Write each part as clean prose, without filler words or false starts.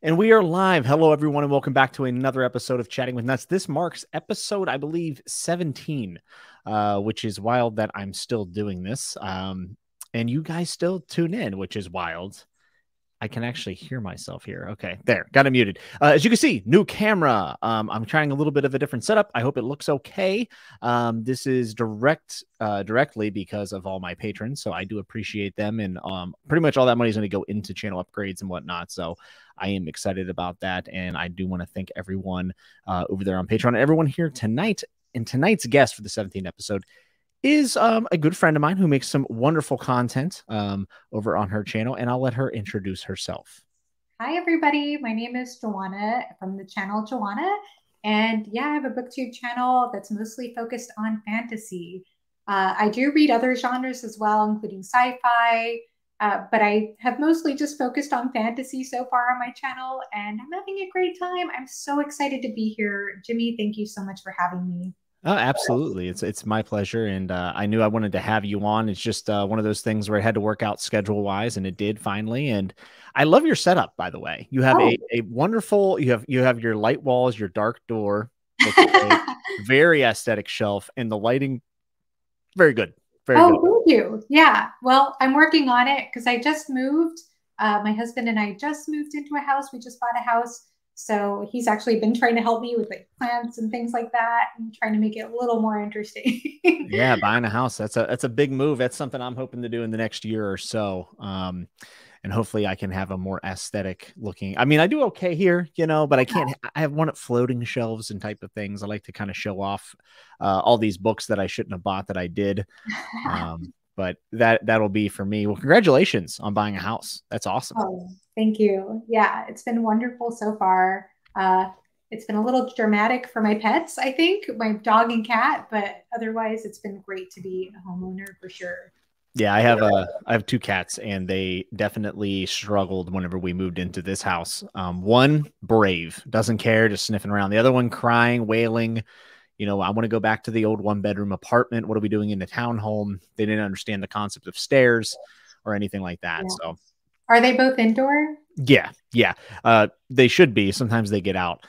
And we are live. Hello, everyone, and welcome back to another episode of Chatting with Nuts. This marks episode, I believe, 17, which is wild that I'm still doing this. And you guys still tune in, which is wild. I can actually hear myself here. Okay, there. Got it muted. As you can see, new camera. I'm trying a little bit of a different setup. I hope it looks okay. This is directly because of all my patrons, so I do appreciate them. And pretty much all that money is going to go into channel upgrades and whatnot, so I am excited about that. And I do want to thank everyone over there on Patreon and everyone here tonight. And tonight's guest for the 17th episode is a good friend of mine who makes some wonderful content over on her channel, and I'll let her introduce herself. Hi, everybody. My name is Johanna from the channel Johanna, and yeah, I have a BookTube channel that's mostly focused on fantasy. I do read other genres as well, including sci-fi, but I have mostly just focused on fantasy so far on my channel, and I'm having a great time. I'm so excited to be here. Jimmy, thank you so much for having me. Oh, absolutely. It's my pleasure. And I knew I wanted to have you on. It's just one of those things where I had to work out schedule wise, and it did finally. And I love your setup, by the way. You have a wonderful, you have your light walls, your dark door, very aesthetic shelf, and the lighting. Very good. Very good. Thank you. Yeah. Well, I'm working on it because I just moved. My husband and I just moved into a house. We just bought a house. So he's actually been trying to help me with like plants and things like that, and trying to make it a little more interesting. Yeah, buying a house, that's a big move. That's something I'm hoping to do in the next year or so. And hopefully I can have a more aesthetic looking. I mean, I do okay here, you know, but I can't. I have one at floating shelves and type of things. I like to kind of show off all these books that I shouldn't have bought that I did. But that'll be for me. Well, congratulations on buying a house. That's awesome. Oh, thank you. Yeah, it's been wonderful so far. It's been a little dramatic for my pets, I think, my dog and cat, but otherwise it's been great to be a homeowner for sure. Yeah, I have two cats, and they definitely struggled whenever we moved into this house. One brave, doesn't care, just sniffing around. The other one crying, wailing. You know, I want to go back to the old one-bedroom apartment. What are we doing in the townhome? They didn't understand the concept of stairs or anything like that. Yeah. So, are they both indoor? Yeah, yeah. They should be. Sometimes they get out,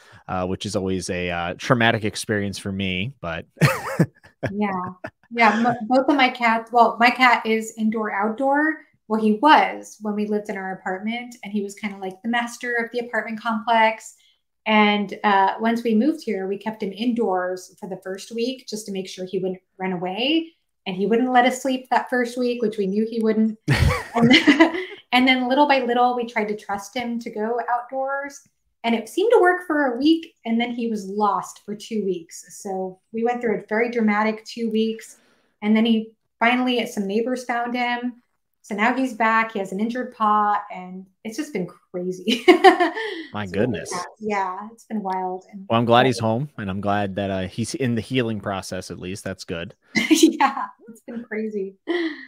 which is always a traumatic experience for me. But yeah, yeah. Both of my cats. Well, my cat is indoor-outdoor. Well, he was when we lived in our apartment, and he was kind of like the master of the apartment complex. And once we moved here, we kept him indoors for the first week just to make sure he wouldn't run away. And he wouldn't let us sleep that first week, which we knew he wouldn't. and then little by little, we tried to trust him to go outdoors. And it seemed to work for a week. And then he was lost for 2 weeks. So we went through a very dramatic 2 weeks. And then he finally, some neighbors found him. So now he's back. He has an injured paw, and it's just been crazy. My goodness. Yeah, it's been wild. And well, I'm glad he's home, and I'm glad that he's in the healing process, at least. That's good. Yeah, it's been crazy.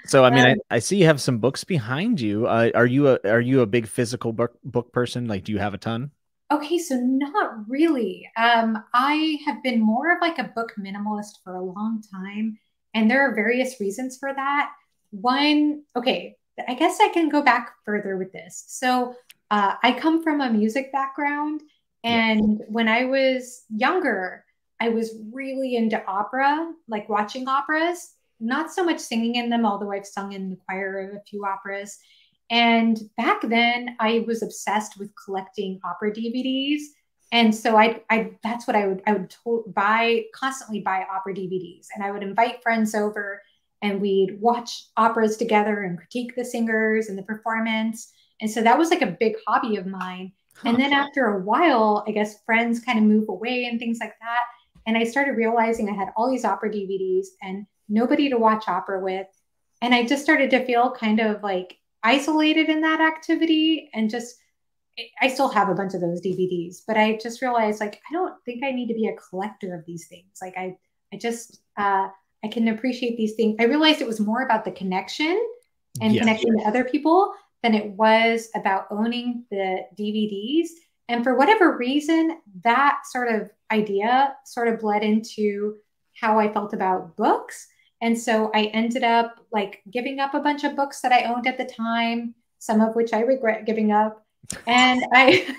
So, I mean, I see you have some books behind you. Are you a big physical book person? Like, do you have a ton? Okay, so not really. I have been more of like a book minimalist for a long time, and there are various reasons for that. One, okay, I guess I can go back further with this. So I come from a music background. And when I was younger, I was really into opera, like watching operas, not so much singing in them, although I've sung in the choir of a few operas. And back then I was obsessed with collecting opera DVDs. And so that's what I would constantly buy opera DVDs, and I would invite friends over, and we'd watch operas together and critique the singers and the performance. And so that was like a big hobby of mine. And then after a while, I guess friends kind of move away and things like that. And I started realizing I had all these opera DVDs and nobody to watch opera with. And I just started to feel kind of like isolated in that activity. And just, I still have a bunch of those DVDs, but I just realized, like, I don't think I need to be a collector of these things. Like I can appreciate these things. I realized it was more about the connection and connecting to other people than it was about owning the DVDs. And for whatever reason, that sort of idea sort of bled into how I felt about books. And so I ended up like giving up a bunch of books that I owned at the time, some of which I regret giving up. And and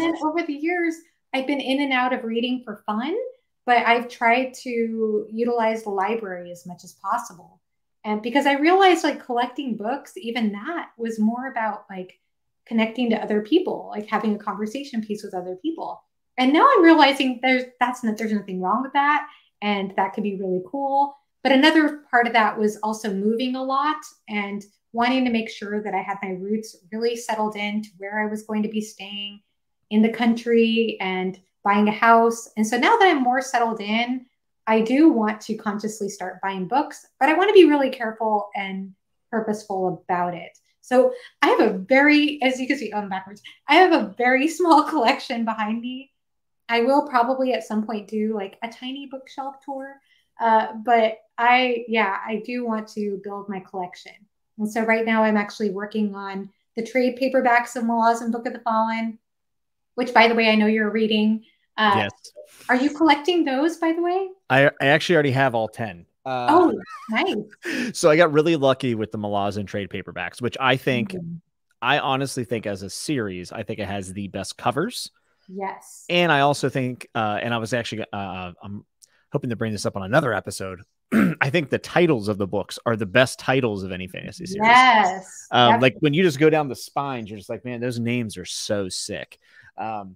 then over the years, I've been in and out of reading for fun, but I've tried to utilize the library as much as possible. And because I realized like collecting books, even that was more about like connecting to other people, like having a conversation piece with other people. And now I'm realizing there's nothing wrong with that. And that could be really cool. But another part of that was also moving a lot and wanting to make sure that I had my roots really settled in to where I was going to be staying in the country and buying a house. And so now that I'm more settled in, I do want to consciously start buying books, but I want to be really careful and purposeful about it. So I have a very, as you can see, I'm backwards. I have a very small collection behind me. I will probably at some point do like a tiny bookshelf tour, but I do want to build my collection. And so right now I'm actually working on the trade paperbacks of Malazan Book of the Fallen, which, by the way, I know you're reading. Yes. Are you collecting those, by the way? I actually already have all 10. Oh, nice. So I got really lucky with the Malazan trade paperbacks, which I think, I honestly think as a series, I think it has the best covers. Yes. And I also think, and I was actually, I'm hoping to bring this up on another episode. I think the titles of the books are the best titles of any fantasy series. Yes. Like when you just go down the spines, you're just like, man, those names are so sick. I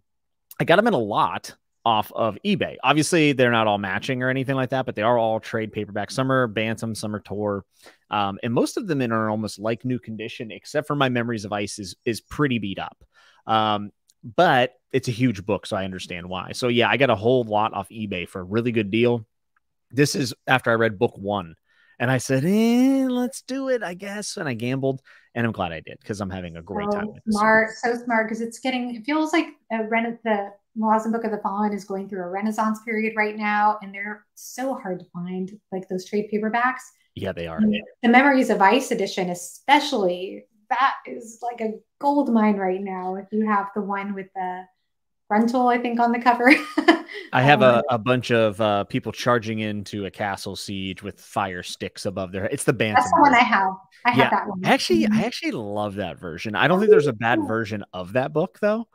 got them in a lot off of eBay. Obviously, they're not all matching or anything like that, but they are all trade paperback. Some are Bantam, some are Tor. And most of them are almost like new condition, except for my Memories of Ice is pretty beat up. But it's a huge book, so I understand why. So yeah, I got a whole lot off eBay for a really good deal. This is after I read book one and I said, let's do it, I guess. And I gambled and I'm glad I did because I'm having a great time with this. So smart, because it's getting, it feels like the Malazan Book of the Fallen is going through a renaissance period right now. And they're so hard to find, like those trade paperbacks. Yeah, they are. And the Memories of Ice edition, especially, that is like a gold mine right now. If you have the one with the Gruntle, I think, on the cover. I have a bunch of people charging into a castle siege with fire sticks above their head. It's the Bantam. That's the one I have. I have that one. I actually love that version. I don't think there's a bad version of that book, though.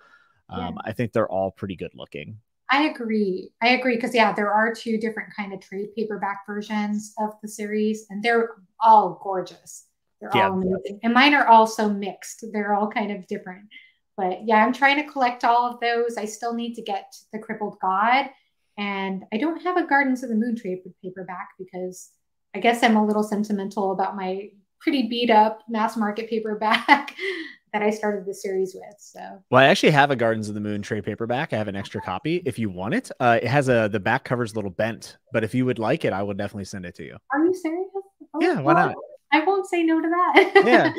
I think they're all pretty good looking. I agree. I agree. Because, yeah, there are two different kind of trade paperback versions of the series, and they're all gorgeous. They're all amazing. And mine are all so mixed. They're all kind of different. But yeah, I'm trying to collect all of those. I still need to get The Crippled God. And I don't have a Gardens of the Moon trade paperback because I guess I'm a little sentimental about my pretty beat up mass market paperback that I started the series with. So, well, I actually have a Gardens of the Moon trade paperback. I have an extra copy if you want it. It has the back cover's a little bent, but if you would like it, I would definitely send it to you. Are you serious? Oh, yeah, why not? I won't say no to that. Yeah, it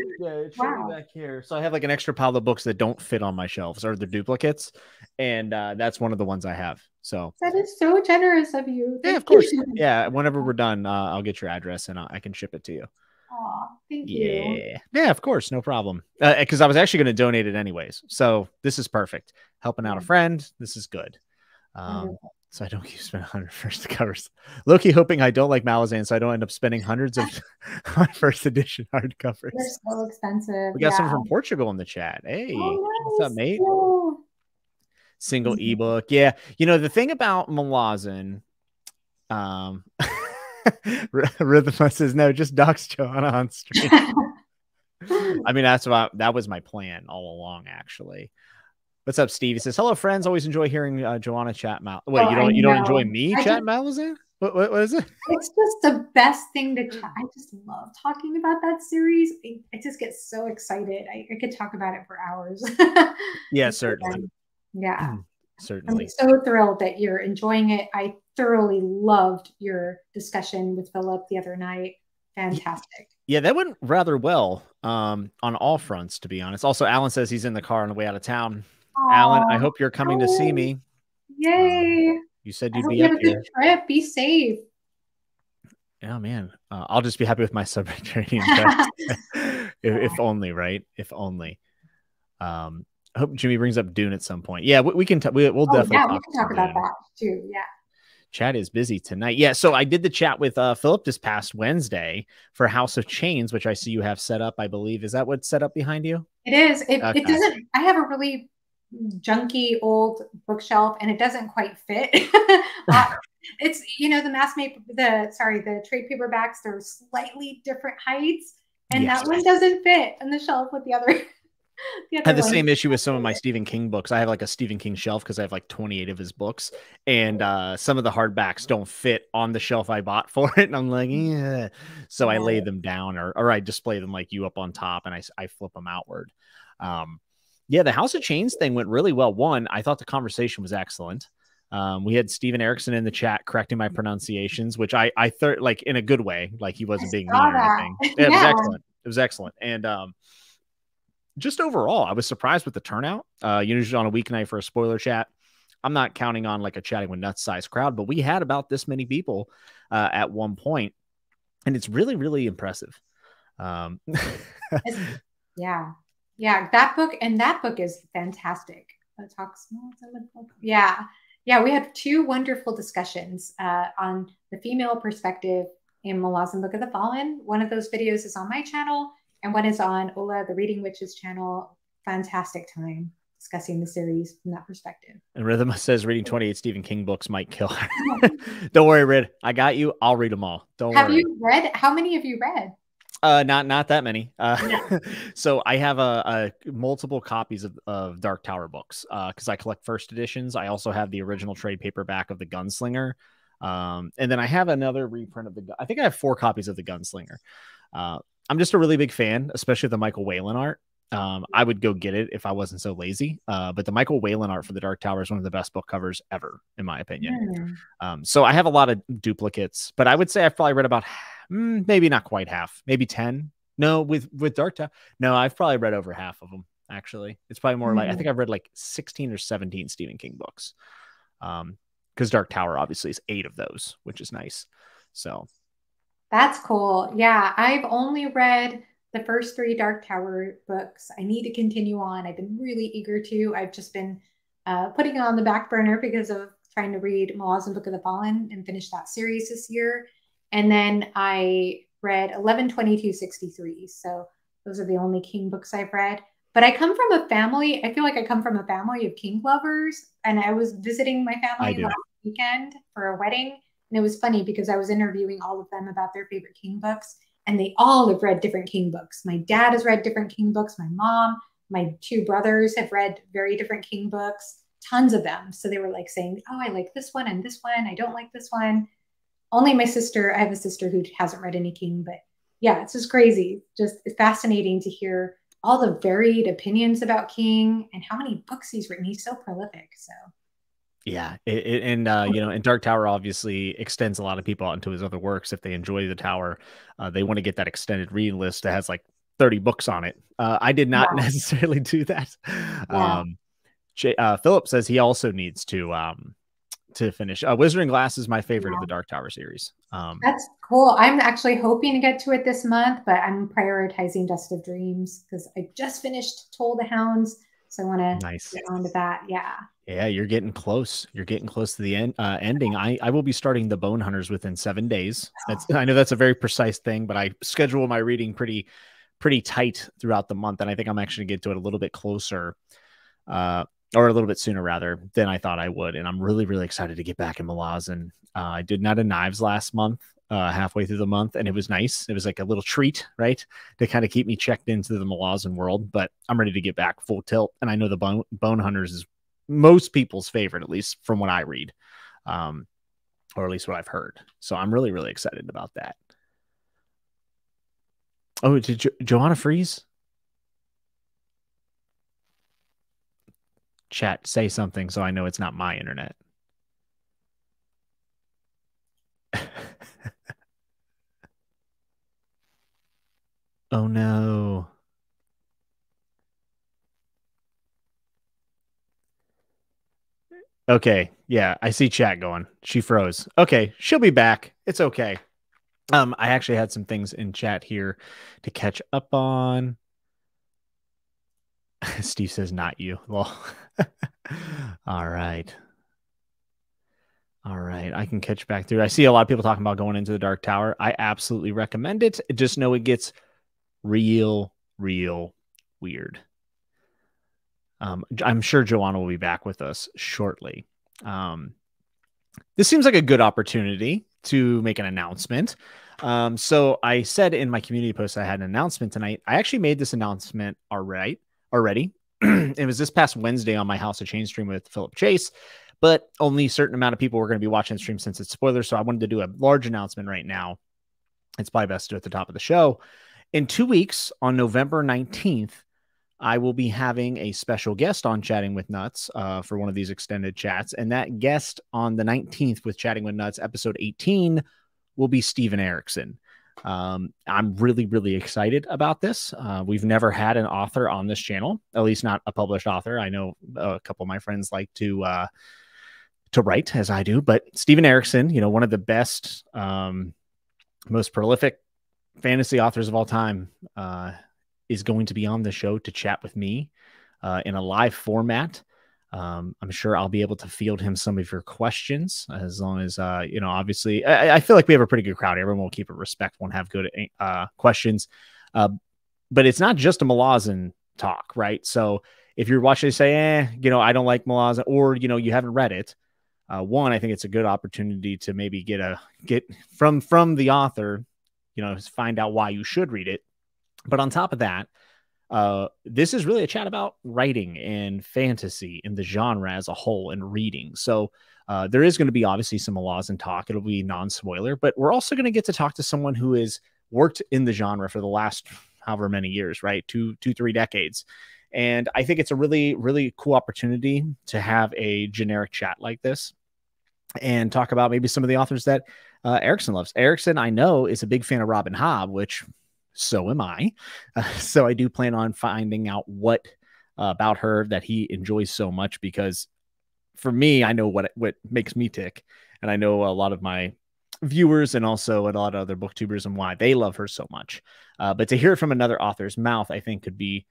should be back here. So I have like an extra pile of books that don't fit on my shelves or they're duplicates. And that's one of the ones I have. So that is so generous of you. Thank of course. You. Yeah. Whenever we're done, I'll get your address and I can ship it to you. Aw, thank you. Yeah, of course. No problem. Because I was actually going to donate it anyways. So this is perfect. Helping out a friend. This is good. So I don't keep spending $100 first covers. Low-key hoping I don't like Malazan, so I don't end up spending hundreds of on first edition hardcovers. They're so expensive. We got some from Portugal in the chat. Hey, what's up, mate? Cool. Single ebook. Yeah. You know, the thing about Malazan, Rhythma says, no, just dox Johanna on stream. I mean, that was my plan all along, actually. What's up, Steve? He says, "Hello, friends. Always enjoy hearing Johanna chat Malazan." Wait, you don't enjoy me chat Malazan? What is it? It's just the best thing to chat. I just love talking about that series. I just get so excited. I could talk about it for hours. Yeah, certainly. Yeah, certainly. I'm so thrilled that you're enjoying it. I thoroughly loved your discussion with Philip the other night. Fantastic. Yeah, that went rather well on all fronts, to be honest. Also, Alan says he's in the car on the way out of town. Aww, Alan, I hope you're coming to see me. Yay! You said you'd be up here. Trip. Be safe. Oh man, I'll just be happy with my subterranean. if only, right? If only. I hope Jimmy brings up Dune at some point. Yeah, we can. We'll definitely. Yeah, we can talk about that too. Yeah. Chat is busy tonight. Yeah, so I did the chat with Philip this past Wednesday for House of Chains, which I see you have set up, I believe. Is that what's set up behind you? It is. Okay. It doesn't. I have a really junky old bookshelf, and it doesn't quite fit. It's, you know, the the trade paperbacks, they're slightly different heights, and yes, that one doesn't fit on the shelf with the other. I had the same issue with some of my Stephen King books. I have like a Stephen King shelf because I have like 28 of his books, and some of the hardbacks don't fit on the shelf I bought for it, and I'm like, yeah. So I lay them down, or I display them like you up on top, and I flip them outward. Yeah, the House of Chains thing went really well. One, I thought the conversation was excellent. We had Steven Erikson in the chat correcting my pronunciations, which I thought, like, in a good way, like he wasn't being mean or anything. Yeah, yeah. It was excellent. It was excellent, and just overall, I was surprised with the turnout. Usually on a weeknight for a spoiler chat, I'm not counting on like a Chatting with Nuts size crowd, but we had about this many people at one point, and it's really, really impressive. Yeah. Yeah. That book is fantastic. Yeah. Yeah. We had two wonderful discussions on the female perspective in Malazan Book of the Fallen. One of those videos is on my channel, and one is on Ola, the Reading Witches channel. Fantastic time discussing the series from that perspective. And Rhythma says reading 28 Stephen King books might kill her. Don't worry, Rid. I got you. I'll read them all. Don't worry. Have you read? How many have you read? Not that many. Yeah. So I have a multiple copies of Dark Tower books because I collect first editions. I also have the original trade paperback of The Gunslinger. And then I have another reprint of I think I have 4 copies of The Gunslinger. I'm just a really big fan, especially the Michael Whalen art. I would go get it if I wasn't so lazy. But the Michael Whalen art for The Dark Tower is one of the best book covers ever, in my opinion. Yeah. So I have a lot of duplicates, but I would say I've probably read about maybe not quite half, maybe 10. No, with Dark Tower. No, I've probably read over half of them, actually. It's probably more like, I think I've read like 16 or 17 Stephen King books. Because Dark Tower obviously is 8 of those, which is nice. So that's cool. Yeah, I've only read the first 3 Dark Tower books. I need to continue on. I've been really eager to. I've just been putting it on the back burner because of trying to read Malazan Book of the Fallen and finish that series this year. And then I read 112263. So those are the only King books I've read. But I come from a family. I feel like I come from a family of King lovers. And I was visiting my family last weekend for a wedding. And it was funny because I was interviewing all of them about their favorite King books, and they all have read different King books. My dad has read different King books. My mom, my 2 brothers have read very different King books, tons of them. So they were like saying, oh, I like this one and this one. I don't like this one. Only my sister. I have a sister who hasn't read any King, but yeah, it's just crazy. Just fascinating to hear all the varied opinions about King and how many books he's written. He's so prolific. So yeah, you know, and Dark Tower obviously extends a lot of people out into his other works. If they enjoy the Tower, they want to get that extended reading list that has like 30 books on it. I did not necessarily do that. Yeah. Philip says he also needs to finish. Wizarding Glass is my favorite of the Dark Tower series. That's cool. I'm actually hoping to get to it this month, but I'm prioritizing Dust of Dreams because I just finished Toll the Hounds. So I want to get on to that. Yeah. Yeah, you're getting close. You're getting close to the end ending. I will be starting The Bone Hunters within 7 days. I know that's a very precise thing, but I schedule my reading pretty tight throughout the month, and I think I'm actually going to get to it a little bit closer, or a little bit sooner rather than I thought I would. And I'm really, really excited to get back in Malazan. I did Not in Knives last month, halfway through the month, and it was nice. It was like a little treat, right, to kind of keep me checked into the Malazan world. But I'm ready to get back full tilt, and I know The Bone Hunters is most people's favorite, at least from what I read, or at least what I've heard. So I'm really, really excited about that. Oh, did Johanna freeze? Chat, say something so I know it's not my internet. Oh, no. Okay. Yeah, I see chat going. She froze. Okay, she'll be back. It's okay. I actually had some things in chat here to catch up on. Steve says, not you. Well, all right. All right, I can catch back through. I see a lot of people talking about going into the Dark Tower. I absolutely recommend it. Just know it gets real weird. I'm sure Johanna will be back with us shortly. This seems like a good opportunity to make an announcement. So I said in my community post I had an announcement tonight. I actually made this announcement already. It was this past Wednesday on my House of Chain stream with Philip Chase, but only a certain amount of people were going to be watching the stream since it's spoilers. So I wanted to do a large announcement right now. It's probably best to do it at the top of the show. In 2 weeks, on November 19th, I will be having a special guest on Chatting with Nuts for one of these extended chats. And that guest on the 19th with Chatting with Nuts, episode 18, will be Steven Erikson. I'm really excited about this. We've never had an author on this channel, at least not a published author. I know a couple of my friends like to write, as I do, but Steven Erikson, you know, one of the best, most prolific fantasy authors of all time, is going to be on the show to chat with me in a live format. I'm sure I'll be able to field him some of your questions, as long as, you know, obviously I feel like we have a pretty good crowd. Everyone will keep it respectful and have good questions. But it's not just a Malazan talk, right? So if you're watching, say, you know, I don't like Malazan, or, you know, you haven't read it. One, I think it's a good opportunity to maybe get from the author, you know, find out why you should read it. But on top of that, this is really a chat about writing and fantasy and the genre as a whole and reading. So there is going to be obviously some Malazan talk. It'll be non-spoiler, but we're also going to get to talk to someone who has worked in the genre for the last however many years, right? Two, three decades. And I think it's a really cool opportunity to have a generic chat like this and talk about maybe some of the authors that Erikson loves. Erikson, I know, is a big fan of Robin Hobb, which... so am I. So I do plan on finding out what about her that he enjoys so much, because for me, I know what makes me tick. And I know a lot of my viewers and also a lot of other booktubers and why they love her so much. But to hear it from another author's mouth, I think could be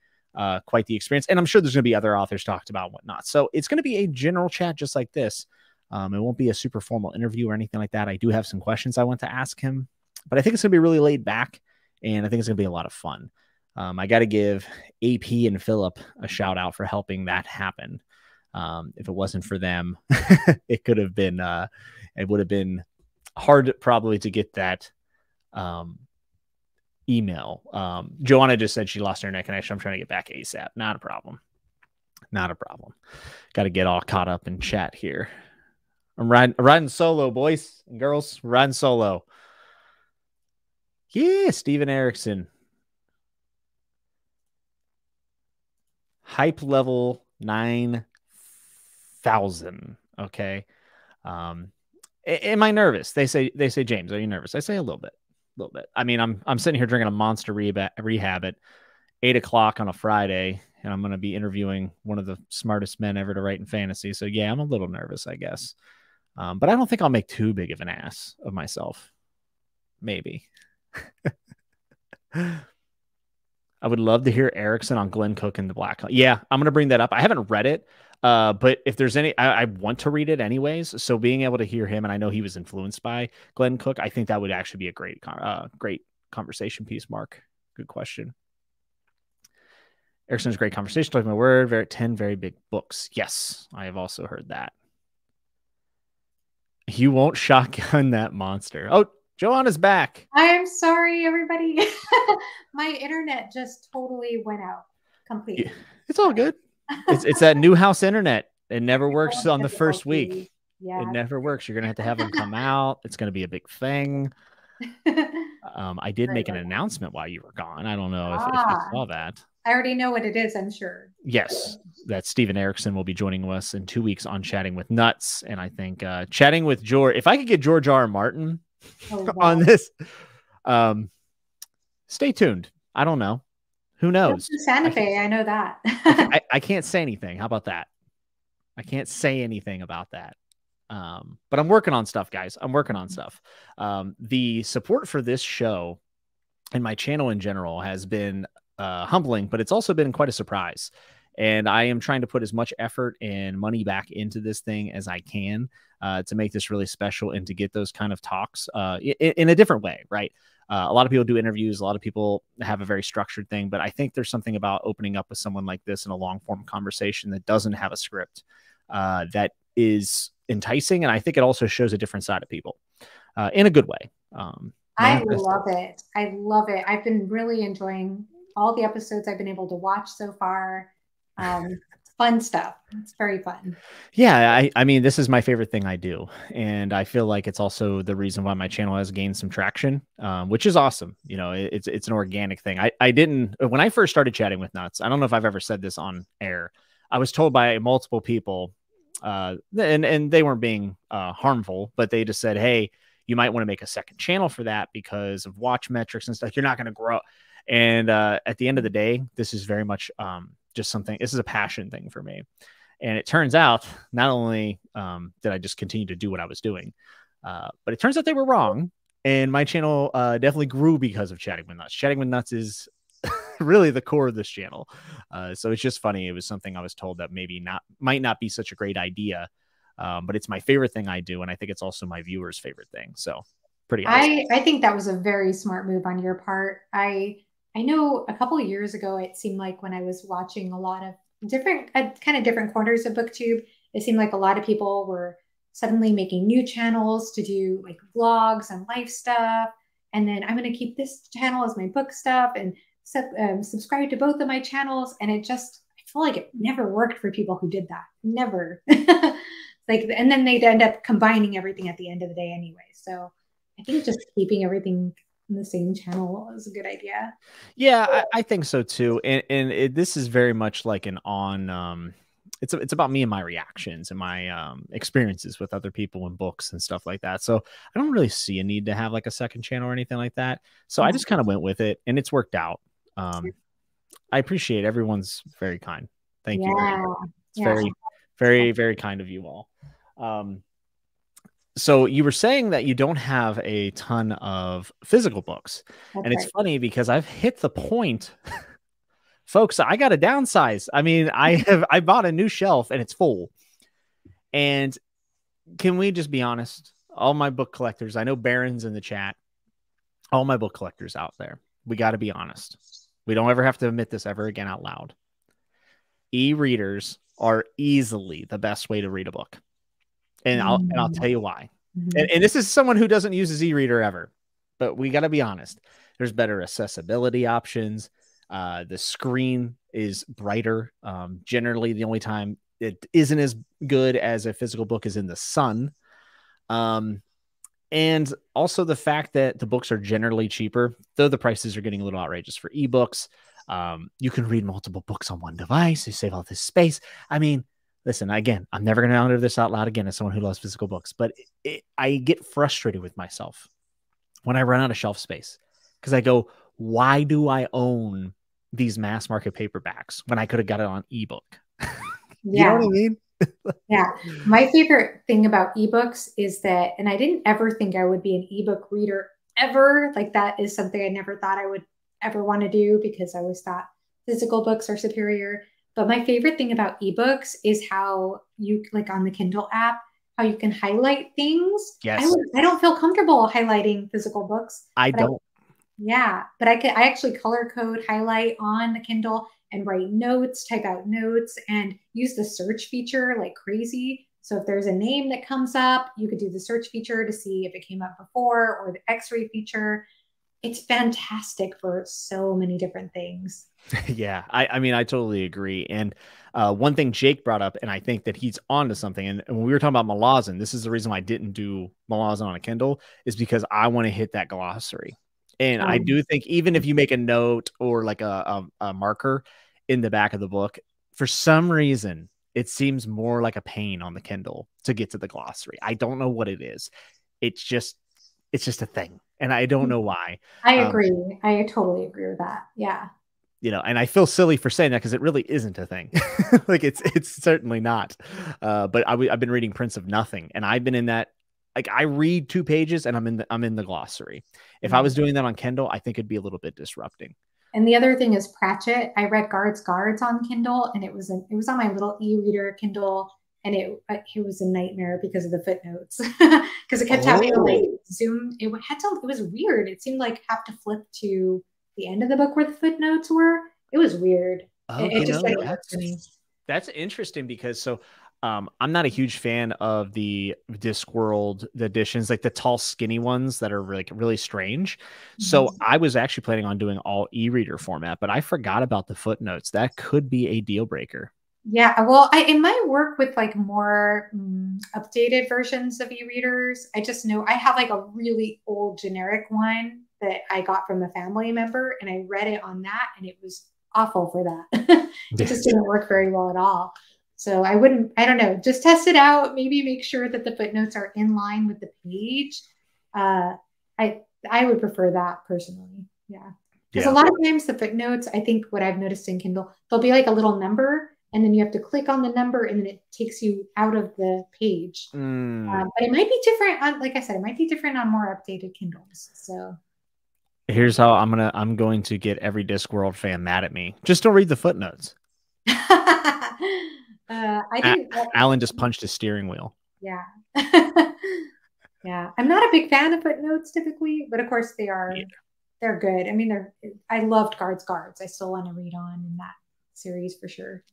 quite the experience. And I'm sure there's going to be other authors talked about and whatnot. So it's going to be a general chat just like this. It won't be a super formal interview or anything like that. I do have some questions I want to ask him, but I think it's going to be really laid back. And I think it's going to be a lot of fun. I got to give AP and Philip a shout out for helping that happen. If it wasn't for them, it could have been, it would have been hard probably to get that email. Johanna just said she lost her internet connection. I'm trying to get back ASAP. Not a problem. Not a problem. Got to get all caught up in chat here. I'm riding solo, boys and girls. Riding solo. Yeah, Steven Erikson. Hype level 9,000. Okay. Am I nervous? They say, James, are you nervous? I say a little bit. I mean, I'm sitting here drinking a Monster Rehab at 8 o'clock on a Friday, and I'm gonna be interviewing one of the smartest men ever to write in fantasy. So yeah, I'm a little nervous, I guess. But I don't think I'll make too big of an ass of myself. Maybe. I would love to hear Erikson on Glenn Cook and the Black Hole. Yeah, I'm going to bring that up. I haven't read it, but if there's any, I want to read it anyways. So being able to hear him, and I know he was influenced by Glenn Cook, I think that would actually be a great conversation piece, Mark. Good question. Erikson's great conversation, talking about word, very 10 very big books. Yes, I have also heard that. You won't shotgun that monster. Oh, Johanna's back. I'm sorry, everybody. My internet just totally went out completely. Yeah, it's all good. It's that new house internet. It never works on the first week. Yeah. It never works. You're going to have them come out. It's going to be a big thing. I did make an announcement while you were gone. I don't know if you saw that. I already know what it is, I'm sure. Yes, that Steven Erikson will be joining us in 2 weeks on Chatting with Nuts. And I think chatting with George, if I could get George R. R. Martin... oh, wow. On this, stay tuned. I don't know. Who knows? Santa Fe, I know that. I can't say anything. How about that? I can't say anything about that. But I'm working on stuff, guys. I'm working on stuff. The support for this show and my channel in general has been humbling, but it's also been quite a surprise. And I am trying to put as much effort and money back into this thing as I can to make this really special and to get those kind of talks in a different way, right? A lot of people do interviews. A lot of people have a very structured thing, but I think there's something about opening up with someone like this in a long form conversation that doesn't have a script that is enticing. And I think it also shows a different side of people in a good way. I love it. I love it. I've been really enjoying all the episodes I've been able to watch so far. Fun stuff. It's very fun. Yeah. I mean, this is my favorite thing I do. And I feel like it's also the reason why my channel has gained some traction, which is awesome. You know, it's an organic thing. When I first started Chatting with Nuts, I don't know if I've ever said this on air. I was told by multiple people, and they weren't being harmful, but they just said, hey, you might want to make a second channel for that because of watch metrics and stuff. You're not going to grow. And at the end of the day, this is very much just something. This is a passion thing for me. And it turns out not only did I just continue to do what I was doing, but it turns out they were wrong. And my channel definitely grew because of Chatting with Nuts. Chatting with Nuts is really the core of this channel. So it's just funny. It was something I was told that maybe might not be such a great idea, but it's my favorite thing I do. And I think it's also my viewers' favorite thing. So pretty awesome. I think that was a very smart move on your part. I know a couple of years ago, it seemed like when I was watching a lot of different kind of different corners of BookTube, it seemed like a lot of people were suddenly making new channels to do like vlogs and life stuff. And then I'm going to keep this channel as my book stuff and subscribe to both of my channels. And it just, I feel like it never worked for people who did that. Never. Like, and then they'd end up combining everything at the end of the day anyway. So I think just keeping everything the same channel is a good idea. Yeah, I think so too. And this is very much like an on, it's about me and my reactions and my experiences with other people and books and stuff like that. So I don't really see a need to have like a second channel or anything like that. So I just kind of went with it and it's worked out. I appreciate everyone's very kind. Thank you. It's very, very, very kind of you all. So you were saying that you don't have a ton of physical books. That's and it's right. Funny because I've hit the point, folks, I got to downsize. I mean, I bought a new shelf and it's full. And can we just be honest? All my book collectors, I know Barron's in the chat, all my book collectors out there, we got to be honest. We don't ever have to admit this ever again out loud. E-readers are easily the best way to read a book. And I'll tell you why. Mm-hmm. And this is someone who doesn't use a e-reader ever, but we got to be honest. There's better accessibility options. The screen is brighter. Generally, the only time it isn't as good as a physical book is in the sun. And also the fact that the books are generally cheaper, though the prices are getting a little outrageous for ebooks. You can read multiple books on one device. You save all this space. I mean, listen, again, I'm never going to utter this out loud again as someone who loves physical books, but I get frustrated with myself when I run out of shelf space because I go, why do I own these mass market paperbacks when I could have got it on ebook? Yeah. You know what I mean? Yeah. My favorite thing about ebooks is that, and I didn't ever think I would be an ebook reader ever. Like that is something I never thought I would ever want to do because I always thought physical books are superior. But my favorite thing about ebooks is how you, like on the Kindle app, how you can highlight things. Yes. I don't feel comfortable highlighting physical books. I don't. But I actually color code highlight on the Kindle and write notes, type out notes, and use the search feature like crazy. So if there's a name that comes up, you could do the search feature to see if it came up before or the X-ray feature. It's fantastic for so many different things. Yeah, I mean, I totally agree. And one thing Jake brought up, and I think that he's onto something. And when we were talking about Malazan, this is the reason why I didn't do Malazan on a Kindle is because I want to hit that glossary. And I do think even if you make a note or like a marker in the back of the book, for some reason, it seems more like a pain on the Kindle to get to the glossary. I don't know what it is. It's just a thing. And I don't know why. I agree. I totally agree with that. Yeah. You know, and I feel silly for saying that because it really isn't a thing. Like it's certainly not. But I've been reading Prince of Nothing, and I've been in that. Like I read 2 pages, and I'm in the glossary. If I was doing that on Kindle, I think it'd be a little bit disrupting. And the other thing is Pratchett. I read Guards on Kindle, and it was on my little e-reader Kindle, and it was a nightmare because of the footnotes, because it kept having to like zoom. It was weird. It seemed like have to flip to the end of the book where the footnotes were. It was weird. Oh, it just like that's interesting because so. I'm not a huge fan of the Discworld editions, like the tall, skinny ones that are like really strange. So I was actually planning on doing all e-reader format, but I forgot about the footnotes. That could be a deal breaker. Yeah, well, it might work with like more updated versions of e-readers. I just know I have like a really old generic one that I got from a family member, and I read it on that, and it was awful for that. It just didn't work very well at all. So I don't know, just test it out. Maybe make sure that the footnotes are in line with the page. I would prefer that personally. Yeah. Because a lot of times the footnotes, I think what I've noticed in Kindle, they'll be like a little number, and then you have to click on the number, and then it takes you out of the page. But it might be different. Like I said, it might be different on more updated Kindles. So here's how I'm going to get every Discworld fan mad at me. Just don't read the footnotes. I think Alan just punched his steering wheel. Yeah. Yeah. I'm not a big fan of footnotes typically, but of course they are. Yeah. They're good. I mean, I loved Guards. I still want to read on in that series for sure.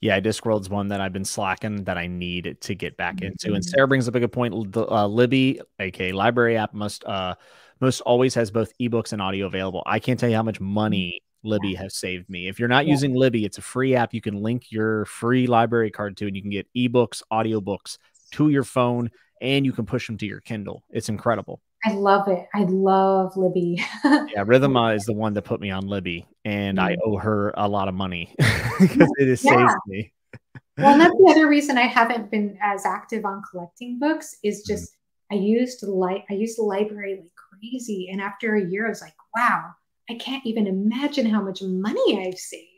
Yeah. Discworld's one that I've been slacking that I need to get back into. And Sarah brings up a good point. The Libby, aka Library app, most always has both ebooks and audio available. I can't tell you how much money Libby has saved me. If you're not using Libby, it's a free app you can link your free library card to, and you can get ebooks, audiobooks to your phone, and you can push them to your Kindle. It's incredible. I love it. I love Libby. Yeah, Rhythma is the one that put me on Libby, and I owe her a lot of money because it has saved me. Well, that's the other reason I haven't been as active on collecting books is just I used the library like crazy, and after a year I was like, wow, I can't even imagine how much money I've saved.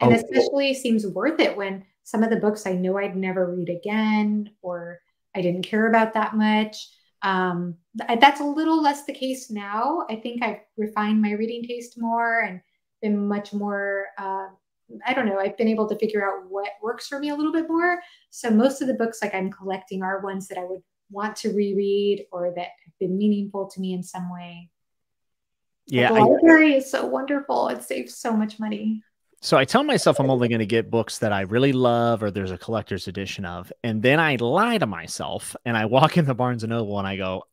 And especially seems worth it when some of the books I know I'd never read again, or I didn't care about that much. That's a little less the case now. I think I've refined my reading taste more and been much more, I don't know, I've been able to figure out what works for me a little bit more. So most of the books like I'm collecting are ones that I would want to reread or that have been meaningful to me in some way. Yeah, the library is so wonderful. It saves so much money. So I tell myself I'm only going to get books that I really love or there's a collector's edition of. And then I lie to myself and I walk into Barnes & Noble and I go,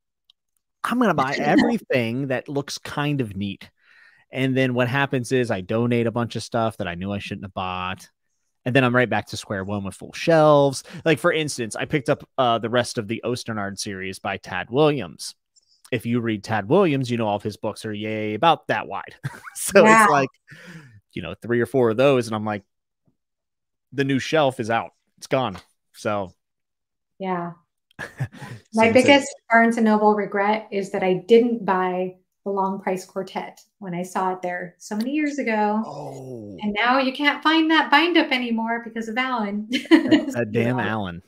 I'm going to buy everything that looks kind of neat. And then what happens is I donate a bunch of stuff that I knew I shouldn't have bought. And then I'm right back to square one with full shelves. Like, for instance, I picked up the rest of the Oisternard series by Tad Williams. If you read Tad Williams, you know all of his books are about that wide. So it's like, you know, 3 or 4 of those. And I'm like, the new shelf is out. It's gone. So yeah. My biggest Barnes & Noble regret is that I didn't buy The Long Price Quartet when I saw it there so many years ago. Oh. And now you can't find that bind up anymore because of Alan. That damn Alan.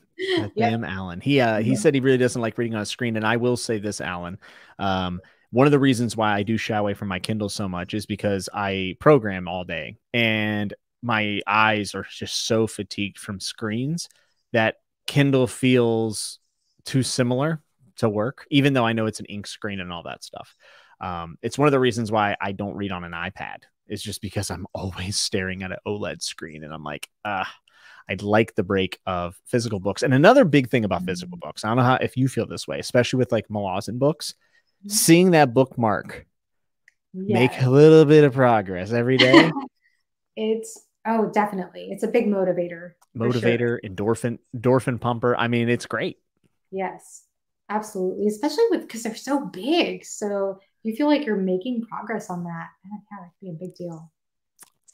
Damn Alan. He said he really doesn't like reading on a screen. And I will say this, Alan, one of the reasons why I do shy away from my Kindle so much is because I program all day and my eyes are just so fatigued from screens that Kindle feels too similar to work, even though I know it's an ink screen and all that stuff. It's one of the reasons why I don't read on an iPad is just because I'm always staring at an OLED screen and I'm like, I'd like the break of physical books. And another big thing about physical books, I don't know if you feel this way, especially with like Malazan books, seeing that bookmark make a little bit of progress every day. Definitely. It's a big motivator. Motivator, endorphin pumper. I mean, it's great. Yes, absolutely. Especially because they're so big. So you feel like you're making progress on that. Yeah, that'd be a big deal.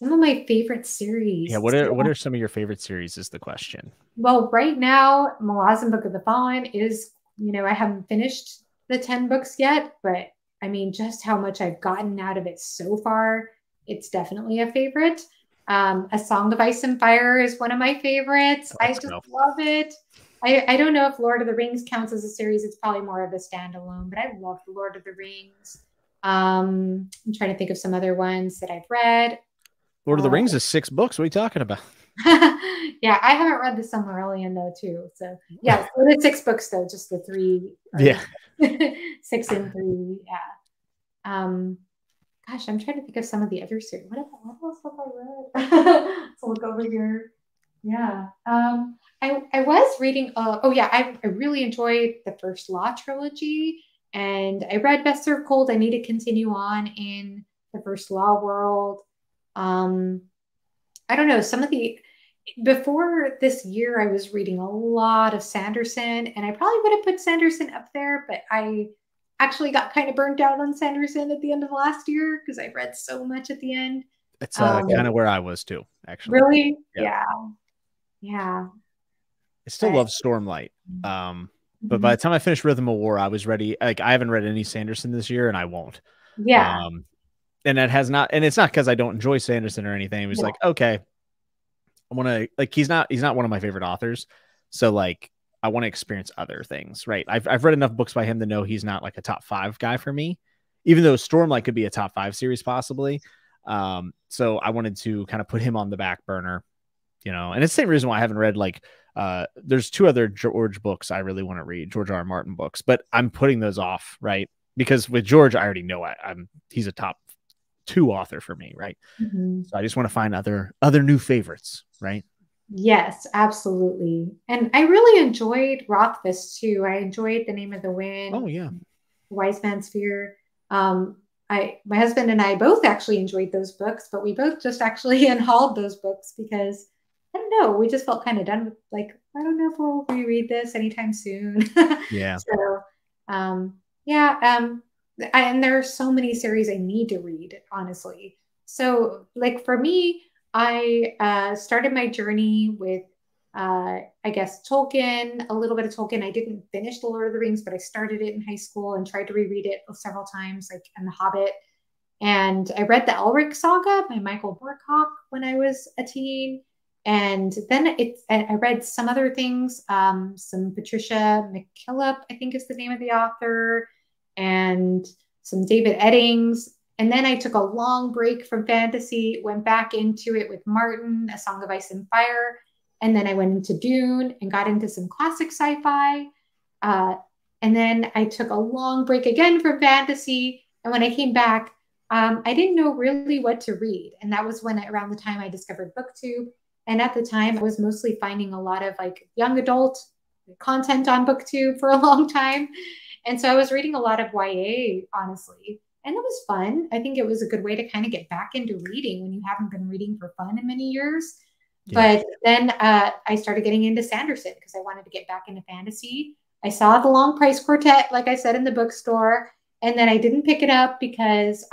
Some of my favorite series. Yeah, what are some of your favorite series is the question. Well, right now, Malazan Book of the Fallen is, you know, I haven't finished the 10 books yet, but I mean, just how much I've gotten out of it so far, it's definitely a favorite. A Song of Ice and Fire is one of my favorites. Love it. I don't know if Lord of the Rings counts as a series. It's probably more of a standalone, but I love Lord of the Rings. I'm trying to think of some other ones that I've read. Lord of the Rings is 6 books. What are you talking about? Yeah, I haven't read the Silmarillion though too. So yeah, so the 6 books though, just the 3. Yeah. 6 and 3. Yeah. Gosh, I'm trying to think of some of the other series. What else have I read? So look over here. Yeah. I was reading. I really enjoyed the First Law trilogy, and I read Berserk Cold. I need to continue on in the First Law world. I don't know. Before this year, I was reading a lot of Sanderson, and I probably would have put Sanderson up there, but I actually got kind of burnt out on Sanderson at the end of last year because I read so much at the end. That's kind of where I was too, actually. Really? Yeah. Yeah. I still love Stormlight. But by the time I finished Rhythm of War, I was ready. Like, I haven't read any Sanderson this year, and I won't. Yeah. And that has not, and it's not because I don't enjoy Sanderson or anything. It was like, okay, I want to, like, he's not one of my favorite authors. So like, I want to experience other things, right? I've read enough books by him to know he's not like a top 5 guy for me, even though Stormlight could be a top 5 series possibly. So I wanted to kind of put him on the back burner, you know, and it's the same reason why I haven't read, like, there's 2 other George books I really want to read, George R. R. Martin books, but I'm putting those off, right? Because with George, I already know he's a top 2 author for me, right? So I just want to find other new favorites, right? Yes, absolutely. And I really enjoyed Rothfuss too. I enjoyed The Name of the Wind. Oh yeah. Wise Man's Fear. My husband and I both actually enjoyed those books, but we both just actually unhauled those books because, I don't know, we just felt kind of done with, like, I don't know if we'll reread this anytime soon. Yeah. So, and there are so many series I need to read, honestly. So, like, for me, I started my journey with, I guess, Tolkien, a little bit of Tolkien. I didn't finish The Lord of the Rings, but I started it in high school and tried to reread it several times, like, and The Hobbit. And I read the Elric Saga by Michael Moorcock when I was a teen. And then I read some other things, some Patricia McKillop, I think is the name of the author, and some David Eddings. And then I took a long break from fantasy, went back into it with Martin, A Song of Ice and Fire. And then I went into Dune and got into some classic sci-fi. And then I took a long break again from fantasy. And when I came back, I didn't know really what to read. And that was around the time I discovered BookTube. And at the time, I was mostly finding a lot of, like, young adult content on BookTube for a long time. And so I was reading a lot of YA, honestly. And it was fun. I think it was a good way to kind of get back into reading when you haven't been reading for fun in many years. Yeah. But then I started getting into Sanderson because I wanted to get back into fantasy. I saw The Long Price Quartet, like I said, in the bookstore. And then I didn't pick it up because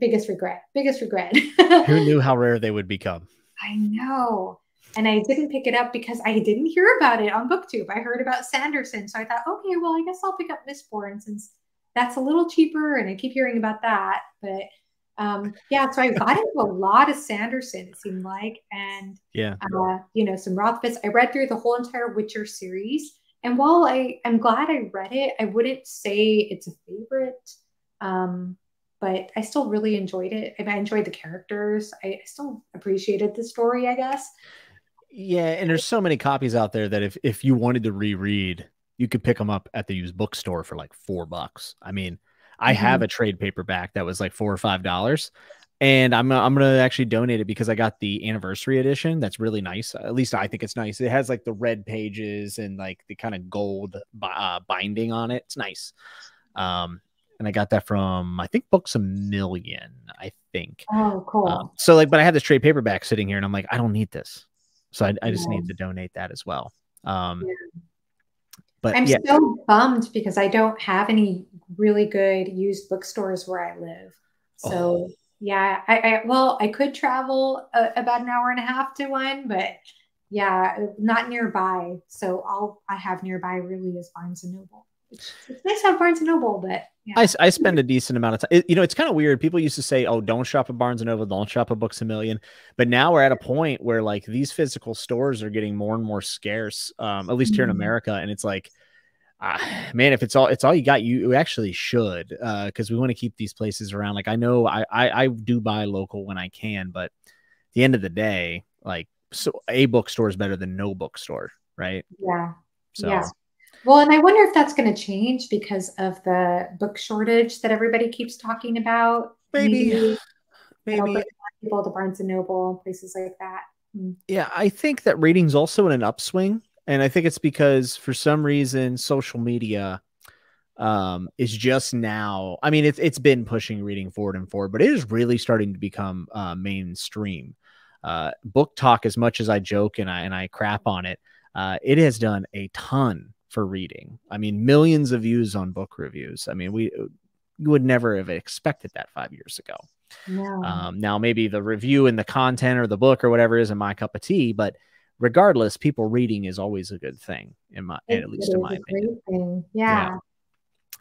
biggest regret. Who knew how rare they would become? I know. And I didn't pick it up because I didn't hear about it on BookTube. I heard about Sanderson. So I thought, okay, well, I guess I'll pick up Mistborn since that's a little cheaper. And I keep hearing about that. But yeah, so I got into a lot of Sanderson, it seemed like. And, yeah, you know, some Rothfuss. I read through the whole entire Witcher series. And while I'm glad I read it, I wouldn't say it's a favorite. But I still really enjoyed it. I enjoyed the characters. I still appreciated the story, I guess. Yeah, and there's so many copies out there that if you wanted to reread, you could pick them up at the used bookstore for like $4. I mean, I have a trade paperback that was like $4 or $5, and I'm gonna actually donate it because I got the anniversary edition. That's really nice. At least I think it's nice. It has like the red pages and like the kind of gold binding on it. It's nice. And I got that from, I think, Books a Million. I think. Oh, cool. So like, but I have this trade paperback sitting here, and I'm like, I don't need this. So I just need to donate that as well. But I'm so bummed because I don't have any really good used bookstores where I live. So yeah, I could travel about an hour and a half to one, but yeah, not nearby. So all I have nearby really is Barnes and Noble. It's nice to have Barnes and Noble, but yeah. I spend a decent amount of time. You know, it's kind of weird. People used to say, oh, don't shop at Barnes and Noble, don't shop at Books a Million. But now we're at a point where like these physical stores are getting more and more scarce, at least here in America. And it's like, man, if it's all you got, you actually should, because we want to keep these places around. Like, I know I do buy local when I can, but at the end of the day, like, so a bookstore is better than no bookstore, right? Yeah. So. Yeah. Well, and I wonder if that's going to change because of the book shortage that everybody keeps talking about. Maybe people to Barnes and Noble and places like that. Yeah, I think that reading's also in an upswing, and I think it's because for some reason social media is just now. I mean, it's been pushing reading forward and forward, but it is really starting to become mainstream. Book Talk, as much as I joke and I crap on it, it has done a ton for reading. I mean, millions of views on book reviews. I mean, you would never have expected that 5 years ago. No. Now, maybe the review and the content or the book or whatever isn't my cup of tea, but regardless, people reading is always a good thing, at least in my opinion. Yeah.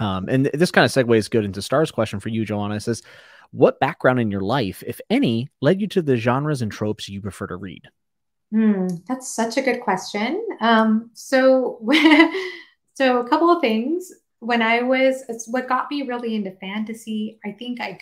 And this kind of segues good into Star's question for you, Johanna. It says, what background in your life, if any, led you to the genres and tropes you prefer to read? That's such a good question. So a couple of things. When I was, what got me really into fantasy, I think I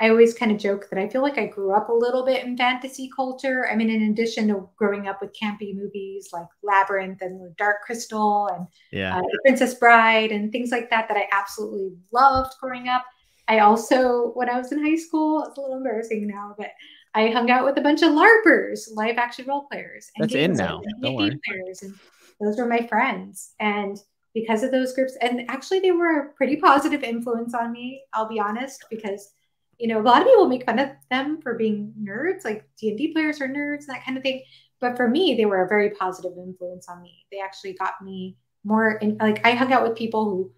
always kind of joke that I feel like I grew up a little bit in fantasy culture. I mean, in addition to growing up with campy movies like Labyrinth and The Dark Crystal and The Princess Bride and things like that, that I absolutely loved growing up. I also, when I was in high school, it's a little embarrassing now, but I hung out with a bunch of LARPers, live action role players. And that's in now. Don't worry. And those were my friends. And because of those groups, and actually they were a pretty positive influence on me, I'll be honest, because, you know, a lot of people make fun of them for being nerds, like D&D players are nerds, that kind of thing. But for me, they were a very positive influence on me. They actually got me more, like I hung out with people who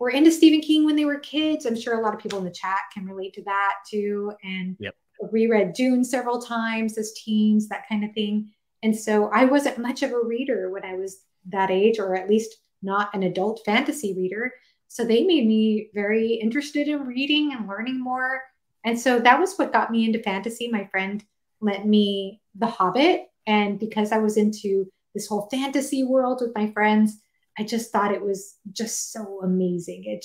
were into Stephen King when they were kids. I'm sure a lot of people in the chat can relate to that too. And reread Dune several times as teens, that kind of thing. And so I wasn't much of a reader when I was that age, or at least not an adult fantasy reader. So they made me very interested in reading and learning more. And so that was what got me into fantasy. My friend lent me The Hobbit. And because I was into this whole fantasy world with my friends, I just thought it was just so amazing. It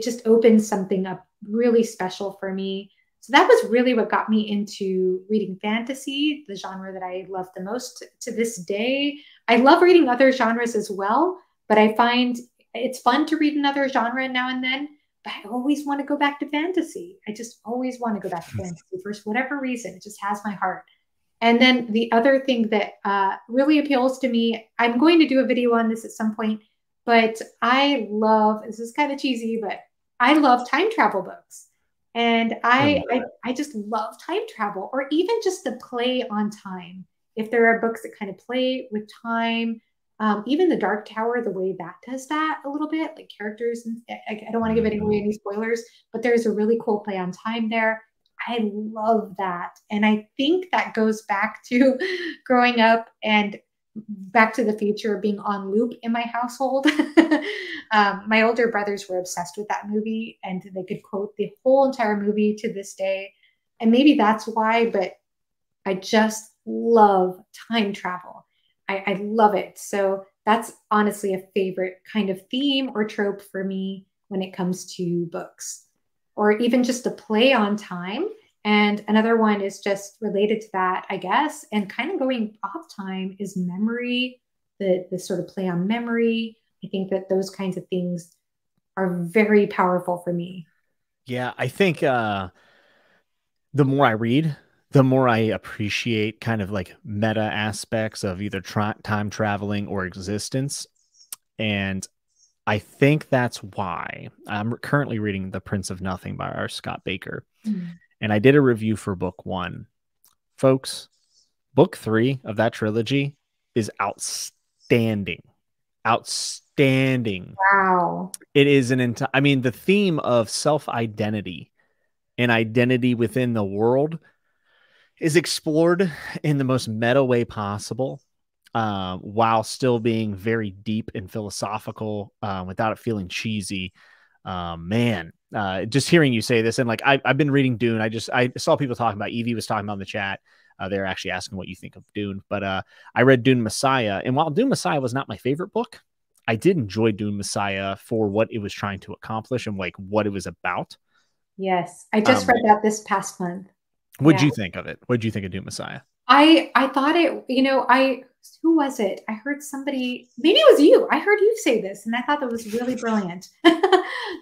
just opened something up really special for me. So that was really what got me into reading fantasy, the genre that I love the most to this day. I love reading other genres as well, but I find it's fun to read another genre now and then. But I always want to go back to fantasy. I just always want to go back to fantasy for whatever reason. It just has my heart. And then the other thing that really appeals to me, I'm going to do a video on this at some point, but I love, this is kind of cheesy, but I love time travel books. And I just love time travel, or even just the play on time. If there are books that kind of play with time, even The Dark Tower, the way that does that a little bit, like characters, and I don't want to give away any spoilers, but there's a really cool play on time there. I love that. And I think that goes back to growing up and Back to the Future being on loop in my household. My older brothers were obsessed with that movie, and they could quote the whole entire movie to this day. And maybe that's why, but I just love time travel. I love it. So that's honestly a favorite kind of theme or trope for me when it comes to books, or even just a play on time. And another one is just related to that, I guess, and kind of going off time is memory, the sort of play on memory. I think that those kinds of things are very powerful for me. Yeah, I think the more I read, the more I appreciate kind of like meta aspects of either time traveling or existence. And I think that's why I'm currently reading The Prince of Nothing by R. Scott Bakker. And I did a review for book one. Folks, book three of that trilogy is outstanding. Outstanding. Wow. It is an entire, I mean, the theme of self-identity and identity within the world is explored in the most meta way possible, while still being very deep and philosophical, without it feeling cheesy. Man, just hearing you say this, and like I've been reading Dune. I saw people talking about, Evie was talking about in the chat. They're actually asking what you think of Dune, but I read Dune Messiah, and while Dune Messiah was not my favorite book, I did enjoy Dune Messiah for what it was trying to accomplish and like what it was about. Yes. I just read that this past month. What'd you think of it? What'd you think of Dune Messiah? I thought it, you know, who was it? I heard somebody, maybe it was you. I heard you say this and I thought that was really brilliant.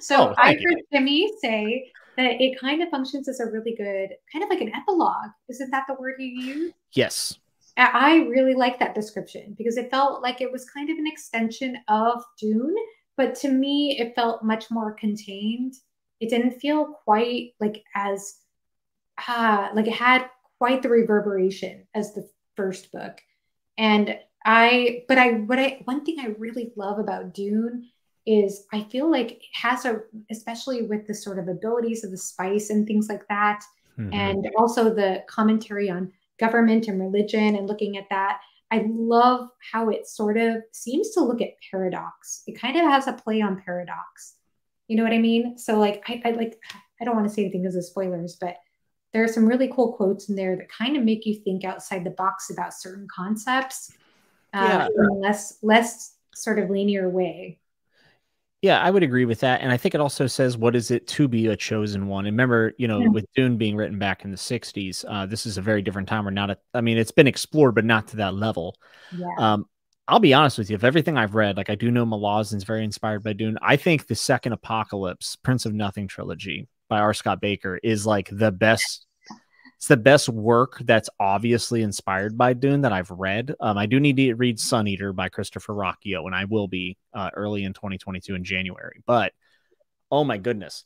So I heard Jimmy say that it kind of functions as a really good, kind of like an epilogue. Isn't that the word you used? Yes. I really like that description because it felt like it was kind of an extension of Dune, but to me, it felt much more contained. It didn't feel quite like as, like it had quite the reverberation as the first book. And one thing I really love about Dune is I feel like it has a, especially with the sort of abilities of the spice and things like that. Mm-hmm. And also the commentary on government and religion and looking at that. I love how it sort of seems to look at paradox. It kind of has a play on paradox. You know what I mean? So like, I don't want to say anything because of spoilers, but there are some really cool quotes in there that kind of make you think outside the box about certain concepts in a less sort of linear way. Yeah, I would agree with that. And I think it also says, what is it to be a chosen one? And remember, you know, with Dune being written back in the 60s, this is a very different time. We're not, I mean, it's been explored, but not to that level. Yeah. I'll be honest with you. Of everything I've read, like I do know Malazan's very inspired by Dune. I think the second Apocalypse, Prince of Nothing trilogy by R. Scott Bakker is like the best. It's the best work that's obviously inspired by Dune that I've read. I do need to read Sun Eater by Christopher Rocchio, and I will be early in 2022 in January. But, oh my goodness.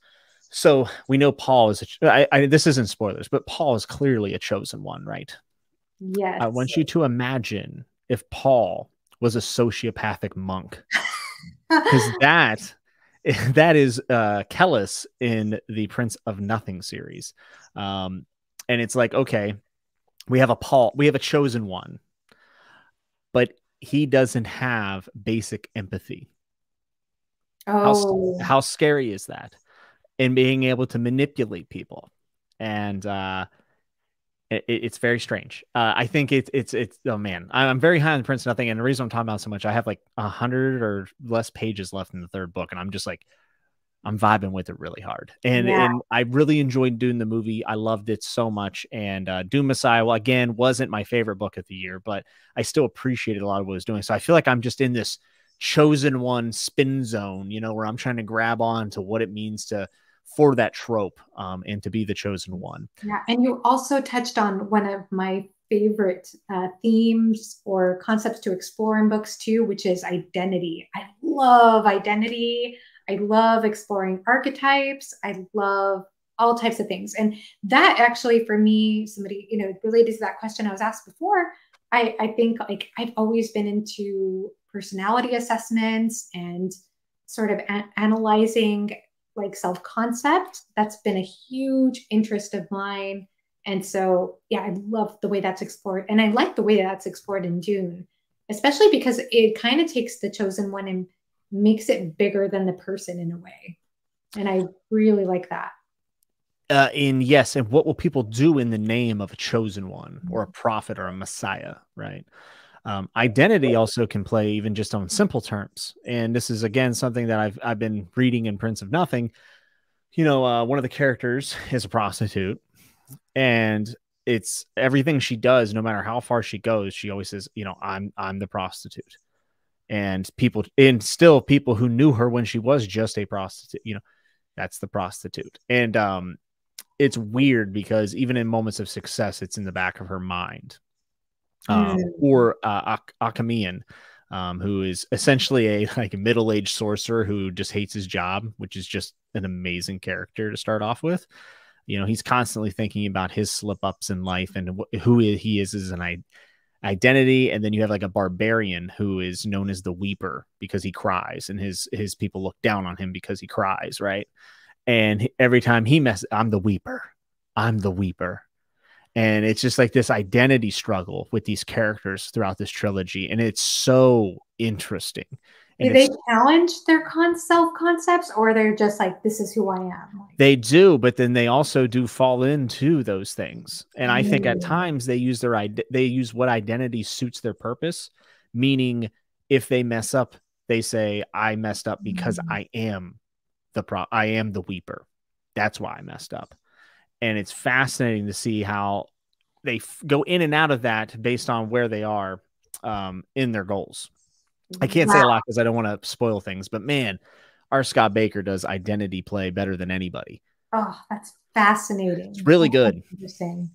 So we know Paul is, this isn't spoilers, but Paul is clearly a chosen one, right? Yes. I want you to imagine if Paul was a sociopathic monk. Because that is Kellis in the Prince of Nothing series. And it's like, okay, we have a chosen one, but he doesn't have basic empathy. Oh, how scary is that? And being able to manipulate people. And it's very strange. I think it's oh man, I'm very high on Prince of Nothing. And the reason I'm talking about it so much, I have like 100 or less pages left in the third book. And I'm just like, I'm vibing with it really hard. And I really enjoyed Dune the movie. I loved it so much. And Dune Messiah, well, again, wasn't my favorite book of the year, but I still appreciated a lot of what it was doing. So I feel like I'm just in this chosen one spin zone, you know, where I'm trying to grab on to what it means for that trope and to be the chosen one. Yeah. And you also touched on one of my favorite themes or concepts to explore in books too, which is identity. I love identity. I love exploring archetypes. I love all types of things. And that actually, for me, somebody, you know, related to that question I was asked before, I think like I've always been into personality assessments and sort of analyzing like self-concept. That's been a huge interest of mine. And so, yeah, I love the way that's explored. And I like the way that's explored in Dune, especially because it kind of takes the chosen one and makes it bigger than the person in a way. And I really like that. And what will people do in the name of a chosen one or a prophet or a messiah, right? Identity also can play even just on simple terms. And this is, again, something that I've been reading in Prince of Nothing. You know, one of the characters is a prostitute, and it's everything she does, no matter how far she goes, she always says, you know, I'm the prostitute. And people, and still people who knew her when she was just a prostitute, you know, that's the prostitute. And it's weird because even in moments of success, it's in the back of her mind. Or Akamian, who is essentially a middle-aged sorcerer who just hates his job, which is just an amazing character to start off with. You know, he's constantly thinking about his slip-ups in life and who he is as an identity. And then you have like a barbarian who is known as the weeper because he cries, and his people look down on him because he cries, right? And every time he messes, I'm the weeper. And it's just like this identity struggle with these characters throughout this trilogy, and it's so interesting. And do they challenge their self-concepts, or they're just like, this is who I am? They do, but then they also do fall into those things. And I think at times they use their, they use what identity suits their purpose, meaning if they mess up, they say, I messed up because I am the weeper. That's why I messed up. And it's fascinating to see how they go in and out of that based on where they are in their goals. I can't say a lot because I don't want to spoil things, but man, R. Scott Bakker does identity play better than anybody. Oh, that's fascinating. It's really good. Interesting.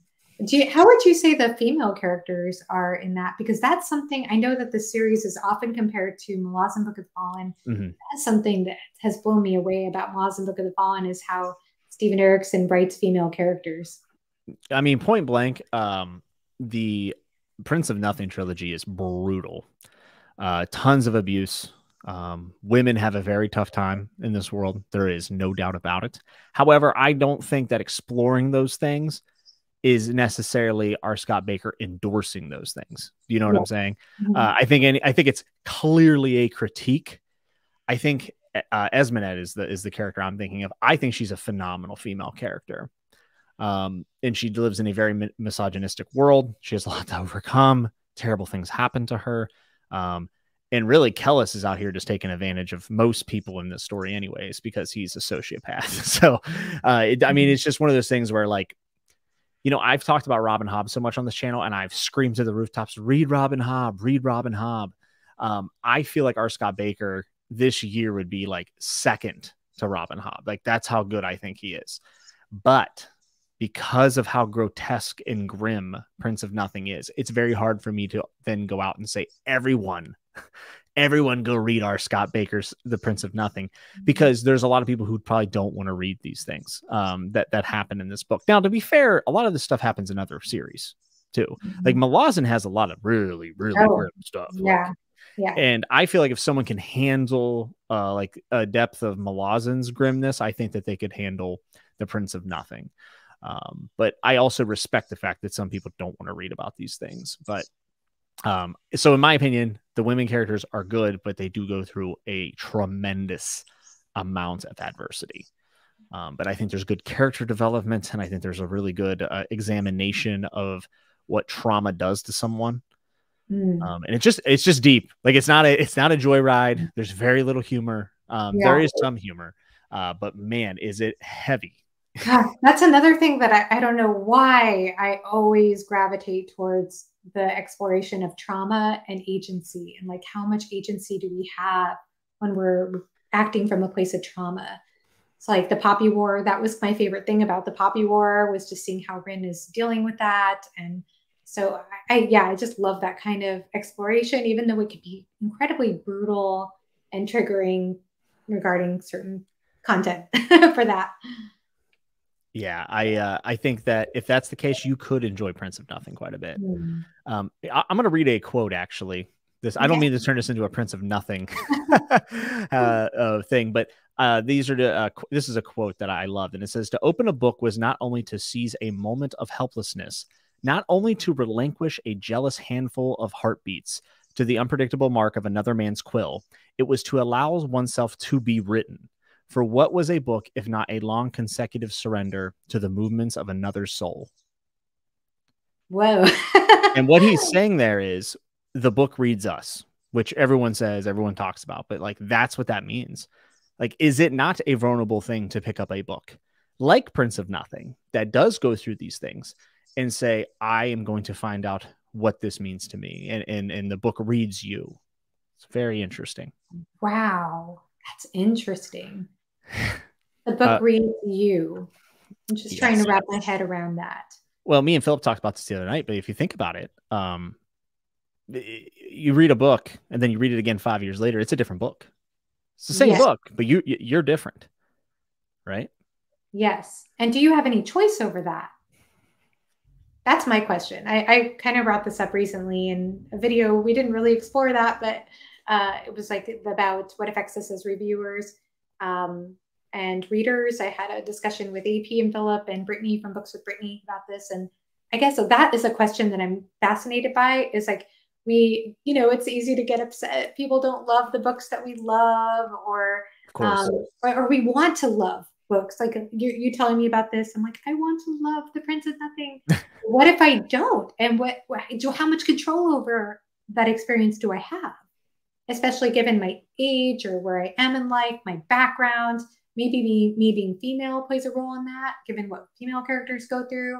Do you, how would you say the female characters are in that? Because that's something I know that the series is often compared to Malazan Book of the Fallen. Mm-hmm. That's something that has blown me away about Malazan Book of the Fallen is how Steven Erikson writes female characters. I mean, point blank, the Prince of Nothing trilogy is brutal. Tons of abuse. Women have a very tough time in this world. There is no doubt about it. However, I don't think that exploring those things is necessarily R. Scott Bakker endorsing those things. Do you know what I'm saying? Mm-hmm. I think it's clearly a critique. I think Esmenet is the character I'm thinking of. I think she's a phenomenal female character. And she lives in a very misogynistic world. She has a lot to overcome. Terrible things happen to her. And really, Kellis is out here just taking advantage of most people in this story anyways, because he's a sociopath. So, I mean, it's just one of those things where, like, you know, I've talked about Robin Hobb so much on this channel, and I've screamed to the rooftops, read Robin Hobb, read Robin Hobb. I feel like R. Scott Bakker this year would be, like, second to Robin Hobb. Like, that's how good I think he is. But because of how grotesque and grim Prince of Nothing is, it's very hard for me to then go out and say, everyone go read R. Scott Bakker's The Prince of Nothing, because there's a lot of people who probably don't want to read these things that happen in this book. Now, to be fair, a lot of this stuff happens in other series too. Like Malazan has a lot of really, really grim stuff. Yeah. Like, and I feel like if someone can handle like a depth of Malazan's grimness, I think that they could handle The Prince of Nothing. But I also respect the fact that some people don't want to read about these things. But so in my opinion, the women characters are good, but they do go through a tremendous amount of adversity. But I think there's good character development, and I think there's a really good examination of what trauma does to someone. And it's just deep. Like it's not a joyride. There's very little humor. There is some humor, but man, is it heavy. God, that's another thing that I don't know why I always gravitate towards the exploration of trauma and agency, and like how much agency do we have when we're acting from a place of trauma. It's like the Poppy War. That was my favorite thing about the Poppy War, was just seeing how Rin is dealing with that. And so I just love that kind of exploration, even though it could be incredibly brutal and triggering regarding certain content for that. Yeah, I think that if that's the case, you could enjoy Prince of Nothing quite a bit. I'm going to read a quote, actually. I don't mean to turn this into a Prince of Nothing thing, but this is a quote that I loved, and it says, "To open a book was not only to seize a moment of helplessness, not only to relinquish a jealous handful of heartbeats to the unpredictable mark of another man's quill. It was to allow oneself to be written. For what was a book, if not a long consecutive surrender to the movements of another soul?" Whoa. And what he's saying there is the book reads us, which everyone says, everyone talks about, but like, that's what that means. Like, is it not a vulnerable thing to pick up a book like Prince of Nothing that does go through these things and say, I am going to find out what this means to me. And the book reads you. It's very interesting. Wow. That's interesting. The book reads you. I'm just trying to wrap my head around that. Well, me and Philip talked about this the other night, but if you think about it, you read a book and then you read it again 5 years later. It's a different book. It's the same book, but you're different, right? Yes. And do you have any choice over that? That's my question. I kind of brought this up recently in a video. We didn't really explore that, but it was like about what affects us as reviewers and readers. I had a discussion with AP and Philip and Brittany from Books with Brittany about this. And I guess so that is a question that I'm fascinated by, is like, we, you know, it's easy to get upset. People don't love the books that we love, or we want to love books. Like you telling me about this, I'm like, I want to love The Prince of Nothing. What if I don't? And how much control over that experience do I have? especially given my age or where I am in life, my background. Maybe me being female plays a role in that, given what female characters go through.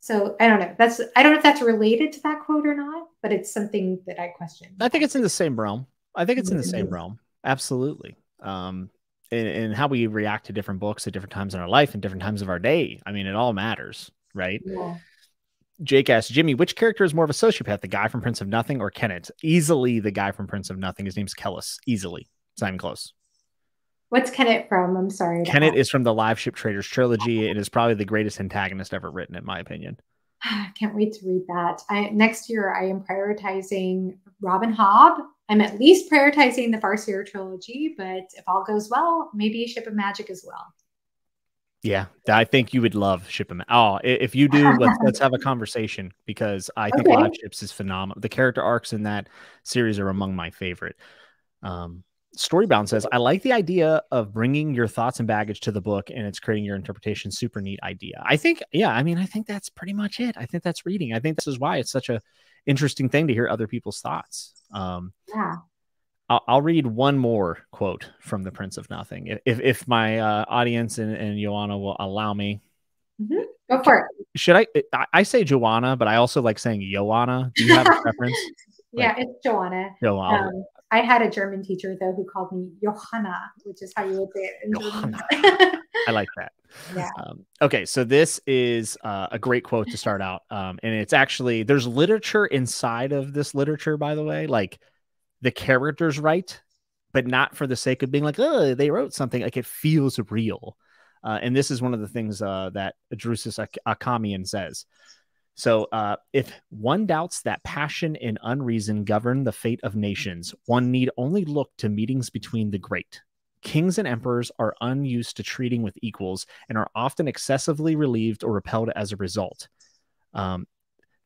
So I don't know. I don't know if that's related to that quote or not, but it's something that I question. I think it's in the same realm. I think it's in the same realm. Absolutely. And how we react to different books at different times in our life and different times of our day. I mean, it all matters, right? Yeah. Jake asked, Jimmy, which character is more of a sociopath, the guy from Prince of Nothing or Kenneth? Easily the guy from Prince of Nothing. His name's Kellis. Easily. It's not even close. What's Kenneth from? I'm sorry. Kenneth is from the Live Ship Traders trilogy. It is probably the greatest antagonist ever written, in my opinion. I can't wait to read that. Next year, I am prioritizing Robin Hobb. I'm at least prioritizing the Farseer trilogy, but if all goes well, maybe Ship of Magic as well. Yeah, I think you would love Ship of Magic. Oh, if you do, let's have a conversation, because I think Live Ships is phenomenal. The character arcs in that series are among my favorite. Storybound says, I like the idea of bringing your thoughts and baggage to the book and it's creating your interpretation. Super neat idea. I think, yeah, I mean, I think that's pretty much it. I think that's reading. I think this is why it's such a interesting thing to hear other people's thoughts. Yeah. I'll read one more quote from the Prince of Nothing. If my audience and Johanna will allow me. Mm-hmm. Go for it. Should I say Johanna, but I also like saying Johanna. Do you have a preference? Yeah, like, it's Johanna. Johanna. I had a German teacher, though, who called me Johanna, which is how you would say it in Johanna. German. I like that. Yeah. Okay, so this is a great quote to start out. And it's actually, there's literature inside of this literature, by the way. Like, the characters write, but not for the sake of being like, oh, they wrote something. Like, it feels real. And this is one of the things that Drusus Acamian says. So if one doubts that passion and unreason govern the fate of nations, one need only look to meetings between the great. Kings and emperors are unused to treating with equals and are often excessively relieved or repelled as a result. The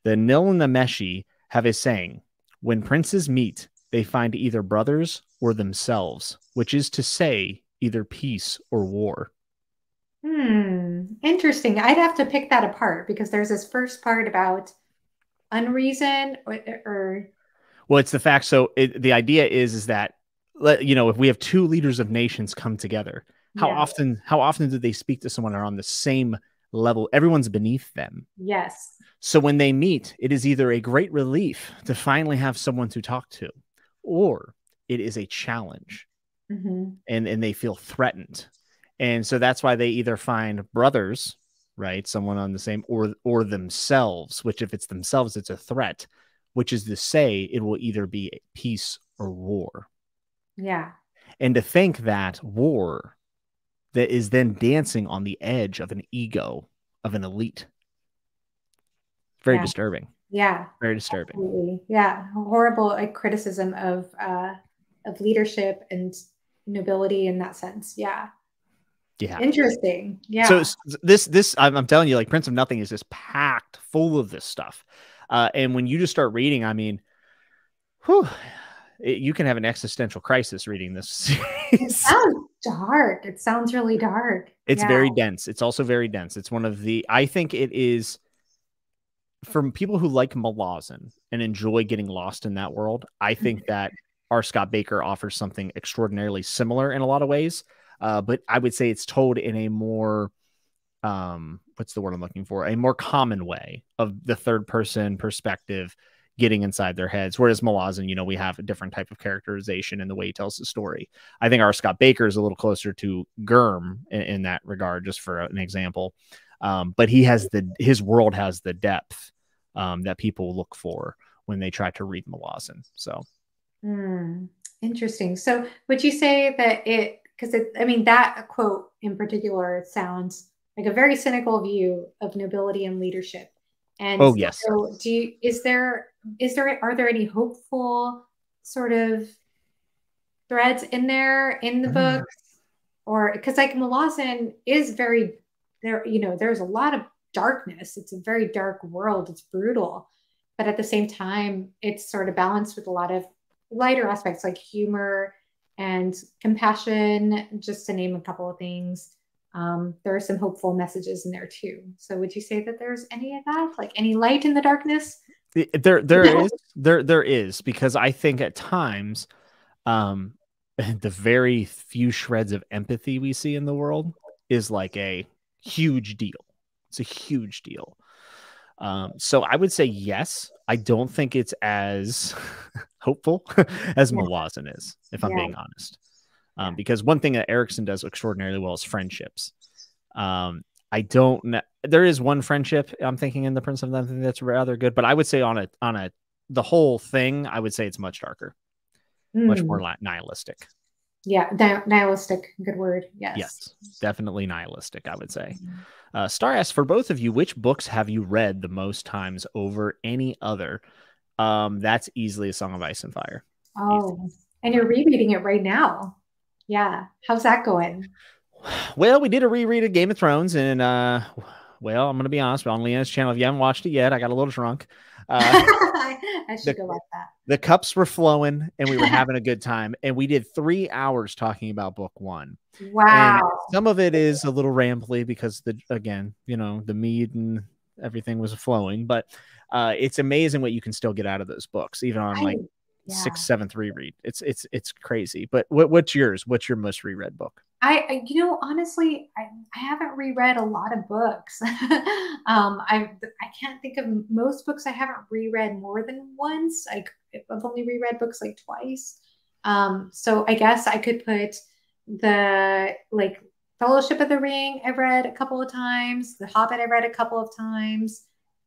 Nilnameshi have a saying, when princes meet, they find either brothers or themselves, which is to say either peace or war. Interesting. I'd have to pick that apart because there's this first part about unreason or well, it's the fact. So the idea is that, you know, if we have two leaders of nations come together, how often do they speak to someone who are on the same level? Everyone's beneath them. Yes. So when they meet, it is either a great relief to finally have someone to talk to, or it is a challenge, and they feel threatened. And so that's why they either find brothers, right, someone on the same, or themselves, which if it's themselves, it's a threat, which is to say it will either be peace or war. Yeah. And to think that war that is then dancing on the edge of an ego, of an elite. Very disturbing. Yeah. Very disturbing. Absolutely. Yeah. Horrible criticism of leadership and nobility in that sense. Yeah. Yeah. Interesting. Yeah. So this, I'm telling you, like Prince of Nothing is just packed full of this stuff. And when you just start reading, I mean, whew, you can have an existential crisis reading this. It sounds dark. It sounds really dark. It's very dense. It's also very dense. It's one of the, I think it is from people who like Malazan and enjoy getting lost in that world. I think that R. Scott Bakker offers something extraordinarily similar in a lot of ways. But I would say it's told in a more, what's the word I'm looking for? A more common way of the third person perspective getting inside their heads. Whereas Malazan, you know, we have a different type of characterization in the way he tells the story. I think R. Scott Bakker is a little closer to Gurm in that regard, just for an example. But he has his world has the depth that people look for when they try to read Malazan. So interesting. So would you say that that quote in particular sounds like a very cynical view of nobility and leadership. And oh, yes. So are there any hopeful sort of threads in there in the book? Or because like Malazan is very there, you know, there's a lot of darkness. It's a very dark world. It's brutal. But at the same time, it's sort of balanced with a lot of lighter aspects like humor and compassion, just to name a couple of things. There are some hopeful messages in there too. So would you say that there's any of that, like any light in the darkness? There is, because I think at times The very few shreds of empathy we see in the world is like a huge deal. It's a huge deal. So I would say yes. I don't think it's as hopeful as Malazan is, if I'm being honest. Because one thing that Erikson does extraordinarily well is friendships. I don't know. There is one friendship I'm thinking in The Prince of Nothing that's rather good, but I would say on the whole thing, I would say it's much darker, much more nihilistic. Yeah, nihilistic. Good word. Yes. Yes, definitely nihilistic, I would say. Star asks, for both of you, which books have you read the most times over any other? That's easily A Song of Ice and Fire. Oh, easy. And you're rereading it right now. Yeah. How's that going? Well, we did a reread of Game of Thrones, and well, I'm going to be honest, on Leanna's channel, if you haven't watched it yet, I got a little drunk. I should go like that. The cups were flowing, and we were having a good time, and we did 3 hours talking about book one. Wow. And some of it is a little rambly because, again, you know, the mead and everything was flowing, but it's amazing what you can still get out of those books, even on like 6th, 7th reread. It's crazy. But what's yours? What's your most reread book? You know, honestly, I haven't reread a lot of books. I can't think of most books I haven't reread more than once. I've only reread books like twice. So I guess I could put the Fellowship of the Ring. I've read a couple of times. The Hobbit. I've read a couple of times.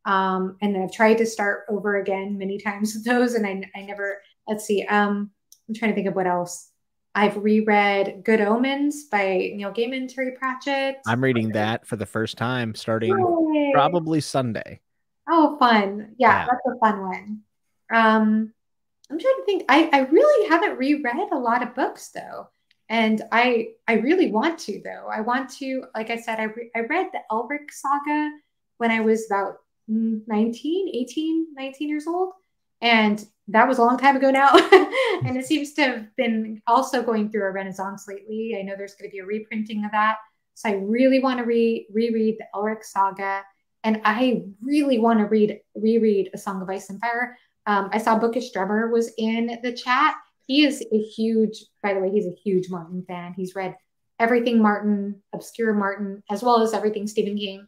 And I've tried to start over again many times with those. And I never, let's see. I'm trying to think of what else. I've reread Good Omens by Neil Gaiman, Terry Pratchett. I'm reading that for the first time starting probably Sunday. Oh, fun. Yeah, that's a fun one. I'm trying to think. I really haven't reread a lot of books, though. And I really want to, though. I want to, like I said, I read the Elric saga when I was about 19 years old. And that was a long time ago now. And it seems to have been also going through a renaissance lately. I know there's going to be a reprinting of that. So I really want to reread the Elric saga. And I really want to reread A Song of Ice and Fire. I saw Bookish Drummer was in the chat. He is a huge, by the way, he's a huge Martin fan. He's read everything Martin, obscure Martin, as well as everything Stephen King.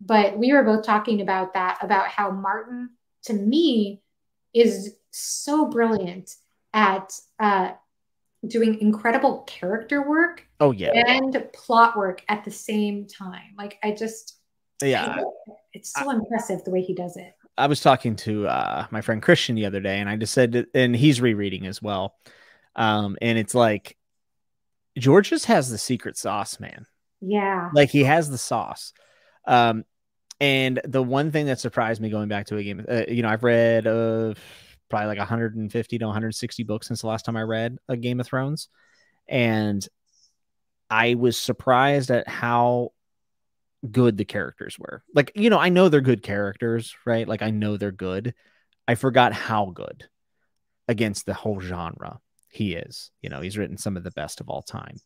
But we were both talking about that, about how Martin, to me, is so brilliant at doing incredible character work and plot work at the same time. Like it's so impressive the way he does it. I was talking to my friend Christian the other day, and I just said, and he's rereading as well. And it's like, George just has the secret sauce, man. Yeah. Like he has the sauce. And the one thing that surprised me going back to a game, you know, I've read probably like 150 to 160 books since the last time I read a Game of Thrones. And I was surprised at how good the characters were. Like, you know, I know they're good characters, right? Like I know they're good. I forgot how good against the whole genre he is. You know, he's written some of the best of all time.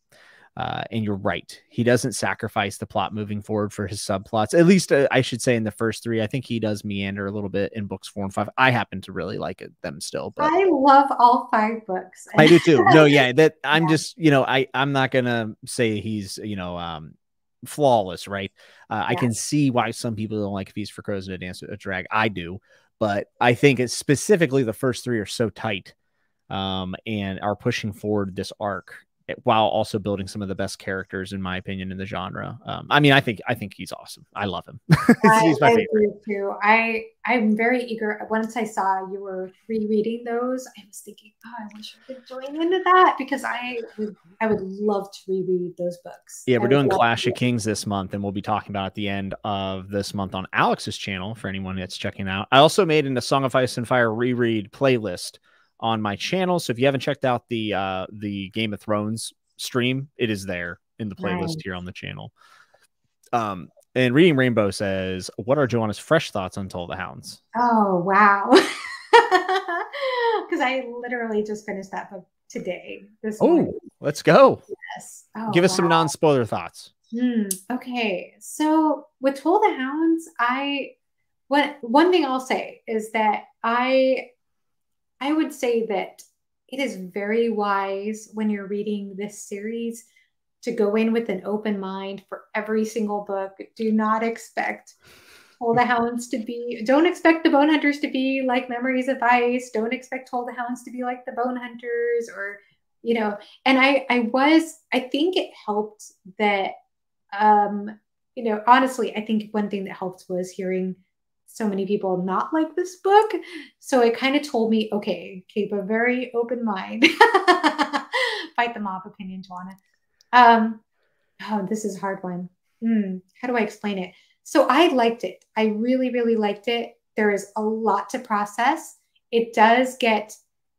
And you're right. He doesn't sacrifice the plot moving forward for his subplots. At least I should say in the first three, I think he does meander a little bit in books 4 and 5. I happen to really like them still, but I love all 5 books. I do too. No, yeah, that I'm just, you know, I'm not going to say he's, you know, flawless, right? I can see why some people don't like Feast for Crows and A Dance with a Drag. I do, but I think it's specifically the first 3 are so tight, and are pushing forward this arc while also building some of the best characters, in my opinion, in the genre. I mean, I think he's awesome. I love him. He's my favorite. Too. I'm very eager. Once I saw you were rereading those, I was thinking, oh, I wish I could join into that because I would love to reread those books. Yeah, we're doing Clash of Kings this month, and we'll be talking about at the end of this month on Alex's channel for anyone that's checking out. I also made an A Song of Ice and Fire reread playlist on my channel. So if you haven't checked out the Game of Thrones stream, it is there in the playlist here on the channel. And Reading Rainbow says, what are Johanna's fresh thoughts on Toll the Hounds? Oh, wow. Because I literally just finished that book today. Oh, let's go. Yes. Oh, give us some non-spoiler thoughts. Okay. So with Toll the Hounds, one thing I'll say is that I would say that it is very wise when you're reading this series to go in with an open mind for every single book. Do not expect Toll the Hounds to be, don't expect The Bone Hunters to be like Memories of Ice. Don't expect Toll the Hounds to be like The Bone Hunters, or, you know, and I think it helped that, you know, honestly, I think one thing that helped was hearing so many people not like this book. So it kind of told me, okay, keep a very open mind. Fight the mob opinion, Johanna. Oh, this is a hard one. How do I explain it? So I liked it. I really, really liked it. There is a lot to process. It does get,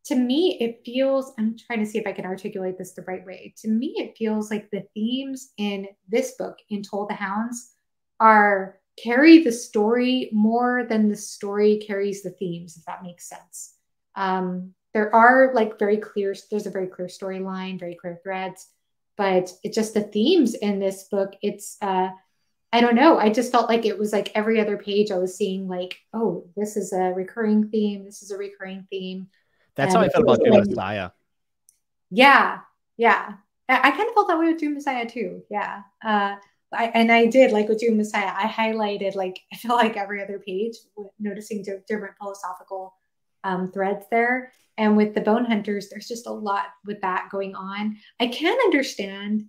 to me, it feels, I'm trying to see if I can articulate this the right way. To me, it feels like the themes in this book, in Toll the Hounds, are carry the story more than the story carries the themes, if that makes sense. There are like very clear, there's a very clear storyline, very clear threads, but it's just the themes in this book. It's, I don't know. I just felt like it was like every other page I was seeing like, oh, this is a recurring theme. This is a recurring theme. That's how I felt about Doom Messiah. Yeah. Yeah. I kind of felt that way with Doom Messiah too. Yeah. And I did, like with Doom Messiah, I highlighted, like, I feel like every other page, noticing different philosophical threads there. And with the Bone Hunters, there's just a lot with that going on. I can understand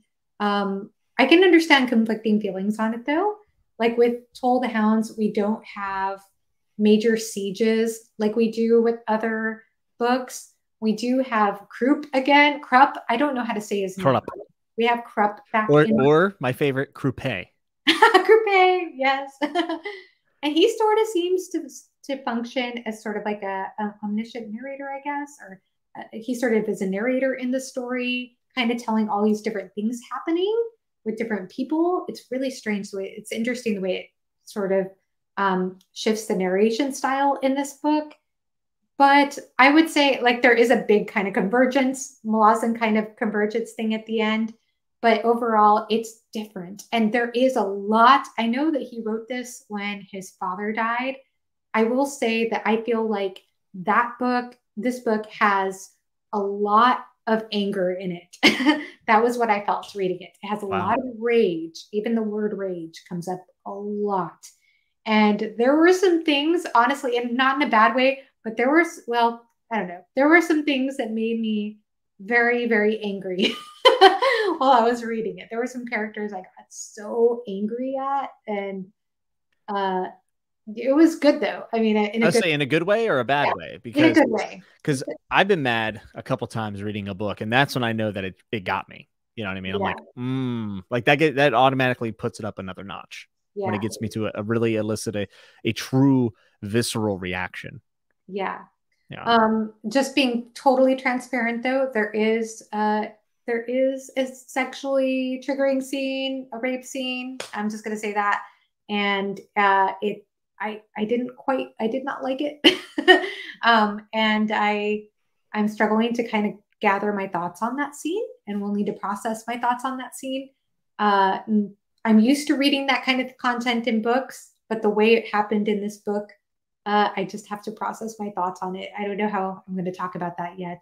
conflicting feelings on it though. Like with Toll the Hounds, we don't have major sieges like we do with other books. We do have Krupp again. Krupp, I don't know how to say his name. Krupp. We have Krupp back in. Or my favorite, Croupe. Croupe, yes. And he sort of seems to function as sort of like an omniscient narrator, I guess. Or he sort of is a narrator in the story, kind of telling all these different things happening with different people. It's really strange the way, it's interesting the way it sort of shifts the narration style in this book. But I would say like there is a big kind of convergence, Malazan kind of convergence thing at the end. But overall, it's different. And there is a lot. I know that he wrote this when his father died. I will say that I feel like that book, this book has a lot of anger in it. That was what I felt reading it. It has a lot of rage. Even the word rage comes up a lot. And there were some things, honestly, and not in a bad way, but there were, well, I don't know. There were some things that made me very, very angry while I was reading it. There were some characters I got so angry at, and it was good though. I mean, in a good, say in a good way or a bad way? Because, in a good way. Because I've been mad a couple times reading a book, and that's when I know that it got me. You know what I mean? Yeah. I'm like, like that automatically puts it up another notch when it gets me to really elicit a true visceral reaction. Yeah. Yeah. Just being totally transparent though, there is a sexually triggering scene, a rape scene. I'm just going to say that. And, I didn't quite, I did not like it. And I'm struggling to kind of gather my thoughts on that scene, and will need to process my thoughts on that scene. I'm used to reading that kind of content in books, but the way it happened in this book, I just have to process my thoughts on it. I don't know how I'm going to talk about that yet,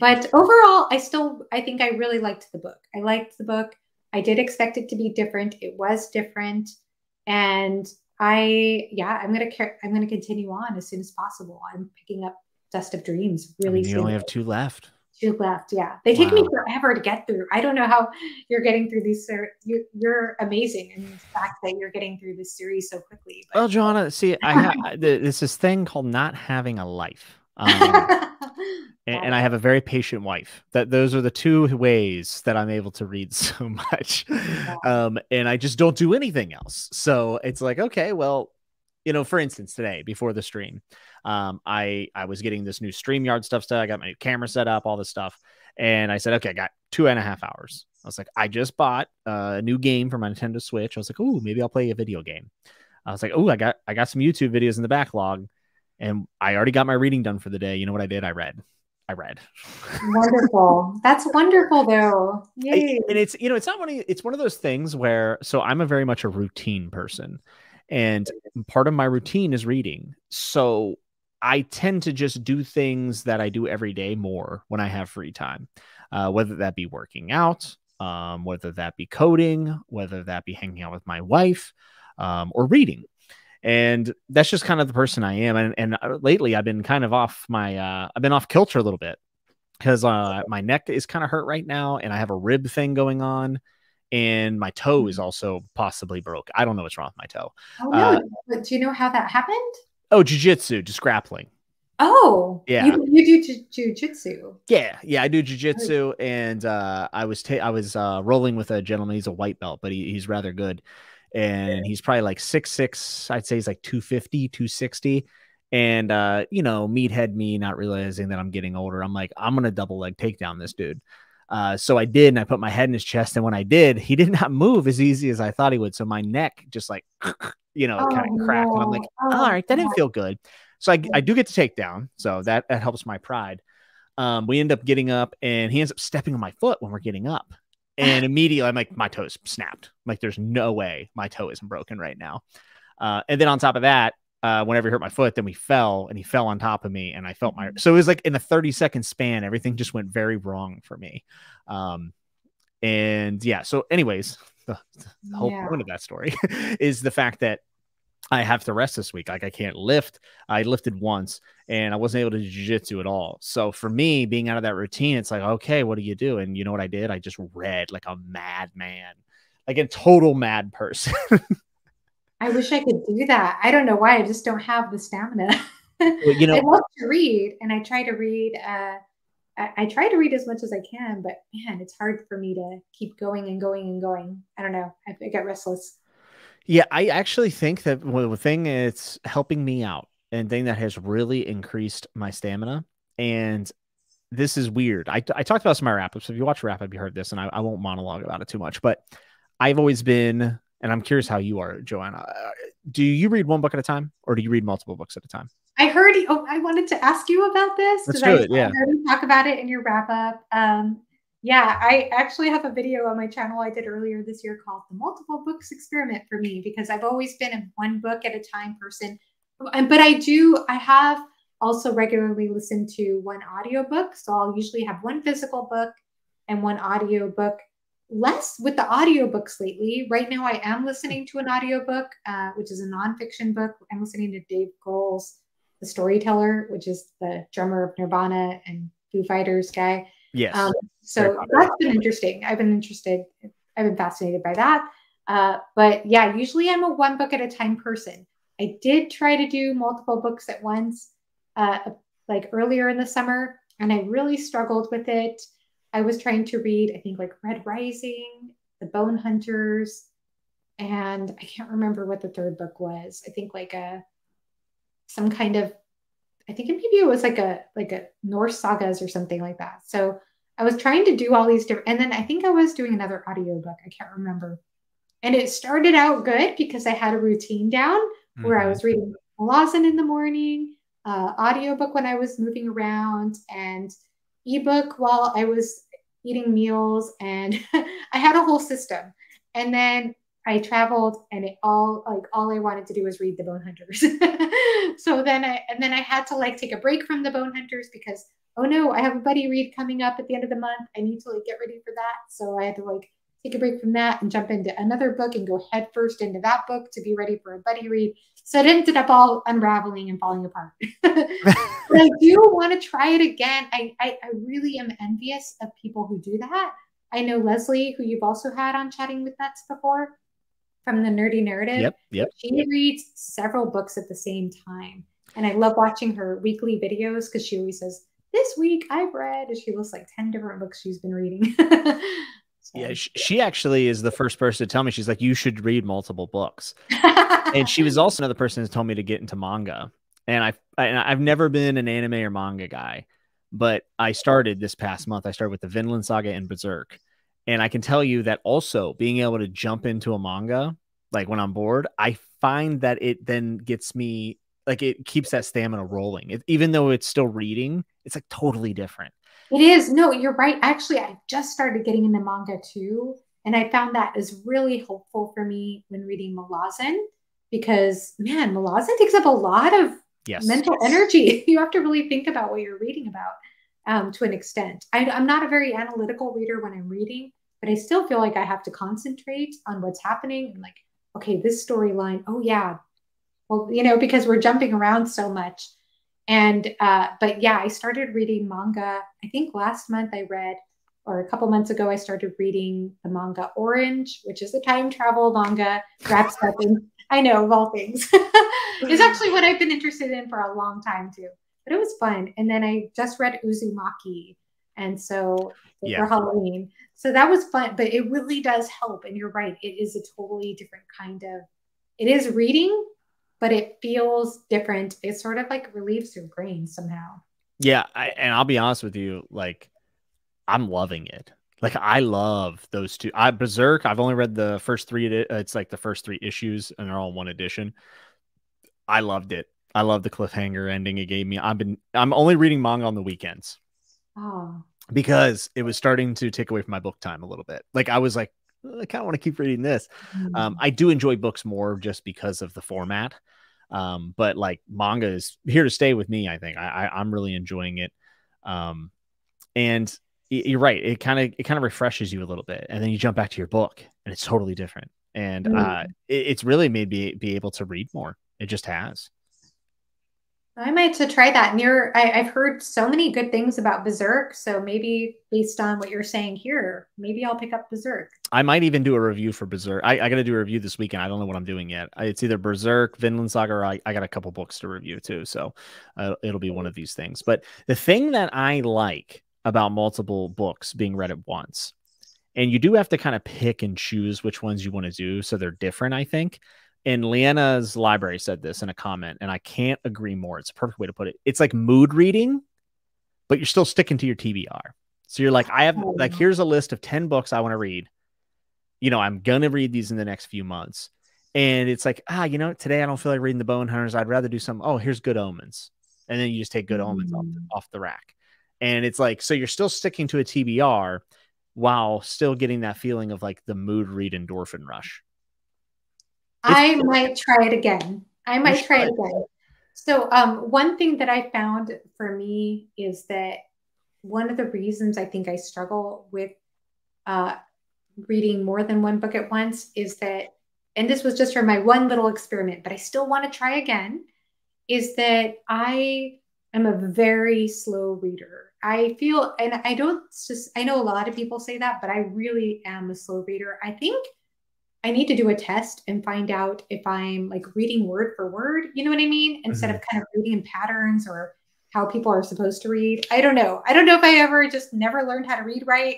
but overall, I think I really liked the book. I liked the book. I did expect it to be different. It was different. And I'm going to continue on as soon as possible. I'm picking up Dust of Dreams really soon. You only have 2 left. 2 left. Yeah. They take me forever to get through. I don't know how you're getting through these. You're amazing in the fact that you're getting through this series so quickly. But... Well, Johanna, see, there's this thing called not having a life. And I have a very patient wife. Those are the 2 ways that I'm able to read so much. And I just don't do anything else. So it's like, okay, well, you know, for instance, today before the stream, I was getting this new StreamYard stuff. I got my new camera set up, all this stuff. And I said, okay, I got 2.5 hours. I was like, I just bought a new game for my Nintendo Switch. I was like, oh, maybe I'll play a video game. I was like, oh, I got some YouTube videos in the backlog. And I already got my reading done for the day. You know what I did? I read. Wonderful. That's wonderful though. Yay. And it's, you know, it's one of those things where, so I'm a very much a routine person, and part of my routine is reading. So I tend to just do things that I do every day more when I have free time, whether that be working out, whether that be coding, whether that be hanging out with my wife, or reading. And that's just kind of the person I am. And lately I've been kind of off my, I've been off kilter a little bit because my neck is kind of hurt right now, and I have a rib thing going on, and my toe is also possibly broke. I don't know what's wrong with my toe. Oh, no. Do you know how that happened? Oh, jiu-jitsu, just grappling. Oh, yeah. You do jiu-jitsu. Yeah, yeah, I do jiu-jitsu, and I was rolling with a gentleman. He's a white belt, but he's rather good. And he's probably like 6'6", I'd say he's like 250, 260. And, you know, meathead me, not realizing that I'm getting older, I'm like, I'm going to double leg takedown this dude. So I did, and I put my head in his chest. And when I did, he did not move as easy as I thought he would. So my neck just like, you know, kind of cracked. And I'm like, all right, that didn't feel good. So I do get to take down. So that helps my pride. We end up getting up, and he ends up stepping on my foot when we're getting up. And immediately I'm like, my toe's snapped. I'm like, there's no way my toe isn't broken right now. And then on top of that, whenever he hurt my foot, then we fell, and he fell on top of me, and I felt my, so it was like in a 30-second span, everything just went very wrong for me. And yeah, so anyways, the whole point of that story is the fact that I have to rest this week. Like, I can't lift. I lifted once, and I wasn't able to do jiu-jitsu at all. So for me, being out of that routine, it's like, okay, what do you do? And you know what I did? I just read like a madman, like a total mad person. I wish I could do that. I don't know why. I just don't have the stamina. Well, you know, I love to read, and I try to read. I try to read as much as I can, but man, it's hard for me to keep going and going and going. I don't know. I get restless. Yeah, I actually think that the thing that's helping me out and thing that has really increased my stamina, and this is weird. I talked about some of my wrap-ups. If you watch wrap-up, you heard this, and I won't monologue about it too much, but I've always been, and I'm curious how you are, Johanna. Do you read one book at a time, or do you read multiple books at a time? I heard, I wanted to ask you about this. Let's do it, yeah. I heard you talk about it in your wrap-up. Yeah, I actually have a video on my channel I did earlier this year called The Multiple Books Experiment for me, because I've always been a one book at a time person. But I have also regularly listened to one audiobook. So I'll usually have one physical book and one audiobook. Less with the audiobooks lately. Right now I am listening to an audiobook, which is a nonfiction book. I'm listening to Dave Grohl's The Storyteller, which is the drummer of Nirvana and Foo Fighters guy. Yes. So that's been interesting. I've been fascinated by that. But yeah, usually I'm a one book at a time person. I did try to do multiple books at once, like earlier in the summer, and I really struggled with it. I was trying to read, I think, like Red Rising, The Bone Hunters, and I can't remember what the third book was. I think like some kind of, I think maybe it was like a Norse sagas or something like that. So I was trying to do all these different, and then I think I was doing another audiobook. I can't remember. And it started out good because I had a routine down where I was reading Malazan in the morning, audiobook when I was moving around, and ebook while I was eating meals. And I had a whole system. And then I traveled, and it all I wanted to do was read The Bone Hunters. So then I had to like take a break from The Bone Hunters because, oh no, I have a buddy read coming up at the end of the month. I need to like get ready for that. So I had to like take a break from that and jump into another book and go head first into that book to be ready for a buddy read. So it ended up all unraveling and falling apart. But I do want to try it again. I really am envious of people who do that. I know Leslie, who you've also had on Chatting with Nuts before, from the Nerdy Narrative. Yep. She reads several books at the same time. And I love watching her weekly videos because she always says, this week I've read, and she lists like 10 different books she's been reading. So, yeah, she actually is the first person to tell me, she's like, you should read multiple books. And she was also another person who told me to get into manga. And I've never been an anime or manga guy, but I started this past month. I started with the Vinland Saga and Berserk. And I can tell you that also being able to jump into a manga, like when I'm bored, I find that it then gets me, like it keeps that stamina rolling. Even though it's still reading, it's like totally different. It is. No, you're right. Actually, I just started getting into manga too. And I found that is really helpful for me when reading Malazan, because man, Malazan takes up a lot of Yes. Mental energy. You have to really think about what you're reading about to an extent. I'm not a very analytical reader when I'm reading, but I still feel like I have to concentrate on what's happening and like, okay, this storyline. Oh yeah. Well, you know, because we're jumping around so much. And, but yeah, I started reading manga. I think last month I read, or a couple months ago, I started reading the manga Orange, which is a time travel manga, wraps up in, I know, of all things. It's actually what I've been interested in for a long time too, but it was fun. And then I just read Uzumaki. And so for Halloween, so that was fun, but it really does help. And you're right. It is a totally different kind of, it is reading, but it feels different. It sort of like relieves your brain somehow. Yeah. And I'll be honest with you. Like, I'm loving it. Like, I love those two. Berserk, I've only read the first three. It's like the first three issues and they're all one edition. I loved it. I love the cliffhanger ending it gave me. I'm only reading manga on the weekends. Oh. Because it was starting to take away from my book time a little bit. Like, I was like, I kind of want to keep reading this. I do enjoy books more just because of the format. But like manga is here to stay with me. I think I'm really enjoying it. And you're right. It kind of refreshes you a little bit, and then you jump back to your book and it's totally different. And it's really made me be able to read more. It just has. I might have to try that. I've heard so many good things about Berserk. So maybe based on what you're saying here, maybe I'll pick up Berserk. I might even do a review for Berserk. I got to do a review this weekend. I don't know what I'm doing yet. It's either Berserk, Vinland Saga, or I got a couple books to review too. So it'll be one of these things. But the thing that I like about multiple books being read at once, and you do have to kind of pick and choose which ones you want to do. So they're different, I think. And Leanna's library said this in a comment, and I can't agree more. It's a perfect way to put it. It's like mood reading, but you're still sticking to your TBR. So you're like, I have like, here's a list of 10 books I want to read. You know, I'm going to read these in the next few months. And it's like, you know, today I don't feel like reading the Bone Hunters. I'd rather do some. Oh, here's Good Omens. And then you just take Good Omens off the rack. And it's like, so you're still sticking to a TBR while still getting that feeling of like the mood read endorphin rush. I might try it again. I might try it again. So one thing that I found for me is that one of the reasons I think I struggle with reading more than one book at once is that, and this was just for my one little experiment, but I still want to try again, is that I am a very slow reader. I feel, and I don't just, I know a lot of people say that, but I really am a slow reader. I think I need to do a test and find out if I'm like reading word for word, you know what I mean? Instead of kind of reading in patterns or how people are supposed to read. I don't know. I don't know if I ever just never learned how to read right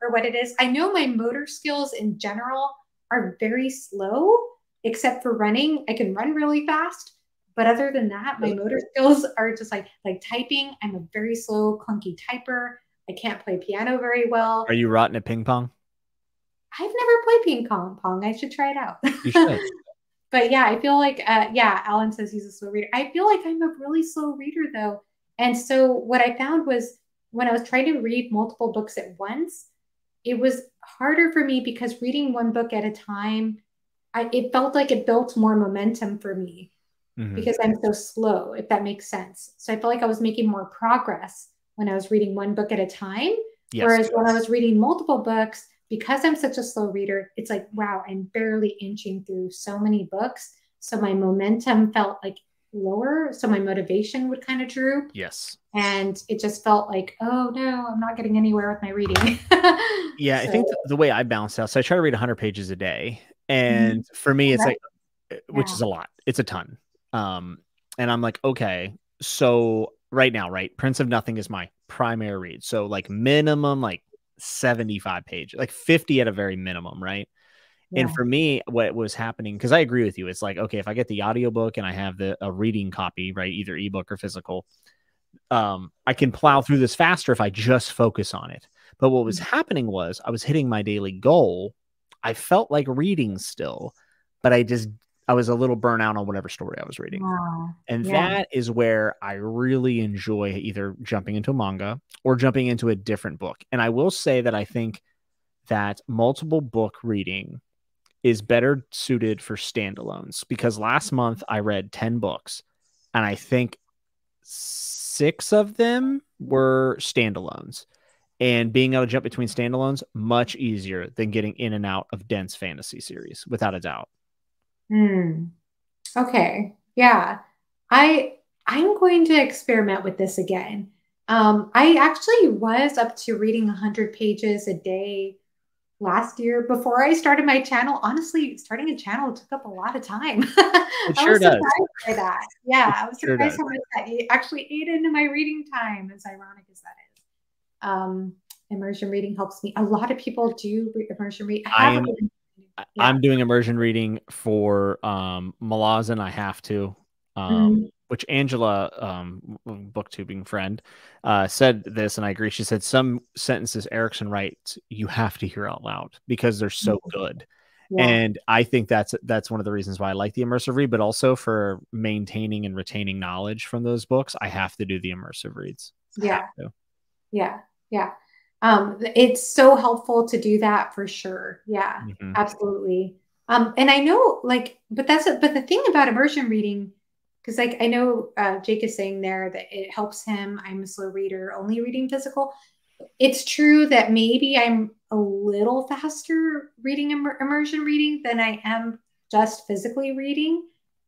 or what it is. I know my motor skills in general are very slow, except for running. I can run really fast. But other than that, my motor skills are just like typing. I'm a very slow, clunky typer. I can't play piano very well. Are you rotten at ping pong? I've never played ping pong. I should try it out. You should. But yeah, I feel like, yeah, Alan says he's a slow reader. I feel like I'm a really slow reader though. And so what I found was when I was trying to read multiple books at once, it was harder for me because reading one book at a time, it felt like it built more momentum for me because I'm so slow, if that makes sense. So I felt like I was making more progress when I was reading one book at a time. Yes, whereas when I was reading multiple books, because I'm such a slow reader, it's like, wow, I'm barely inching through so many books. So my momentum felt like lower. So my motivation would kind of droop. Yes. And it just felt like, oh no, I'm not getting anywhere with my reading. Yeah. So I think the way I balance out, so I try to read 100 pages a day. And for me, it's like, which is a lot. It's a ton. And I'm like, okay, so right now, right? Prince of Nothing is my primary read. So like minimum, like 75 pages, like 50 at a very minimum, right? Yeah. And for me, what was happening, because I agree with you, it's like, okay, if I get the audiobook and I have a reading copy, right, either ebook or physical, I can plow through this faster if I just focus on it. But what was happening was I was hitting my daily goal. I felt like reading still, but I was a little burnt out on whatever story I was reading. Wow. And that is where I really enjoy either jumping into manga or jumping into a different book. And I will say that I think that multiple book reading is better suited for standalones because last month I read 10 books. and I think 6 of them were standalones. And being able to jump between standalones, much easier than getting in and out of dense fantasy series, without a doubt. Mm. Okay. Yeah. I'm going to experiment with this again. I actually was up to reading 100 pages a day last year before I started my channel. Honestly, starting a channel took up a lot of time. It sure does. By that. Yeah, I was surprised how much that actually ate into my reading time, as ironic as that is. Immersion reading helps me. A lot of people do immersion reading. I'm doing immersion reading for Malazan. I have to. Which Angela, booktubing friend, said this, and I agree. She said some sentences Erikson writes, you have to hear out loud because they're so good. Yeah. And I think that's one of the reasons why I like the immersive read, but also for maintaining and retaining knowledge from those books, I have to do the immersive reads. Yeah. Yeah. Yeah. It's so helpful to do that for sure. Yeah, absolutely. And I know, like, but the thing about immersion reading, because like I know Jake is saying there that it helps him. I'm a slow reader, only reading physical. It's true that maybe I'm a little faster reading immersion reading than I am just physically reading.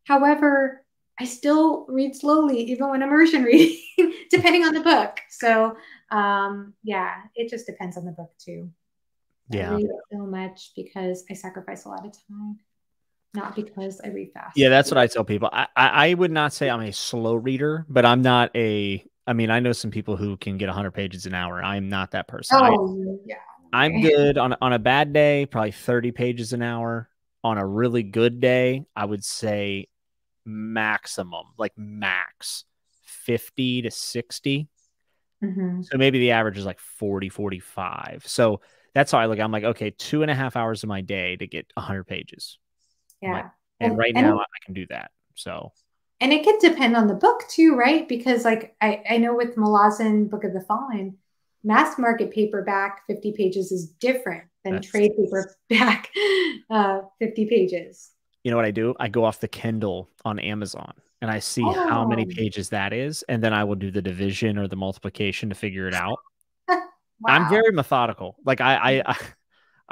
However, I still read slowly, even when immersion reading, depending on the book. So yeah, it just depends on the book too. Yeah. I read so much because I sacrifice a lot of time. Not because I read fast. Yeah, that's what I tell people. I would not say I'm a slow reader, but I'm not a, I mean, I know some people who can get 100 pages an hour. I'm not that person. Oh, yeah. I'm good on a bad day, probably 30 pages an hour. On a really good day, I would say maximum, like max 50 to 60. So maybe the average is like 40, 45. So that's how I look. I'm like, okay, 2.5 hours of my day to get 100 pages. Yeah. Like, and right now I can do that. So, and it can depend on the book too, right? Because like, I know with Malazan Book of the Fallen, mass market paperback 50 pages is different than trade paperback 50 pages. You know what I do? I go off the Kindle on Amazon and I see how many pages that is. And then I will do the division or the multiplication to figure it out. Wow. I'm very methodical. Like I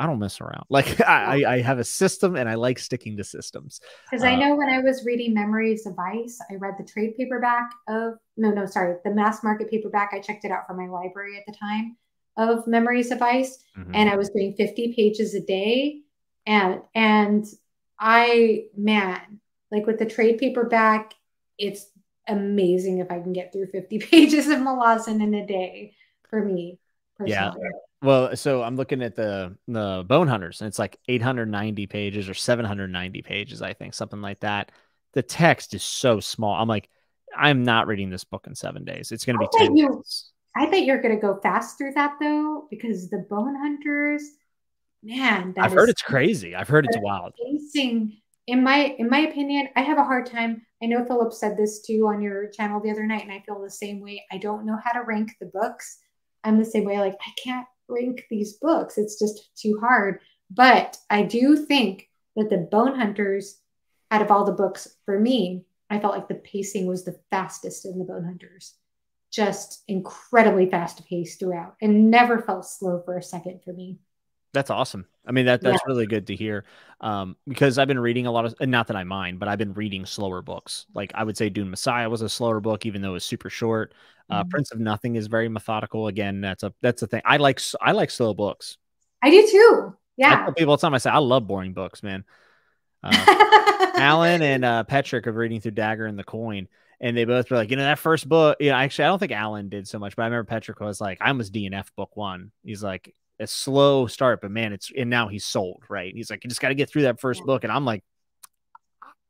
don't mess around. Like I have a system and I like sticking to systems. Because I know when I was reading Memories of Ice, I read the trade paperback of, no, sorry, the mass market paperback. I checked it out from my library at the time of Memories of Ice. And I was doing 50 pages a day. And I, man, like with the trade paperback, it's amazing if I can get through 50 pages of Malazan in a day for me personally. Yeah. Well, so I'm looking at the Bone Hunters, and it's like 890 pages or 790 pages, I think, something like that. The text is so small. I'm like, I'm not reading this book in 7 days. It's going to be 10 days. I bet you're going to go fast through that, though, because the Bone Hunters, man. I've heard it's crazy. I've heard it's wild. Amazing. In my opinion, I have a hard time. I know Philip said this, too, on your channel the other night, and I feel the same way. I don't know how to rank the books. I'm the same way. Like, I can't rank these books. It's just too hard. But I do think that the Bone Hunters, out of all the books for me, I felt like the pacing was the fastest in the Bone Hunters. Just incredibly fast paced throughout and never felt slow for a second for me. That's awesome. I mean, that's really good to hear. Because I've been reading a lot of, not that I mind, but I've been reading slower books. Like I would say Dune Messiah was a slower book, even though it was super short. Prince of Nothing is very methodical. Again, that's a thing. I like slow books. I do too. Yeah. I tell people all the time, I say, I love boring books, man. Alan and Patrick are reading through Dagger and the Coin. And they both were like, you know, that first book, you know, actually, I don't think Alan did so much, but I remember Patrick was like, I almost DNF book one. He's like, a slow start, but man, it's, and now he's sold, right? He's like, you just got to get through that first book. And I'm like,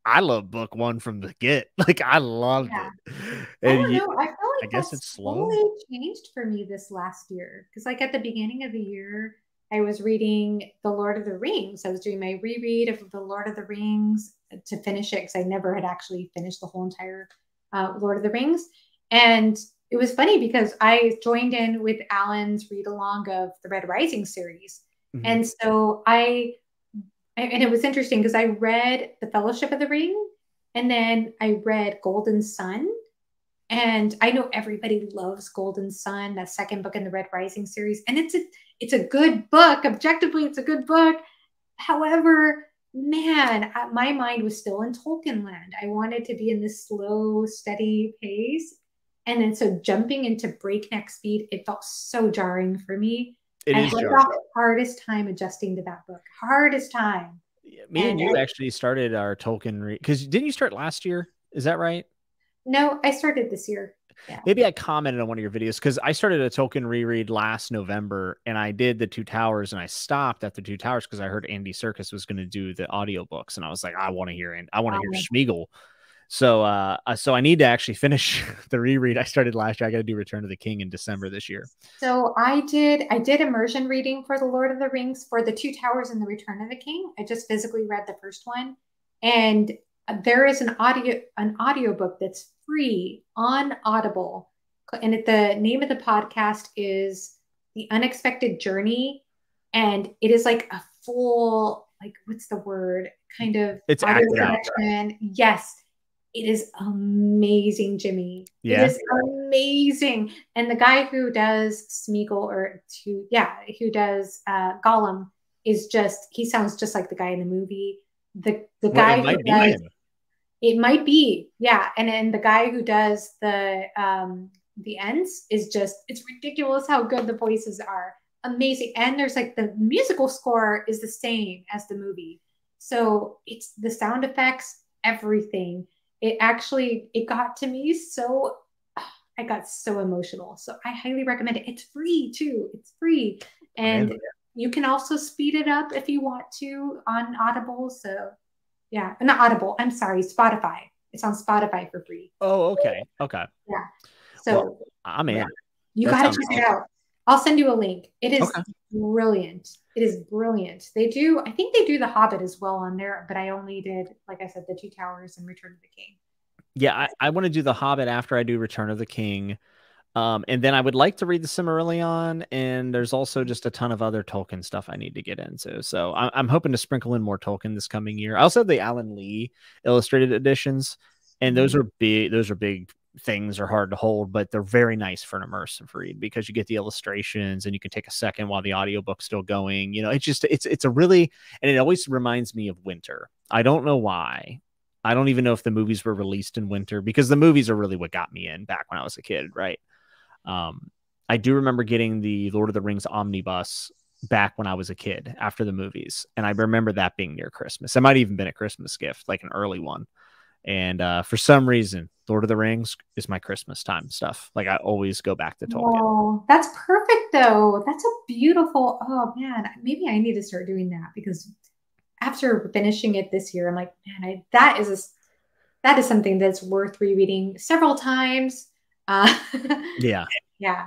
I love book one from the get. Like, I loved it. And I don't know. I feel like I guess it's slow. Totally changed for me this last year. Because like at the beginning of the year, I was reading The Lord of the Rings. I was doing my reread of The Lord of the Rings to finish it because I never had actually finished the whole entire Lord of the Rings. And it was funny because I joined in with Alan's read along of the Red Rising series. And so and it was interesting because I read The Fellowship of the Ring And then I read Golden Sun. And I know everybody loves Golden Sun, that second book in the Red Rising series. And it's a good book. Objectively, it's a good book. However, man, my mind was still in Tolkien land. I wanted to be in this slow, steady pace. And then so jumping into breakneck speed, it felt so jarring for me. It is jarring. I had the hardest time adjusting to that book. Hardest time. Me and you actually started our Tolkien read, because didn't you start last year? Is that right? No, I started this year. Yeah. Maybe I commented on one of your videos, because I started a Tolkien reread last November, and I did the Two Towers, and I stopped after Two Towers because I heard Andy Serkis was going to do the audiobooks, and I was like, I want to hear Smeagol. So, so I need to actually finish the reread I started last year. I got to do Return of the King in December this year. So I did immersion reading for The Lord of the Rings, for the Two Towers and the Return of the King. I just physically read the first one, and there is an audiobook that's free on Audible, and the name of the podcast is The Unexpected Journey, and it is like a full, like, what's the word? Kind of. It's acted out. Yes. It is amazing, Jimmy. Yeah. It is amazing. And the guy who does Smeagol, or who does Gollum, is just, he sounds just like the guy in the movie. The guy who does, it might be, yeah. And then the guy who does the Ents is just, it's ridiculous how good the voices are. Amazing. And there's like the musical score is the same as the movie. So it's the sound effects, everything. It actually, it got to me so, I got so emotional. So I highly recommend it. It's free too. It's free. And you can also speed it up if you want to on Audible. So yeah, not Audible. I'm sorry, Spotify. It's on Spotify for free. Oh, okay. Okay. Yeah. So well, I'm in. Yeah. You got to check it out. I'll send you a link. It is brilliant. It is brilliant. They do, I think they do The Hobbit as well on there, but I only did, like I said, the Two Towers and Return of the King. Yeah, I want to do The Hobbit after I do Return of the King. And then I would like to read The Silmarillion, and there's also just a ton of other Tolkien stuff I need to get into. So I'm hoping to sprinkle in more Tolkien this coming year. I also have the Alan Lee illustrated editions, and those are big things are hard to hold, but they're very nice for an immersive read because you get the illustrations and you can take a second while the audiobook's still going. You know, it's just, it's a really, and it always reminds me of winter. I don't know why. I don't even know if the movies were released in winter, because the movies are really what got me in back when I was a kid. Right. I do remember getting the Lord of the Rings omnibus back when I was a kid after the movies. And I remember that being near Christmas. It might have even been a Christmas gift, like an early one. And for some reason, Lord of the Rings is my Christmas time stuff. Like I always go back to Tolkien. Oh, that's perfect though. That's a beautiful, oh man, maybe I need to start doing that, because after finishing it this year, I'm like, man, that is something that's worth rereading several times. Yeah. Yeah.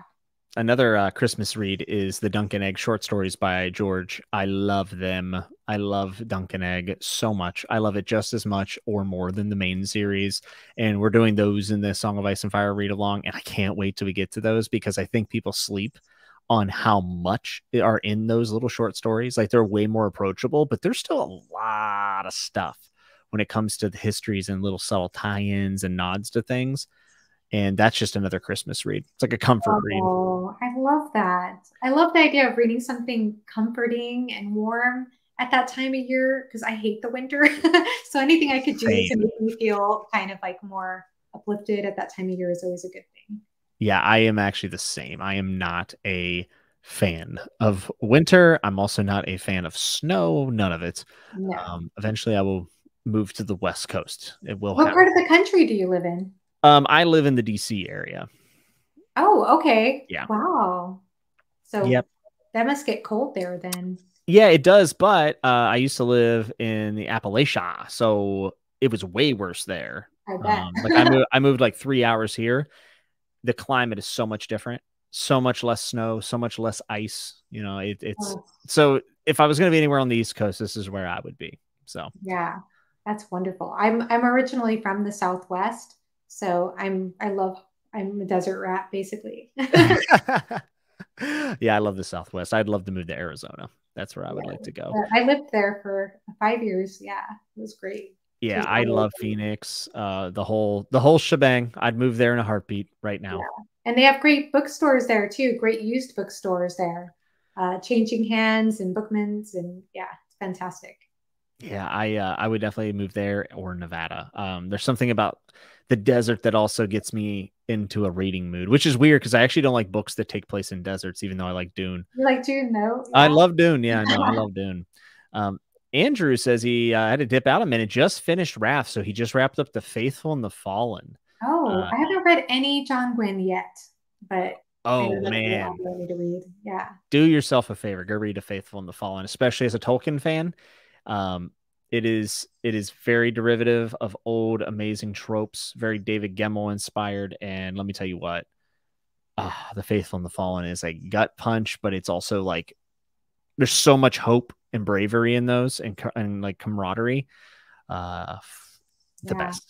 Another Christmas read is the Duncan Egg short stories by George. I love them. I love Duncan Egg so much. I love it just as much or more than the main series. And we're doing those in the Song of Ice and Fire read along. And I can't wait till we get to those, because I think people sleep on how much are in those little short stories. Like they're way more approachable, but there's still a lot of stuff when it comes to the histories and little subtle tie-ins and nods to things. And that's just another Christmas read. It's like a comfort read. Oh, I love that. I love the idea of reading something comforting and warm at that time of year, because I hate the winter. So anything I could do to make me feel kind of like more uplifted at that time of year is always a good thing. Yeah, I am actually the same. I am not a fan of winter. I'm also not a fan of snow. None of it. No. Eventually, I will move to the West Coast. It will. What part of the country do you live in? I live in the DC area. Oh, okay. Yeah. Wow. So that must get cold there then. Yeah, it does. But I used to live in the Appalachia, so it was way worse there. I bet. I moved like 3 hours here. The climate is so much different. So much less snow, so much less ice. You know, so if I was going to be anywhere on the East Coast, this is where I would be. So yeah, that's wonderful. I'm originally from the Southwest. So I'm a desert rat, basically. Yeah, I love the Southwest. I'd love to move to Arizona. That's where I would like to go. I lived there for 5 years. Yeah, it was great. Yeah, I love Phoenix. The whole shebang. I'd move there in a heartbeat right now. Yeah. And they have great bookstores there too. Great used bookstores there, changing hands and Bookman's, and yeah, it's fantastic. Yeah, I would definitely move there or Nevada. There's something about the desert that also gets me into a reading mood, which is weird because I actually don't like books that take place in deserts, even though I like Dune. You like Dune, though? Yeah. I love Dune. Yeah, no, I love Dune. Andrew says he had to dip out a minute, just finished Wrath, so he just wrapped up The Faithful and the Fallen. Oh, I haven't read any John Gwynne yet, but oh man, to read. Yeah, do yourself a favor, go read The Faithful and the Fallen, especially as a Tolkien fan. It is very derivative of old amazing tropes, very David Gemmell inspired, and let me tell you what, The Faithful and the Fallen is a gut punch, but it's also like there's so much hope and bravery in those, and like camaraderie. The best.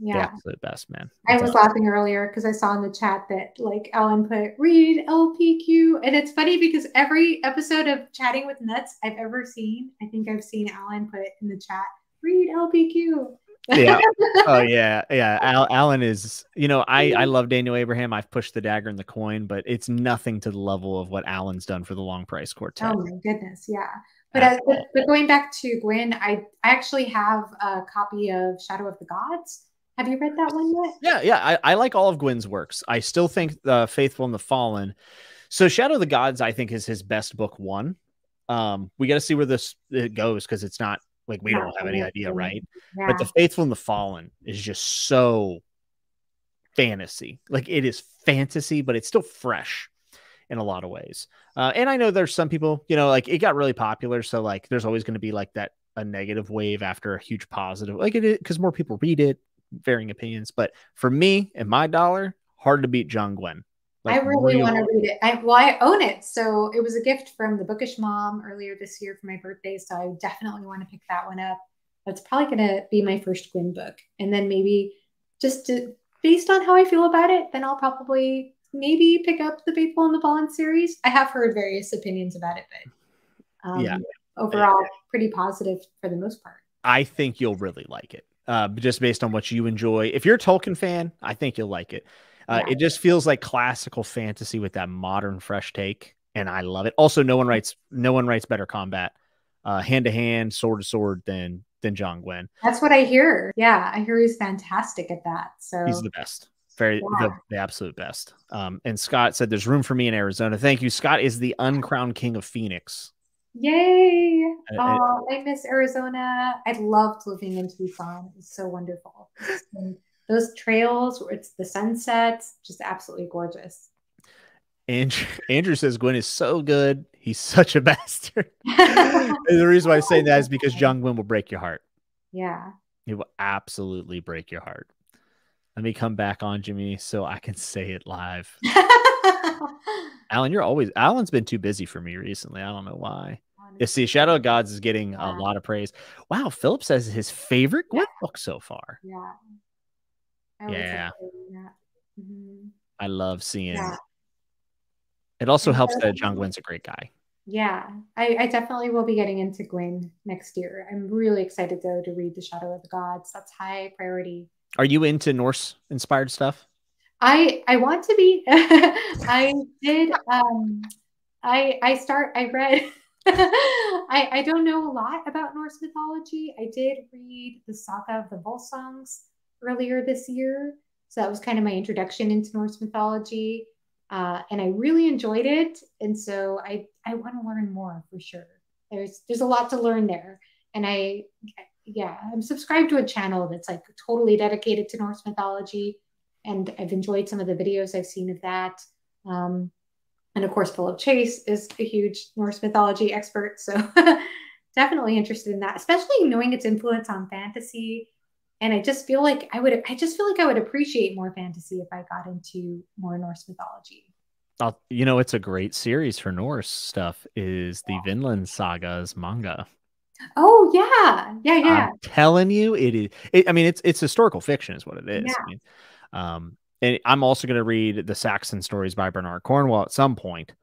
Yeah. The absolute best, man. That's I was laughing earlier because I saw in the chat that like Ellen put read LPQ, and it's funny because every episode of Chatting with Nuts I've ever seen, I think I've seen Alan put in the chat read LPQ. Yeah. Oh yeah, yeah. Alan is, you know, I love Daniel Abraham. I've pushed The Dagger and the Coin, but it's nothing to the level of what Alan's done for The Long Price Quartet. Oh my goodness, yeah. But, but going back to Gwynne, I actually have a copy of Shadow of the Gods. Have you read that one yet? Yeah, yeah. I like all of Gwynne's works. I still think Faithful and the Fallen. So Shadow of the Gods, I think, is his best book one. We got to see where it goes because it's not like we don't have any idea, right? Yeah. But The Faithful and the Fallen is just so fantasy. Like, it is fantasy, but it's still fresh in a lot of ways. And I know there's some people, you know, like it got really popular. So like there's always going to be like that a negative wave after a huge positive. Like it is because more people read it. Varying opinions, but for me and my dollar, hard to beat John Gwynne. Like, I really want to read it. I own it, so it was a gift from the Bookish Mom earlier this year for my birthday, so I definitely want to pick that one up. That's probably gonna be my first Gwynne book, and then maybe just based on how I feel about it, then I'll probably maybe pick up The Faithful and the Fallen series. I have heard various opinions about it, but yeah, overall pretty positive for the most part. I think you'll really like it. Just based on what you enjoy. If you're a Tolkien fan, I think you'll like it. It just feels like classical fantasy with that modern fresh take, and I love it. Also, no one writes better combat, hand to hand, sword to sword than John Gwynne. That's what I hear. Yeah, I hear he's fantastic at that. So he's the best, the absolute best. And Scott said, "There's room for me in Arizona." Thank you. Scott is the uncrowned king of Phoenix. Yay! Oh, I miss Arizona. I loved living in Tucson. It's so wonderful. And those trails, it's the sunsets, just absolutely gorgeous. Andrew says Gwynne is so good. He's such a bastard. The reason why I say that is because John Gwynne will break your heart. Yeah, he will absolutely break your heart. Let me come back on, Jimmy, so I can say it live. Alan, Alan's been too busy for me recently. I don't know why. You see, Shadow of Gods is getting a lot of praise. Wow, Philip says his favorite Gwynne book so far. Yeah. Yeah. I love seeing it. It also helps that John Gwynne's a great guy. Yeah. I definitely will be getting into Gwynne next year. I'm really excited, though, to read The Shadow of the Gods. That's high priority. Are you into Norse-inspired stuff? I want to be. I did. I read. I don't know a lot about Norse mythology. I did read the Saga of the Volsungs earlier this year, so that was kind of my introduction into Norse mythology, and I really enjoyed it. And so I want to learn more for sure. There's a lot to learn there, and I'm subscribed to a channel that's like totally dedicated to Norse mythology. And I've enjoyed some of the videos I've seen of that. And of course, Philip Chase is a huge Norse mythology expert. So definitely interested in that, especially knowing its influence on fantasy. And I just feel like I would appreciate more fantasy if I got into more Norse mythology. You know, it's a great series for Norse stuff is the Vinland Saga's manga. Oh yeah. Yeah. Yeah. I'm telling you, it is. I mean, it's historical fiction is what it is. Yeah. I mean, and I'm also going to read the Saxon stories by Bernard Cornwell at some point,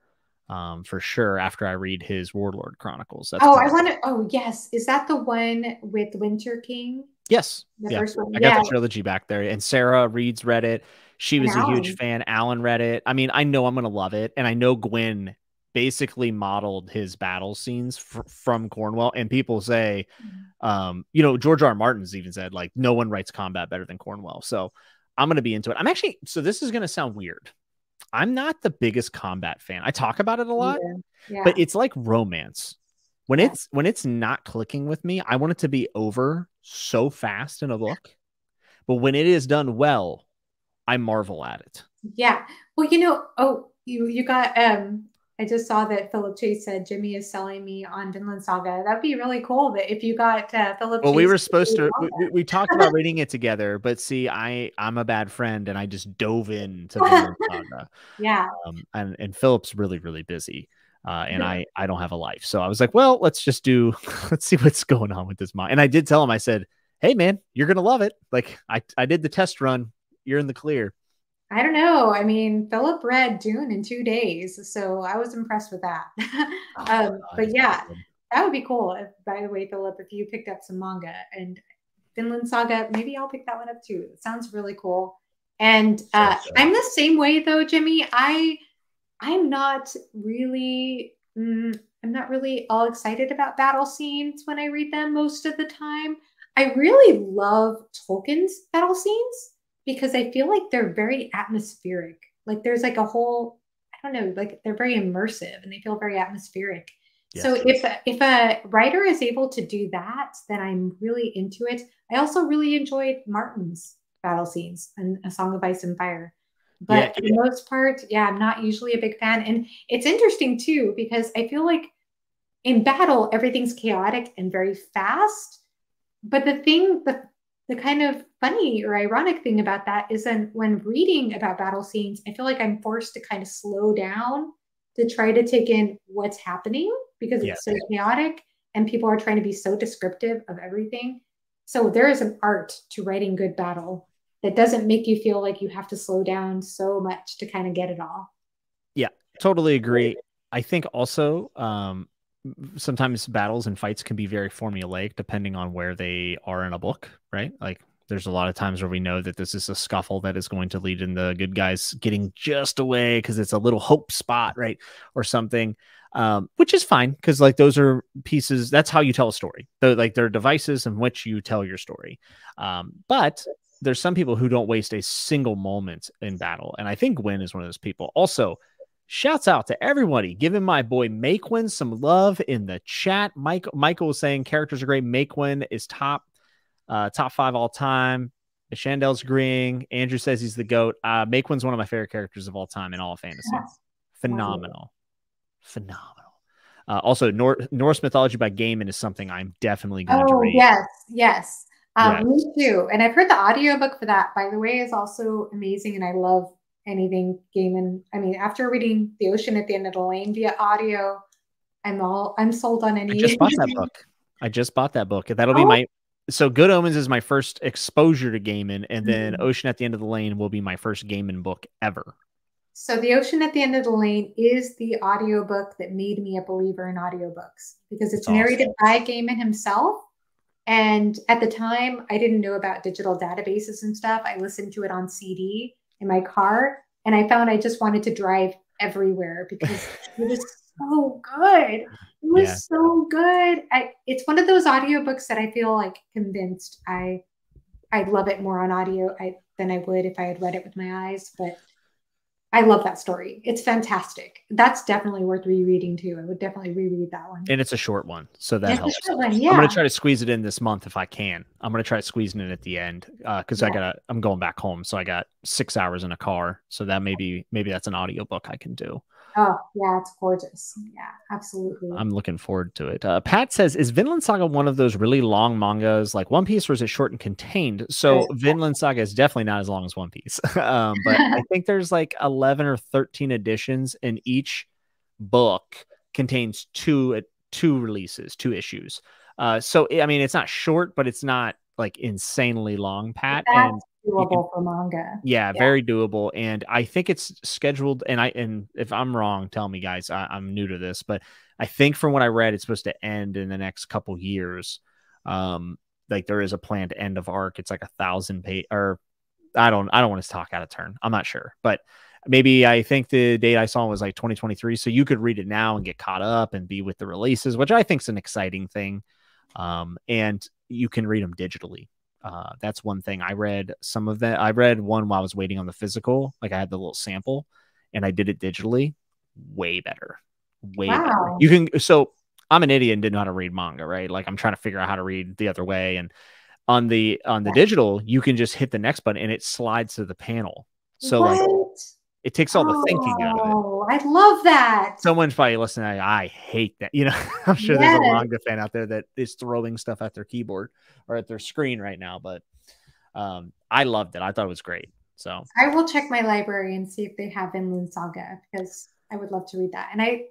for sure. After I read his Warlord Chronicles. That's I want to. Oh yes, is that the one with Winter King? Yes. The first one. I got the trilogy back there. And Sarah Reed's read it. She was a huge fan. Alan read it. I mean, I know I'm going to love it. And I know Gwynne basically modeled his battle scenes from Cornwell. And people say, you know, George R. R. Martin's even said, like, no one writes combat better than Cornwell. So I'm going to be into it. I'm actually, so this is going to sound weird. I'm not the biggest combat fan. I talk about it a lot, but it's like romance. When it's not clicking with me, I want it to be over so fast in a book. But when it is done well, I marvel at it. Yeah. Well, you know, you got, I just saw that Philip Chase said, Jimmy is selling me on Vinland Saga. That'd be really cool that if you got Philip Chase. Well, we were supposed to, we talked about reading it together, but see, I'm a bad friend and I just dove into Vinland Saga. Yeah. And Philip's really, really busy. And I don't have a life. So I was like, well, let's see what's going on with this mod. And I did tell him, I said, hey man, you're going to love it. Like I did the test run. You're in the clear. I don't know. I mean, Philip read Dune in 2 days, so I was impressed with that. But yeah, that would be cool. If, by the way, Philip, if you picked up some manga and Vinland Saga, maybe I'll pick that one up too. It sounds really cool. And I'm the same way though, Jimmy. I'm not really all excited about battle scenes when I read them most of the time. I really love Tolkien's battle scenes because I feel like they're very atmospheric. Like there's like a whole, I don't know, like they're very immersive and they feel very atmospheric. Yes, so if a writer is able to do that, then I'm really into it. I also really enjoyed Martin's battle scenes and A Song of Ice and Fire. But for the most part, I'm not usually a big fan. And it's interesting too, because I feel like in battle, everything's chaotic and very fast. But the thing, the kind of funny or ironic thing about that is that when reading about battle scenes, I feel like I'm forced to kind of slow down to try to take in what's happening because it's so chaotic and people are trying to be so descriptive of everything. So there is an art to writing good battle that doesn't make you feel like you have to slow down so much to kind of get it all. Yeah, totally agree. I think also sometimes battles and fights can be very formulaic depending on where they are in a book, right? Like there's a lot of times where we know that this is a scuffle that is going to lead in the good guys getting just away because it's a little hope spot, right? Or something, which is fine because like those are pieces, that's how you tell a story. They're, like they're devices in which you tell your story. But there's some people who don't waste a single moment in battle. And I think Gwynne is one of those people. Also, shouts out to everybody giving my boy Maquin some love in the chat. Michael was saying characters are great. Maquin is top 5 all time. Chandel's agreeing. Andrew says he's the GOAT. Maquin's one of my favorite characters of all time in all of fantasy. Yes. Phenomenal. Phenomenal. Also, Norse mythology by Gaiman is something I'm definitely going to read. Oh, yes, yes. Me too. And I've heard the audiobook for that, by the way, is also amazing. And I love anything Gaiman. I mean, after reading The Ocean at the End of the Lane via audio, I'm sold on anything. I just bought that book. That'll be my, so Good Omens is my first exposure to Gaiman. And then Ocean at the End of the Lane will be my first Gaiman book ever. So The Ocean at the End of the Lane is the audiobook that made me a believer in audiobooks because it's narrated by Gaiman himself. And at the time, I didn't know about digital databases and stuff. I listened to it on CD in my car, and I found I just wanted to drive everywhere because it was so good. It was so good. It's one of those audiobooks that I feel like convinced I'd love it more on audio than I would if I had read it with my eyes. But I love that story. It's fantastic. That's definitely worth rereading too. I would definitely reread that one. And it's a short one. So that helps. I'm going to try to squeeze it in this month if I can. I'm going to try squeezing it at the end because I'm going back home. So I got 6 hours in a car. So that maybe that's an audiobook I can do. Oh, yeah, it's gorgeous. Yeah, absolutely. I'm looking forward to it. Pat says, is Vinland Saga one of those really long mangas like One Piece, or is it short and contained? So Vinland Saga is definitely not as long as One Piece. But I think there's like 11 or 13 editions, and each book contains two releases, 2 issues. So, I mean, it's not short, but it's not like insanely long, Pat. Doable for manga. Yeah, very doable. And I think it's scheduled, and if I'm wrong, tell me guys, I'm new to this, but I think from what I read, it's supposed to end in the next couple years. like there is a planned end of arc. It's like 1,000 page, or I don't want to talk out of turn. I'm not sure, but maybe I think the date I saw was like 2023. So you could read it now and get caught up and be with the releases, which I think is an exciting thing. And you can read them digitally. That's one thing. I read some of that. I read one while I was waiting on the physical. Like I had the little sample and I did it digitally. Way better. Way wow. better. You can. So I'm an idiot and didn't know how to read manga, right? Like I'm trying to figure out how to read the other way. And on the digital, you can just hit the next button and it slides to the panel. So what? Like it takes all the thinking out of it. Oh, I love that. Someone's probably listening. I hate that. You know, I'm sure yes. there's a manga fan out there that is throwing stuff at their keyboard or at their screen right now. But I loved it. I thought it was great. So I will check my library and see if they have Vinland Saga, because I would love to read that. And I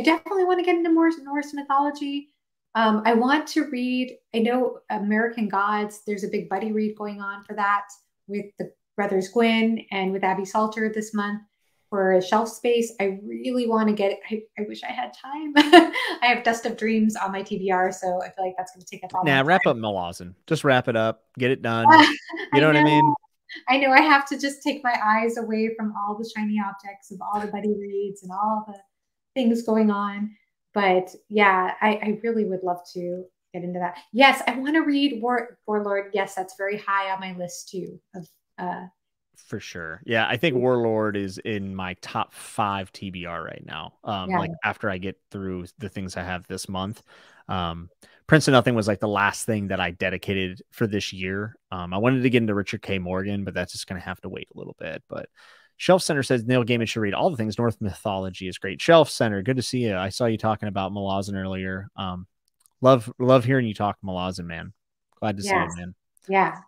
definitely want to get into more Norse mythology. I want to read, I know American Gods, there's a big buddy read going on for that with the Brothers Gwynne and with Abby Salter this month for a shelf space. I really want to get it. I wish I had time. I have Dust of Dreams on my TBR, so I feel like that's going to take up all my time. Nah, wrap up Malazan. Just wrap it up. Get it done. You know what I mean? I know I have to just take my eyes away from all the shiny objects of all the buddy reads and all the things going on. But yeah, I really would love to get into that. Yes, I want to read Warlord. Yes, that's very high on my list too. Of for sure. Yeah, I think Warlord is in my top 5 TBR right now. Yeah. Like after I get through the things I have this month. Prince of Nothing was like the last thing that I dedicated for this year. I wanted to get into Richard K. Morgan, but that's just going to have to wait a little bit. But Shelf Center says Neil Gaiman should read all the things. Norse mythology is great. Shelf Center, good to see you. I saw you talking about Malazan earlier. Love hearing you talk Malazan, man. Glad to see you, man. Yeah.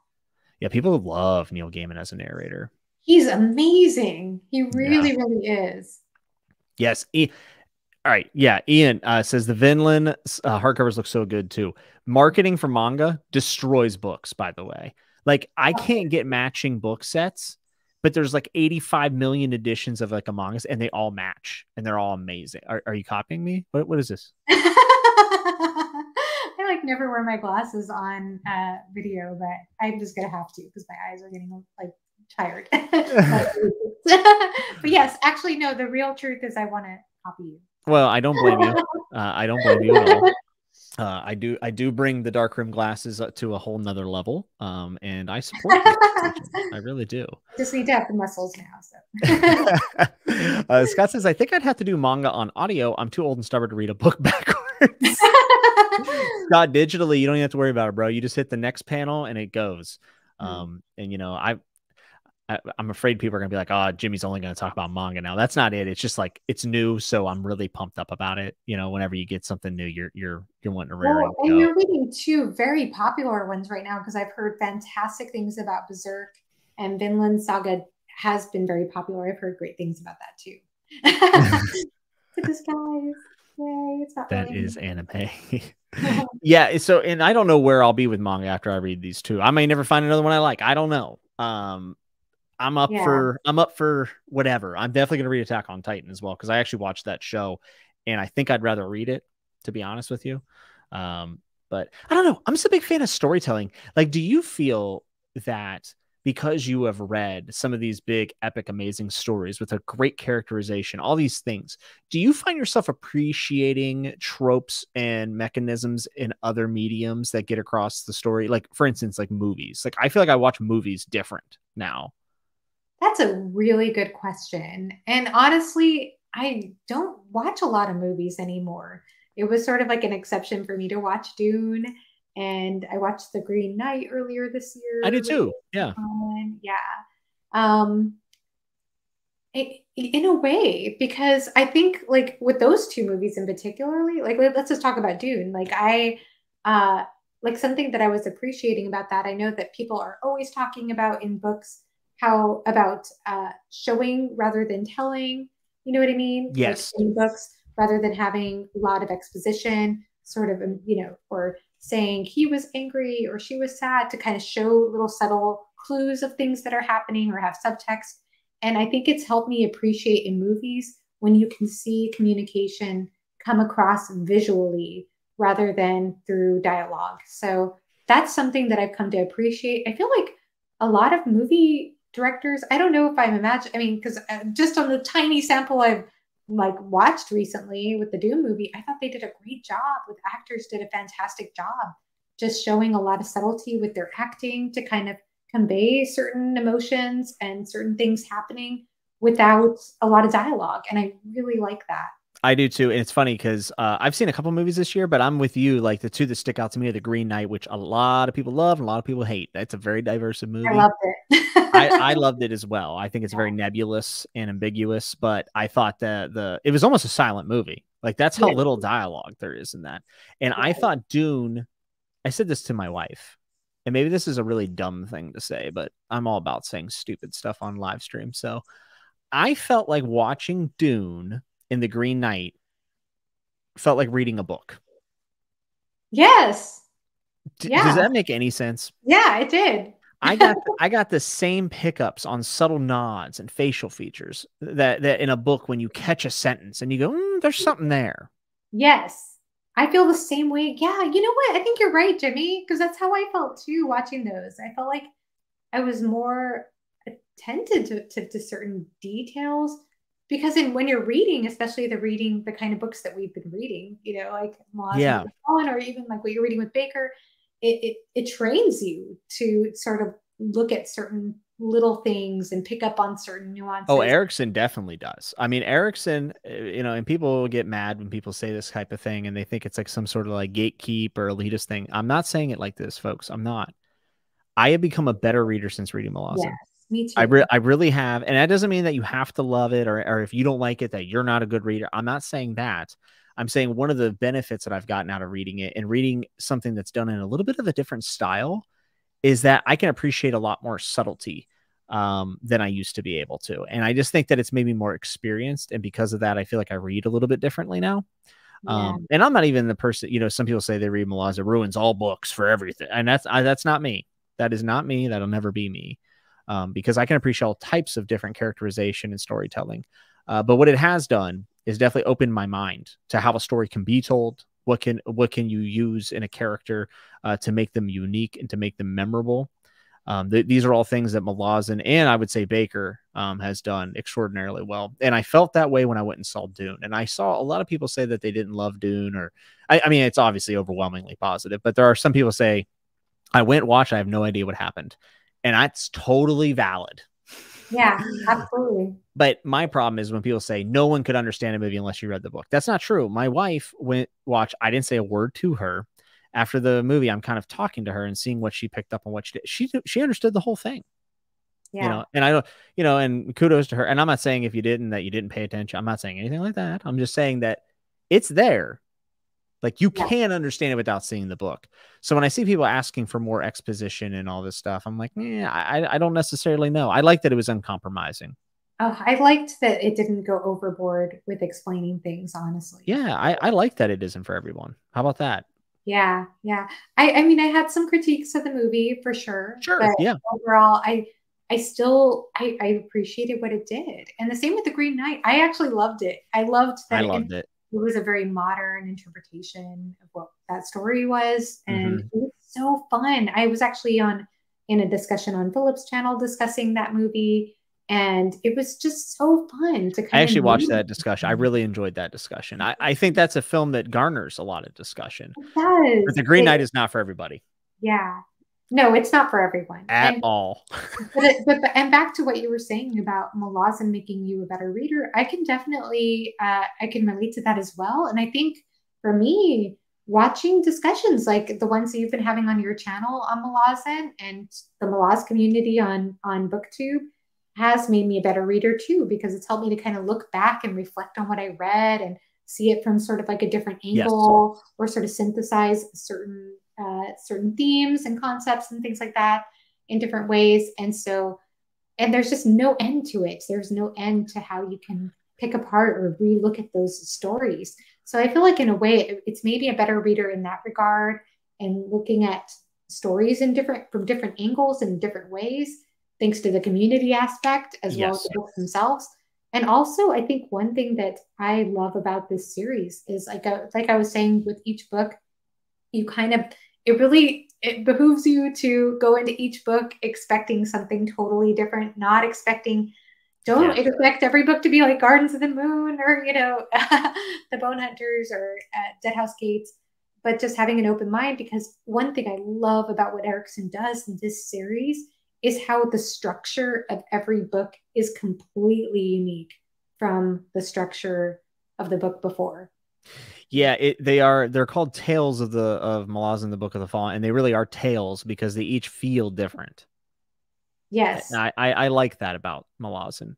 Yeah, people love Neil Gaiman as a narrator. He's amazing. He really, really is. Yes. All right. Yeah. Ian says the Vinland hardcovers look so good too. Marketing for manga destroys books, by the way. Like I can't get matching book sets, but there's like 85 million editions of like Among Us and they all match and they're all amazing. Are you copying me? What is this? I like never wear my glasses on video, but I'm just going to have to because my eyes are getting like tired. But yes, actually, no, the real truth is I want to copy you. Well, I don't blame you. I don't blame you at all. I do bring the darkroom glasses up to a whole nother level. And I support you. I really do. Just need to have the muscles now. So. Scott says, I think I'd have to do manga on audio. I'm too old and stubborn to read a book backwards. Scott, digitally, you don't even have to worry about it, bro. You just hit the next panel and it goes. And you know, I'm afraid people are going to be like, oh, Jimmy's only going to talk about manga now. That's not it. It's just like, it's new. So I'm really pumped up about it. You know, whenever you get something new, you're wanting to read it. And you're reading 2 very popular ones right now, because I've heard fantastic things about Berserk, and Vinland Saga has been very popular. I've heard great things about that too. This guy's, yay, it's not that is anime. Yeah. So, and I don't know where I'll be with manga after I read these 2. I may never find another one I like. I don't know. I'm up for whatever. I'm definitely going to read Attack on Titan as well, because I actually watched that show and I think I'd rather read it, to be honest with you. But I don't know. I'm just a big fan of storytelling. Like, do you feel that because you have read some of these big, epic, amazing stories with a great characterization, all these things, do you find yourself appreciating tropes and mechanisms in other mediums that get across the story? Like, for instance, like movies. Like, I feel like I watch movies different now. That's a really good question. And honestly, I don't watch a lot of movies anymore. It was sort of like an exception for me to watch Dune. And I watched The Green Knight earlier this year. I did too. Yeah. Yeah. In a way, because I think like with those 2 movies in particularly, like let's just talk about Dune. Like like something that I was appreciating about that. I know that people are always talking about in books how about showing rather than telling, you know what I mean? Yes. Like in books, rather than having a lot of exposition, sort of, you know, or saying he was angry or she was sad, to kind of show little subtle clues of things that are happening or have subtext. And I think it's helped me appreciate in movies when you can see communication come across visually rather than through dialogue. So that's something that I've come to appreciate. I feel like a lot of movie directors, I don't know if I'm imagining, I mean, because just on the tiny sample I've like watched recently with the Dune movie, I thought they did a great job. With actors did a fantastic job, just showing a lot of subtlety with their acting to kind of convey certain emotions and certain things happening without a lot of dialogue. And I really like that. I do too. And it's funny because I've seen a couple movies this year, but I'm with you. Like the two that stick out to me are The Green Knight, which a lot of people love and a lot of people hate. That's a very diverse movie. I loved it. I loved it as well. I think it's very nebulous and ambiguous, but I thought that it was almost a silent movie. Like that's how little dialogue there is in that. And I thought Dune, I said this to my wife, and maybe this is a really dumb thing to say, but I'm all about saying stupid stuff on live stream. So I felt like watching Dune and The Green Knight felt like reading a book. Yes. Does that make any sense? Yeah, it did. I got the same pickups on subtle nods and facial features that in a book when you catch a sentence and you go, there's something there. Yes. I feel the same way. Yeah, you know what? I think you're right, Jimmy, because that's how I felt too watching those. I felt like I was more attentive to certain details, because when you're reading, especially the kind of books that we've been reading, you know, like Malazan and the Fallen, or even like what you're reading with Bakker, it trains you to sort of look at certain little things and pick up on certain nuances. Oh, Erikson definitely does. I mean, Erikson, you know, and people get mad when people say this type of thing and they think it's like some sort of like gatekeep or elitist thing. I'm not saying it like this, folks. I'm not. I have become a better reader since reading Malazan. Yes, me too. I really have. And that doesn't mean that you have to love it, or if you don't like it, that you're not a good reader. I'm not saying that. I'm saying one of the benefits that I've gotten out of reading it and reading something that's done in a little bit of a different style is that I can appreciate a lot more subtlety than I used to be able to. And I just think that it's maybe more experienced. And because of that, I feel like I read a little bit differently now. Yeah. And I'm not even the person, you know, some people say they read Malazan ruins all books for everything. And that's not me. That is not me. That'll never be me. Because I can appreciate all types of different characterization and storytelling. But what it has done is definitely opened my mind to how a story can be told. What can you use in a character to make them unique and to make them memorable? These are all things that Malazan and I would say Bakker has done extraordinarily well. And I felt that way when I went and saw Dune. And I saw a lot of people say that they didn't love Dune, or I mean, it's obviously overwhelmingly positive, but there are some people say, I went watch, I have no idea what happened. And that's totally valid. Yeah, absolutely. But my problem is when people say no one could understand a movie unless you read the book. That's not true. My wife went watch. I didn't say a word to her after the movie. I'm kind of talking to her and seeing what she picked up and what she did. She understood the whole thing. Yeah. You know, and I don't, you know, and kudos to her. And I'm not saying if you didn't, that you didn't pay attention. I'm not saying anything like that. I'm just saying that it's there. Like you can understand it without seeing the book. So when I see people asking for more exposition and all this stuff, I'm like, yeah, I don't necessarily know. I like that it was uncompromising. Oh, I liked that it didn't go overboard with explaining things, honestly. Yeah, I like that it isn't for everyone. How about that? Yeah, yeah. I mean, I had some critiques of the movie for sure. Sure, but yeah. Overall, I still appreciated what it did. And the same with The Green Knight. I actually loved it. I loved it. It was a very modern interpretation of what that story was. And it was so fun. I was actually in a discussion on Philip's channel discussing that movie. And it was just so fun to kind of. I actually watched that discussion. I really enjoyed that discussion. I think that's a film that garners a lot of discussion. It does. But The Green Knight is not for everybody. Yeah. No, it's not for everyone. At all. but back to what you were saying about Malazan making you a better reader, I can definitely, I can relate to that as well. And I think for me, watching discussions like the ones that you've been having on your channel on Malazan and the Malaz community on BookTube has made me a better reader too, because it's helped me to kind of look back and reflect on what I read and see it from sort of like a different angle or sort of synthesize certain themes and concepts and things like that in different ways. And there's just no end to it. There's no end to how you can pick apart or relook at those stories. So I feel like in a way it's maybe a better reader in that regard, and looking at stories from different angles and different ways, thanks to the community aspect as well as the books themselves. And also I think one thing that I love about this series is like I was saying with each book, it really it behooves you to go into each book expecting something totally different, not expecting, don't expect every book to be like Gardens of the Moon or, you know, The Bone Hunters or Deadhouse Gates, but just having an open mind, because one thing I love about what Erikson does in this series is how the structure of every book is completely unique from the structure of the book before. Yeah, they're called Tales of Malazan, the Book of the Fallen, and they really are tales because they each feel different. Yes, I like that about Malazan.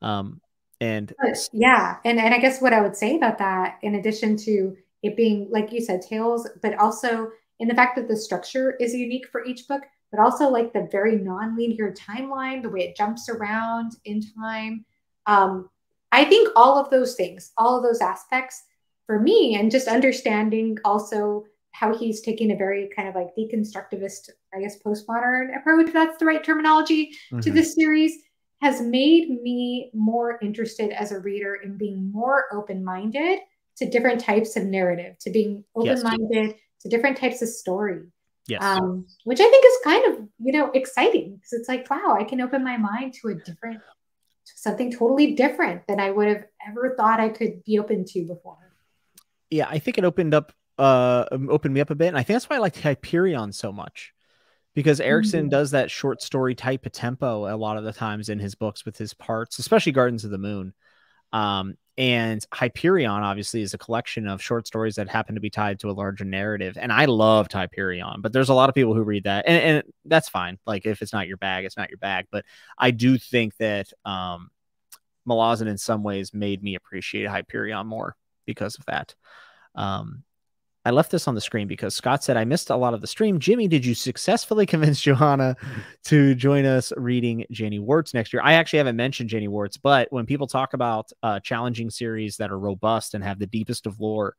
And I guess what I would say about that, in addition to it being, like you said, tales, but also in the fact that the structure is unique for each book, but also like the very non-linear timeline, the way it jumps around in time. I think all of those things, all of those aspects for me, and just understanding also how he's taking a very kind of like deconstructivist, I guess, postmodern approach, if that's the right terminology, to this series, has made me more interested as a reader in being more open-minded to different types of narrative, to being open-minded to different types of story. Yes. Which I think is kind of, you know, exciting, because it's like, wow, I can open my mind to a different, something totally different than I would have ever thought I could be open to before. Yeah, I think it opened me up a bit. And I think that's why I liked Hyperion so much, because Erikson does that short story type of tempo a lot of the times in his books with his parts, especially Gardens of the Moon. And Hyperion obviously is a collection of short stories that happen to be tied to a larger narrative. And I loved Hyperion, but there's a lot of people who read that, and that's fine. Like, if it's not your bag, it's not your bag. But I do think that Malazan in some ways made me appreciate Hyperion more because of that. I left this on the screen because Scott said, I missed a lot of the stream. Jimmy, did you successfully convince Johanna to join us reading Janie Wirtz next year? I actually haven't mentioned Janie Wirtz, but when people talk about challenging series that are robust and have the deepest of lore,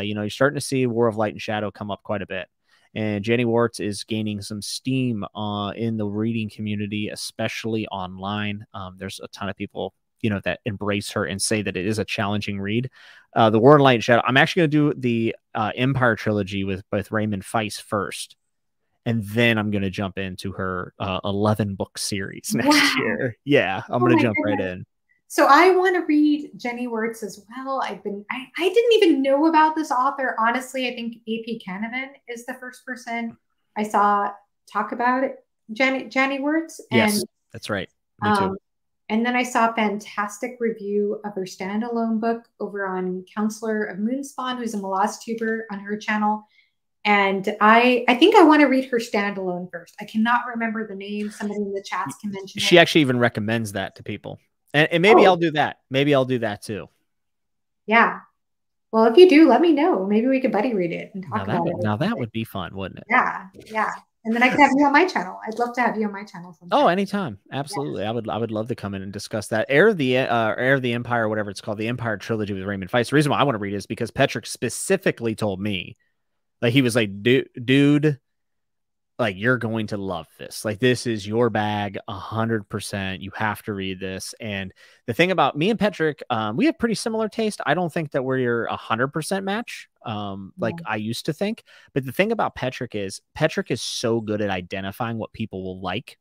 you know, you're starting to see War of Light and Shadow come up quite a bit. And Janie Wirtz is gaining some steam in the reading community, especially online. There's a ton of people, you know, that embrace her and say that it is a challenging read. The War of Light and Shadow, I'm actually going to do the Empire trilogy with Raymond Feist first, and then I'm going to jump into her 11-book series next year. Yeah, I'm going to jump right in. So I want to read Janie Wirtz as well. I didn't even know about this author. Honestly, I think AP Canavan is the first person I saw talk about it, Janie Wirtz. And, yes, that's right. Me too. And then I saw a fantastic review of her standalone book over on Counselor of Moonspawn, who's a Malaztuber on her channel. And I think I want to read her standalone first. I cannot remember the name. Somebody in the chats can mention it. She actually even recommends that to people. And maybe I'll do that. Maybe I'll do that too. Yeah. Well, if you do, let me know. Maybe we could buddy read it and talk about it. Now that would be fun, wouldn't it? Yeah. Yeah. And then I could have you on my channel. I'd love to have you on my channel sometime. Oh, anytime. Absolutely. Yeah. I would love to come in and discuss that. Heir of the Empire, whatever it's called, the Empire trilogy with Raymond Feist. The reason why I want to read it is because Patrick specifically told me, like, he was like, dude, like, you're going to love this. Like, this is your bag 100%. You have to read this. And the thing about me and Patrick, we have pretty similar taste. I don't think that we're 100% match. Like I used to think, but the thing about Patrick is so good at identifying what people will like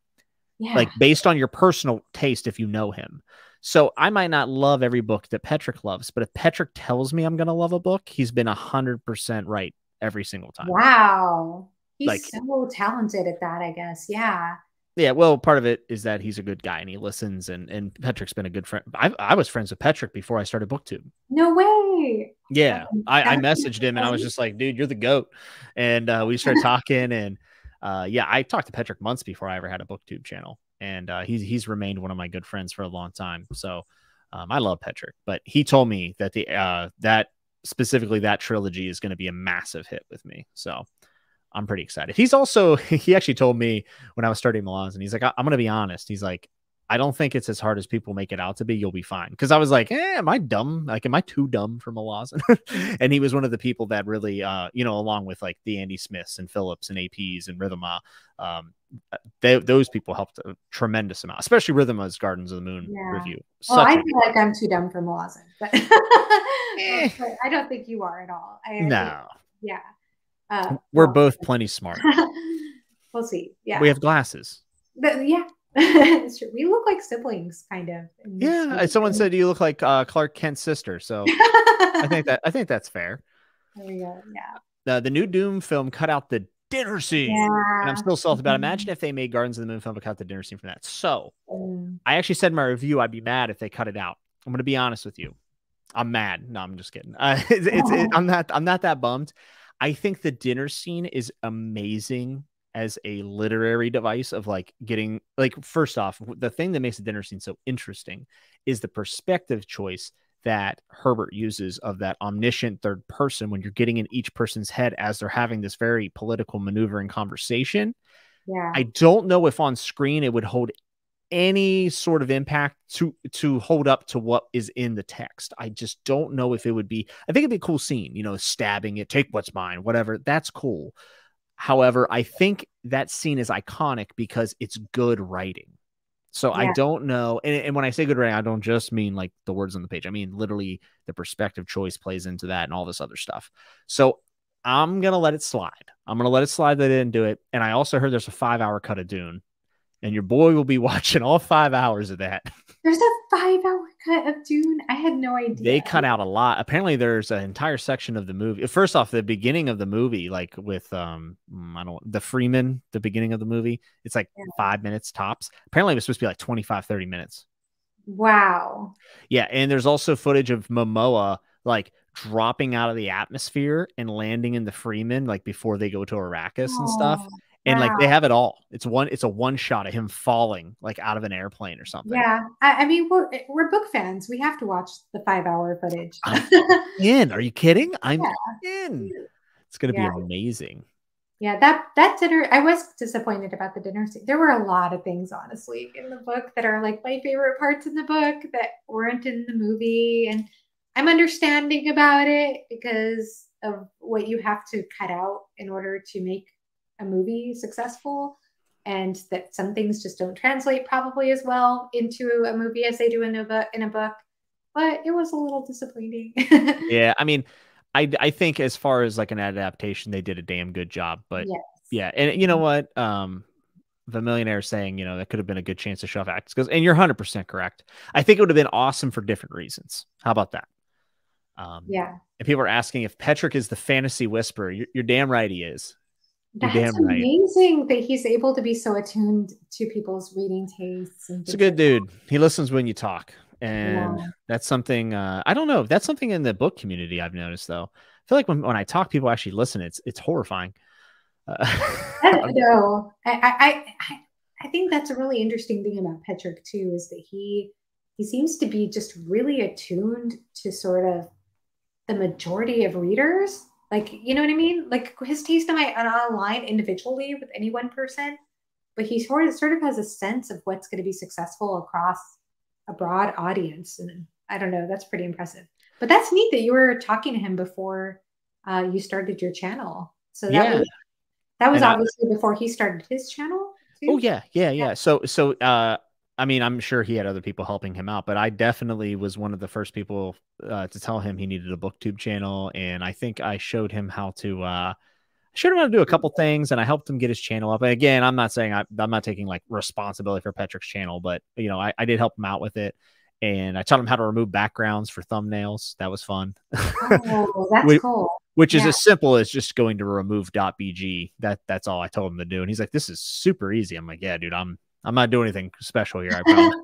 based on your personal taste, if you know him. So I might not love every book that Patrick loves, but if Patrick tells me I'm going to love a book, he's been 100% right every single time. Wow. He's like, so talented at that, I guess. Yeah. Yeah. Well, part of it is that he's a good guy and he listens, and Patrick's been a good friend. I was friends with Patrick before I started BookTube. No way. Yeah. I messaged him and I was just like, dude, you're the GOAT. And we started talking, and yeah, I talked to Patrick months before I ever had a BookTube channel, and he's remained one of my good friends for a long time. So I love Patrick, but he told me that that trilogy is going to be a massive hit with me. So I'm pretty excited. He actually told me when I was starting Malazan, and he's like, I'm going to be honest. He's like, I don't think it's as hard as people make it out to be. You'll be fine. Cause I was like, am I dumb? Like, am I too dumb for Malazan? And he was one of the people that really, you know, along with like the Andy Smiths and Phillips and APs and Rhythma, those people helped a tremendous amount, especially Rhythma's Gardens of the Moon review. Well, I feel like I'm too dumb for Malazan, but I don't think you are at all. No. Yeah. We're both plenty smart. We'll see. Yeah. We have glasses. But, yeah. We look like siblings, kind of. Yeah. Someone said you look like Clark Kent's sister. So I think that's fair. There we go. Yeah. The new Doom film cut out the dinner scene. Yeah. And I'm still salty about it. Imagine if they made Gardens of the Moon film and cut the dinner scene from that. So I actually said in my review, I'd be mad if they cut it out. I'm going to be honest with you. I'm mad. No, I'm just kidding. I'm not that bummed. I think the dinner scene is amazing as a literary device of like getting, like, first off, the thing that makes the dinner scene so interesting is the perspective choice that Herbert uses of that omniscient third person when you're getting in each person's head as they're having this very political maneuvering conversation. Yeah. I don't know if on screen it would hold any sort of impact to hold up to what is in the text. I just don't know if it would be, I think it'd be a cool scene, you know, stabbing it, take what's mine, whatever. That's cool. However, I think that scene is iconic because it's good writing. So yeah. I don't know. And when I say good writing, I don't just mean like the words on the page. I mean, literally the perspective choice plays into that and all this other stuff. So I'm going to let it slide. I'm going to let it slide that they didn't do it. And I also heard there's a 5-hour cut of Dune. And your boy will be watching all 5 hours of that. There's a 5-hour cut of Dune? I had no idea. They cut out a lot. Apparently, there's an entire section of the movie. First off, the beginning of the movie, like with the Freeman, the beginning of the movie, it's like 5 minutes tops. Apparently, it was supposed to be like 25, 30 minutes. Wow. Yeah, and there's also footage of Momoa, like, dropping out of the atmosphere and landing in the Freeman, like, before they go to Arrakis and stuff. And wow. Like they have it all. It's a one shot of him falling like out of an airplane or something. Yeah, I mean we're book fans. We have to watch the 5-hour footage. I'm in? Are you kidding? I'm in. It's gonna be amazing. Yeah, that dinner. I was disappointed about the dinner scene. There were a lot of things, honestly, in the book that are like my favorite parts in the book that weren't in the movie, and I'm understanding about it because of what you have to cut out in order to make a movie successful, and that some things just don't translate probably as well into a movie as they do in a book, but it was a little disappointing. Yeah. I mean, I think as far as like an adaptation, they did a damn good job, but yeah. And you know what? The millionaire saying, you know, that could have been a good chance to shove acts because, and you're 100% correct. I think it would have been awesome for different reasons. How about that? Yeah. And people are asking if Petrick is the fantasy whisperer. You're damn right. He is. That's amazing that he's able to be so attuned to people's reading tastes. It's a good dude. He listens when you talk. And that's something, I don't know. That's something in the book community I've noticed, though. I feel like when I talk, people actually listen. It's horrifying. I don't know. I think that's a really interesting thing about Petrick, too, is that he seems to be just really attuned to sort of the majority of readers. Like, you know what I mean? Like his taste not online individually with any one person, but he sort of has a sense of what's going to be successful across a broad audience. And I don't know, that's pretty impressive. But that's neat that you were talking to him before you started your channel. So that was obviously before he started his channel too. Oh yeah. So, I mean, I'm sure he had other people helping him out, but I definitely was one of the first people to tell him he needed a BookTube channel. And I think I showed him how to do a couple things, and I helped him get his channel up. And again, I'm not saying I'm not taking like responsibility for Petrick's channel, but you know, I did help him out with it, and I taught him how to remove backgrounds for thumbnails. That was fun. Oh, that's cool. Which is as simple as just going to remove.bg. That's all I told him to do. And he's like, this is super easy. I'm like, yeah, dude, I'm not doing anything special here, I promise.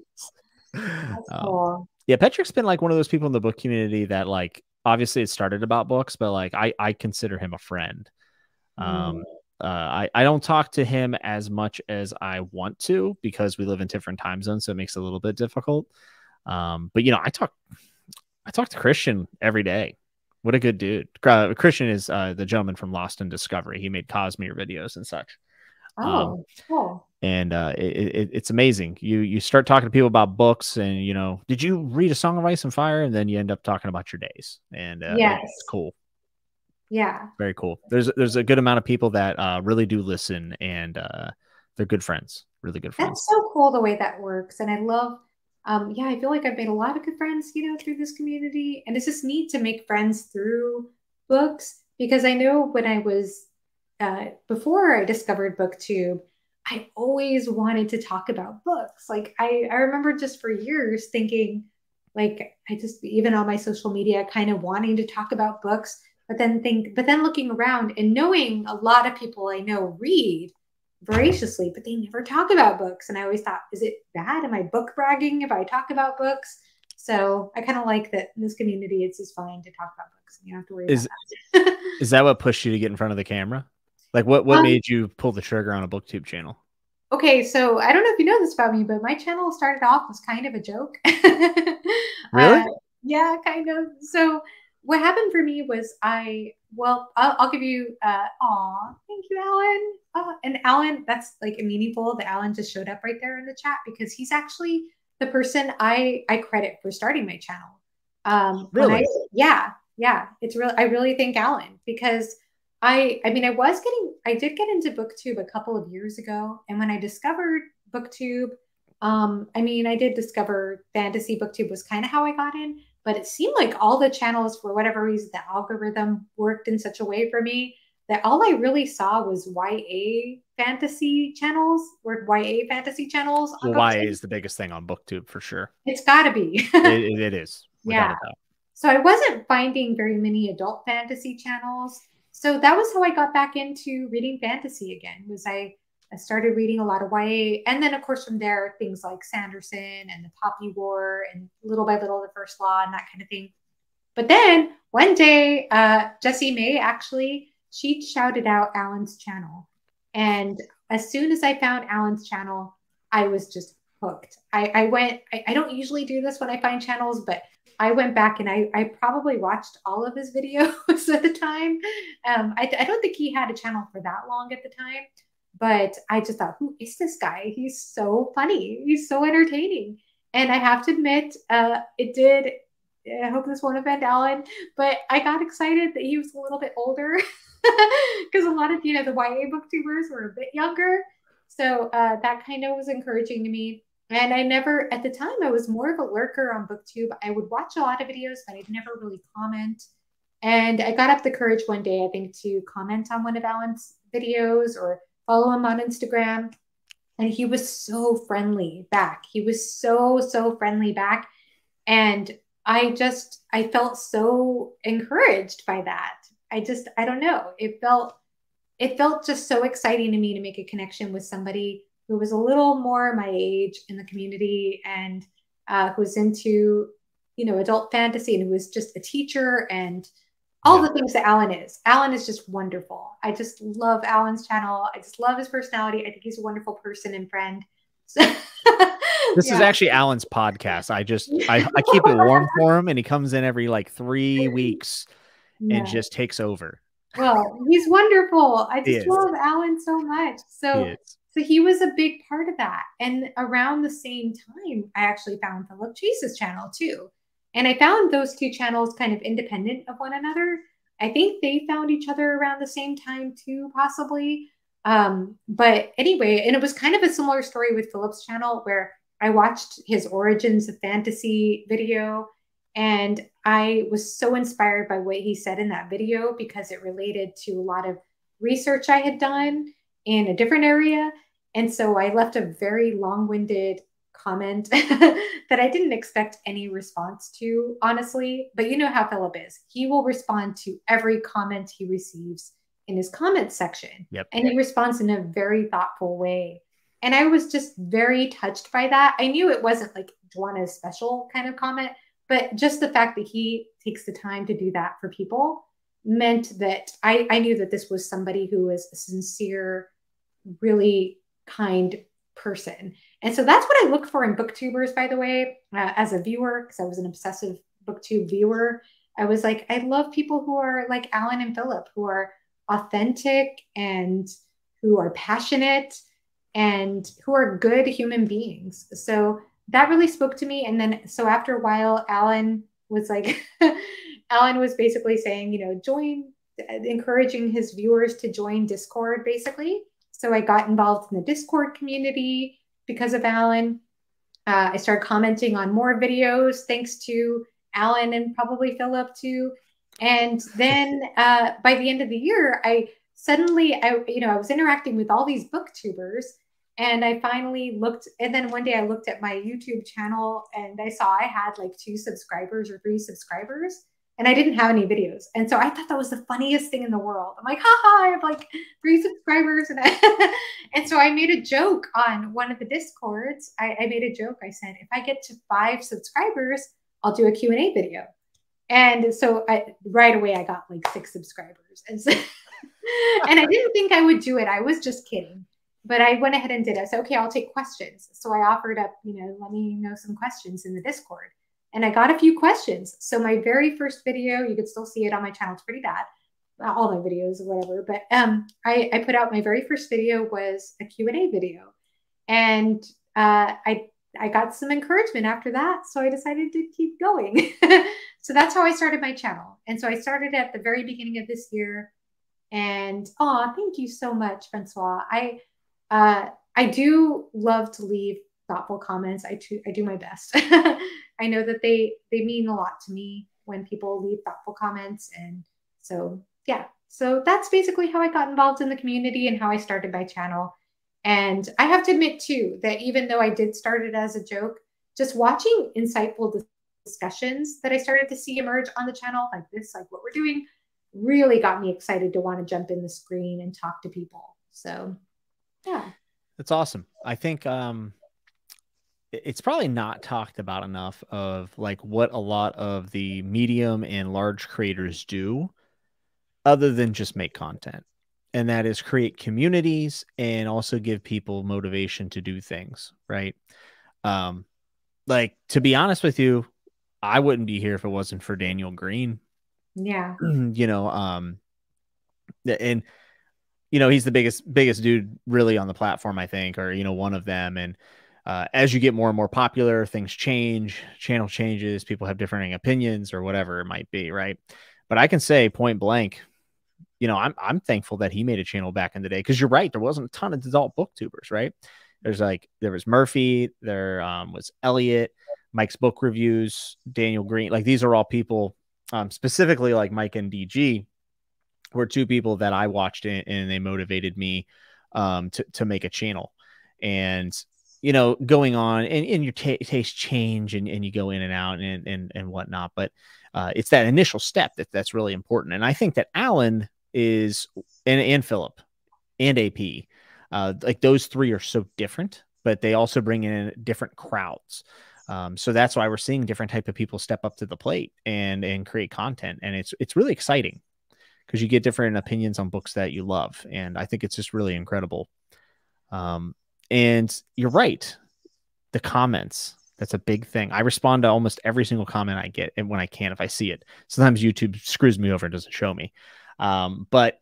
That's cool. Yeah, Petrick's been like one of those people in the book community that, like, obviously it started about books, but like I consider him a friend. I don't talk to him as much as I want to because we live in different time zones, so it makes it a little bit difficult. But you know, I talk to Christian every day. What a good dude. Christian is the gentleman from Lost and Discovery. He made Cosmere videos and such. Oh, cool. And it's amazing. You start talking to people about books, and you know, did you read A Song of Ice and Fire? And then you end up talking about your days. And it's cool. Yeah, very cool. There's a good amount of people that really do listen, and they're good friends, really good friends. That's so cool the way that works, and I love. I feel like I've made a lot of good friends, you know, through this community, and it's just neat to make friends through books because I know when I was before I discovered BookTube, I always wanted to talk about books. Like I remember just for years thinking, like I just, even on my social media, kind of wanting to talk about books, but then looking around and knowing a lot of people I know read voraciously, but they never talk about books. And I always thought, is it bad? Am I book bragging if I talk about books? So I kind of like that in this community, it's just fine to talk about books. You don't have to worry about that. Is that what pushed you to get in front of the camera? Like what made you pull the trigger on a BookTube channel? Okay, so I don't know if you know this about me, but my channel started off as kind of a joke. Really? Yeah, kind of. So what happened for me was I'll give you, aw, thank you, Alan. And Alan, that's like meaningful that Alan just showed up right there in the chat, because he's actually the person I credit for starting my channel. Really? Yeah. It's real. I really thank Alan, because I did get into BookTube a couple of years ago. And when I discovered BookTube, I did discover fantasy BookTube was kind of how I got in, but it seemed like all the channels, for whatever reason, the algorithm worked in such a way for me that all I really saw was YA fantasy channels, Well, YA is the biggest thing on BookTube for sure. It's gotta be. it is. Yeah. So I wasn't finding very many adult fantasy channels. So that was how I got back into reading fantasy again, was I started reading a lot of YA. And then, of course, from there, things like Sanderson and the Poppy War and little by little, the First Law and that kind of thing. But then one day, Jessie May, actually, she shouted out Alan's channel. And as soon as I found Alan's channel, I was just hooked. I don't usually do this when I find channels, but I went back and I probably watched all of his videos at the time. I don't think he had a channel for that long at the time, but I just thought, who is this guy? He's so funny. He's so entertaining. And I have to admit, I hope this won't offend Alan, but I got excited that he was a little bit older, because a lot of, the YA booktubers were a bit younger. So that kind of was encouraging to me. And at the time, I was more of a lurker on BookTube. I would watch a lot of videos, but I'd never really comment. And I got up the courage one day, I think, to comment on one of Alan's videos or follow him on Instagram. And he was so friendly back. He was so, so friendly back. And I felt so encouraged by that. I don't know. It felt just so exciting to me to make a connection with somebody who was a little more my age in the community, and who's into, adult fantasy, and who was just a teacher and all the things that Alan is. Alan is just wonderful. I just love Alan's channel. I just love his personality. I think he's a wonderful person and friend. So this is actually Alan's podcast. I keep it warm for him, and he comes in every like 3 weeks and just takes over. Well, he's wonderful. I just love Alan so much. So he was a big part of that. And around the same time, I actually found Philip Chase's channel too. And I found those two channels kind of independent of one another. I think they found each other around the same time too, possibly. But anyway, and it was kind of a similar story with Philip's channel, where I watched his Origins of Fantasy video. And I was so inspired by what he said in that video, because it related to a lot of research I had done in a different area. And so I left a very long-winded comment that I didn't expect any response to, honestly. But you know how Philip is. He will respond to every comment he receives in his comment section. Yep. And he responds in a very thoughtful way. And I was just very touched by that. I knew it wasn't like Johanna's special kind of comment, but just the fact that he takes the time to do that for people meant that I knew that this was somebody who was a sincere, really kind person. And so that's what I look for in booktubers, by the way, as a viewer, because I was an obsessive BookTube viewer. I was like, I love people who are like Alan and Philip, who are authentic and who are passionate and who are good human beings. So that really spoke to me. And then, so after a while, Alan was like, Alan was basically saying, encouraging his viewers to join Discord, basically. So I got involved in the Discord community because of Alan. I started commenting on more videos, thanks to Alan and probably Philip too. And then by the end of the year, I suddenly I was interacting with all these booktubers, and I finally looked, and then one day I looked at my YouTube channel and I saw I had like 2 subscribers or 3 subscribers, and I didn't have any videos. And so I thought that was the funniest thing in the world. I'm like, haha, I have like 3 subscribers. And, and so I made a joke on one of the Discords. I made a joke. I said, if I get to 5 subscribers, I'll do a Q&A video. And so right away, I got like 6 subscribers. And, so, and I didn't think I would do it. I was just kidding. But I went ahead and did it. I said, okay, I'll take questions. So I offered up, let me know some questions in the Discord. And I got a few questions. So my very first video, you could still see it on my channel. It's pretty bad. All my videos or whatever. But I put out my very first video was a Q&A video. And I got some encouragement after that. So I decided to keep going. So that's how I started my channel. And so I started at the very beginning of this year. And oh, thank you so much, Francois. I do love to leave thoughtful comments. I do my best. I know that they mean a lot to me when people leave thoughtful comments. And so, yeah. So that's basically how I got involved in the community and how I started my channel. And I have to admit too, that even though I did start it as a joke, just watching insightful discussions that I started to see emerge on the channel, like this, like what we're doing, really got me excited to want to jump in the screen and talk to people. So yeah. That's awesome. I think it's probably not talked about enough of like what a lot of the medium and large creators do other than just make content. And that is create communities and also give people motivation to do things, right? Like, to be honest with you, I wouldn't be here if it wasn't for Daniel Green. Yeah. And he's the biggest dude really on the platform, I think, or, one of them. And as you get more and more popular, things change, channel changes, people have differing opinions or whatever it might be. Right. But I can say point blank, I'm thankful that he made a channel back in the day. 'Cause you're right. There wasn't a ton of adult booktubers, right? There was Murphy, there was Elliot, Mike's Book Reviews, Daniel Green. Like, these are all people, specifically like Mike and DG, were two people that I watched and they motivated me to make a channel. And, going on and your taste change and you go in and out and whatnot. But it's that initial step that's really important. And I think that Alan is, and Philip and AP, like those three are so different, but they also bring in different crowds. So that's why we're seeing different type of people step up to the plate and create content. And it's really exciting, because you get different opinions on books that you love. And I think it's just really incredible. And you're right. The comments, that's a big thing. I respond to almost every single comment I get, and when I can, if I see it. Sometimes YouTube screws me over and doesn't show me. But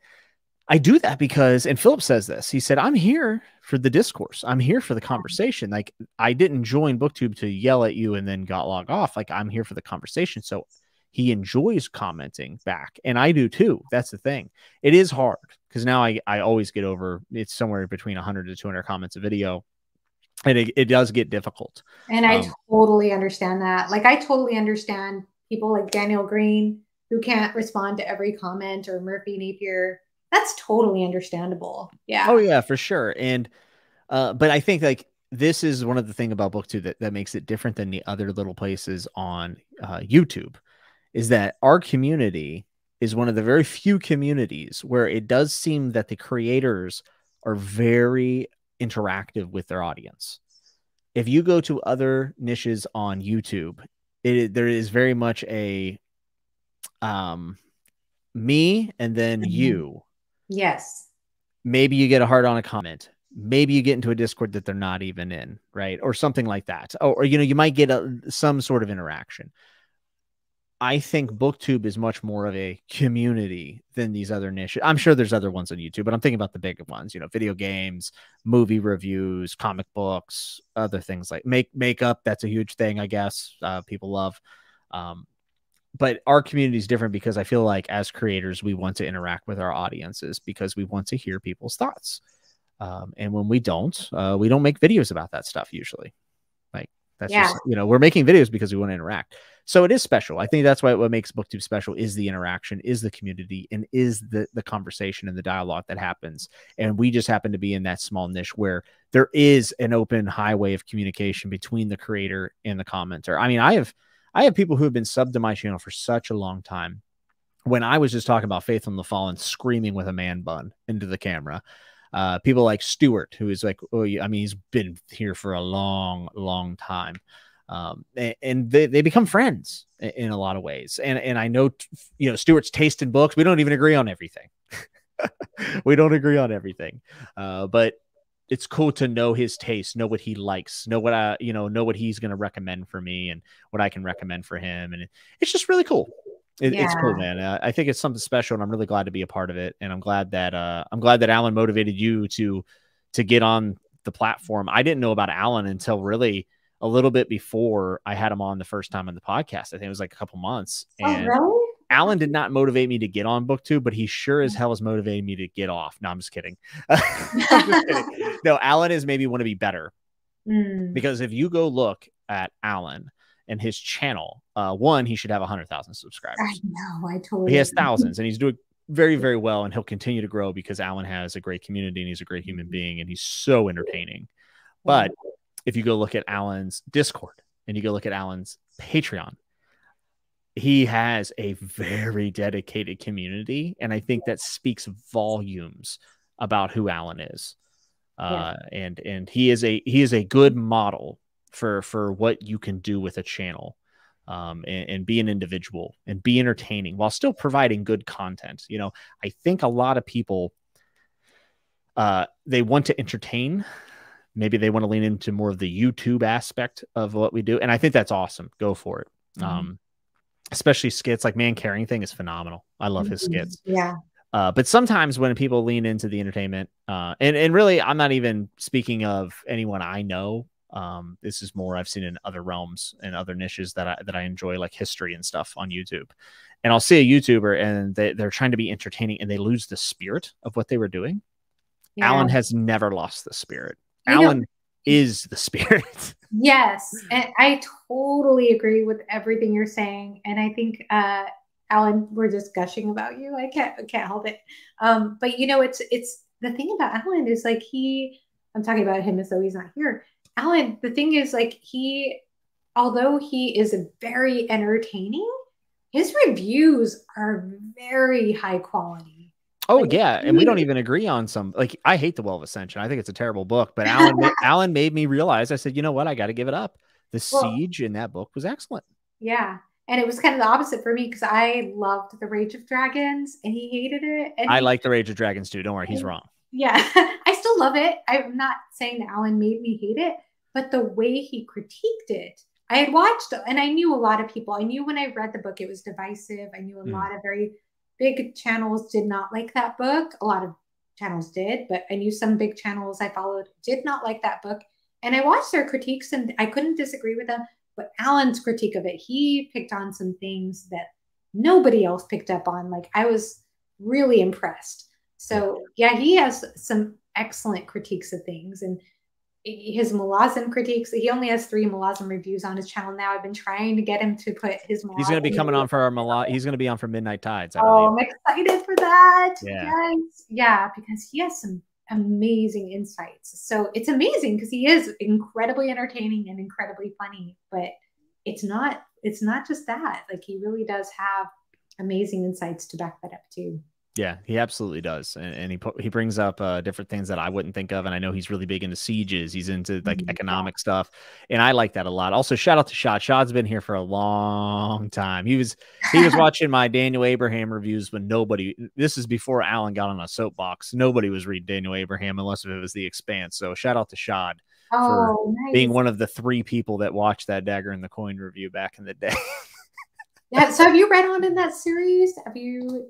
I do that because, and Philip says this, he said, I'm here for the discourse. I'm here for the conversation. Like, I didn't join BookTube to yell at you and then got logged off. Like, I'm here for the conversation. So he enjoys commenting back, and I do too. That's the thing. It is hard, because now I always get over, it's somewhere between 100 to 200 comments a video, and it does get difficult. And I totally understand that. Like, I totally understand people like Daniel Green who can't respond to every comment, or Murphy Napier. That's totally understandable. Yeah. Oh yeah, for sure. And, but I think like this is one of the things about BookTube that makes it different than the other little places on YouTube. Is that our community is one of the very few communities where it does seem that the creators are very interactive with their audience. If you go to other niches on YouTube, there is very much a me and then you. Yes. Maybe you get a heart on a comment. Maybe you get into a Discord that they're not even in, right? Or something like that. Or you might get some sort of interaction. I think BookTube is much more of a community than these other niches. I'm sure there's other ones on YouTube, but I'm thinking about the big ones, video games, movie reviews, comic books, other things like makeup. That's a huge thing, I guess, people love. But our community is different, because I feel like as creators, we want to interact with our audiences because we want to hear people's thoughts. And when we don't make videos about that stuff usually. Like, That's just, you know, we're making videos because we want to interact. So it is special. I think that's why what makes BookTube special is the interaction, is the community, and is the conversation and the dialogue that happens. And we just happen to be in that small niche where there is an open highway of communication between the creator and the commenter. I mean, I have people who have been subbed to my channel for such a long time. When I was just talking about Faithful and the Fallen, screaming with a man bun into the camera. People like Stuart, who is like, oh, I mean, he's been here for a long, long time. And they become friends in a lot of ways. And I know, you know, Stuart's taste in books, we don't even agree on everything. We don't agree on everything. But it's cool to know his taste, know what he likes, know what know what he's going to recommend for me and what I can recommend for him. And it's just really cool. It's cool, man. I think it's something special, and I'm really glad to be a part of it. And I'm glad that Alan motivated you to get on the platform. I didn't know about Alan until really a little bit before I had him on the first time on the podcast. I think it was like a couple months. And really? Alan did not motivate me to get on BookTube, but he sure as hell has motivated me to get off. No, I'm just kidding. I'm just kidding. No, Alan is maybe want to be better because if you go look at Alan and his channel, one, he should have 100,000 subscribers. I know, I totally. He has thousands, and he's doing very, very well, and he'll continue to grow because Alan has a great community, and he's a great human being, and he's so entertaining. But if you go look at Alan's Discord, and you go look at Alan's Patreon, he has a very dedicated community, and I think that speaks volumes about who Alan is. And he is a good model for what you can do with a channel, and be an individual and be entertaining while still providing good content. You know, I think a lot of people, they want to entertain. Maybe they want to lean into more of the YouTube aspect of what we do. And I think that's awesome. Go for it. Especially skits, like Man Carrying Thing is phenomenal. I love his skits. Yeah. But sometimes when people lean into the entertainment, and really, I'm not even speaking of anyone I know. This is more I've seen in other realms and other niches that I enjoy, like history and stuff on YouTube. And I'll see a YouTuber and they're trying to be entertaining and they lose the spirit of what they were doing. Yeah. Alan has never lost the spirit. Alan is the spirit. Yes. And I totally agree with everything you're saying. And I think, Alan, we're just gushing about you. I can't help it. But you know, it's the thing about Alan is like, I'm talking about him as though he's not here. Alan, the thing is, like, although he is very entertaining, his reviews are very high quality. Oh, like, yeah. And we don't even agree on some, like, I hate The Well of Ascension. I think it's a terrible book, but Alan made me realize, I said, you know what? I got to give it up. The siege in that book was excellent. Yeah. And it was kind of the opposite for me because I loved The Rage of Dragons and he hated it. And I like The Rage of Dragons too. Don't worry. He's wrong. Yeah. I still love it. I'm not saying that Alan made me hate it. But the way he critiqued it, I had watched, and I knew a lot of people. I knew when I read the book, it was divisive. I knew a lot of very big channels did not like that book. A lot of channels did, but I knew some big channels I followed did not like that book. And I watched their critiques and I couldn't disagree with them. But Alan's critique of it, he picked on some things that nobody else picked up on. Like, I was really impressed. So yeah, he has some excellent critiques of things. And his Malazan critiques. He only has 3 Malazan reviews on his channel now. I've been trying to get him to put his Malazan. He's going to be coming on for our Malazan. He's going to be on for Midnight Tides. I believe. I'm excited for that. Yeah. Yes. Yeah, because he has some amazing insights. So it's amazing because he is incredibly entertaining and incredibly funny, but it's not just that. Like, he really does have amazing insights to back that up too. Yeah, he absolutely does. And he brings up different things that I wouldn't think of. And I know he's really big into sieges. He's into like economic stuff. And I like that a lot. Also, shout out to Shad. Shad's been here for a long time. He was watching my Daniel Abraham reviews when this is before Alan got on a soapbox. Nobody was reading Daniel Abraham unless it was The Expanse. So shout out to Shad for being one of the 3 people that watched that Dagger and the Coin review back in the day. Yeah. So have you read on in that series? Have you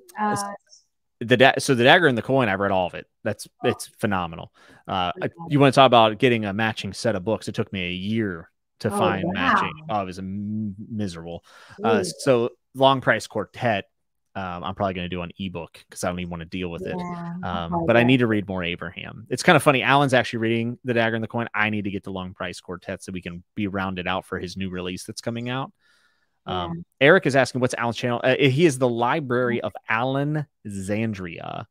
so the Dagger and the Coin, I've read all of it. It's phenomenal. You want to talk about getting a matching set of books? It took me a year to find matching. Oh, it was miserable. So Long Price Quartet, I'm probably going to do on ebook because I don't even want to deal with it. But I need to read more Abraham. It's kind of funny. Alan's actually reading The Dagger and the Coin. I need to get The Long Price Quartet so we can be rounded out for his new release that's coming out. Eric is asking, what's Alan's channel? He is the Library of Alanzandria.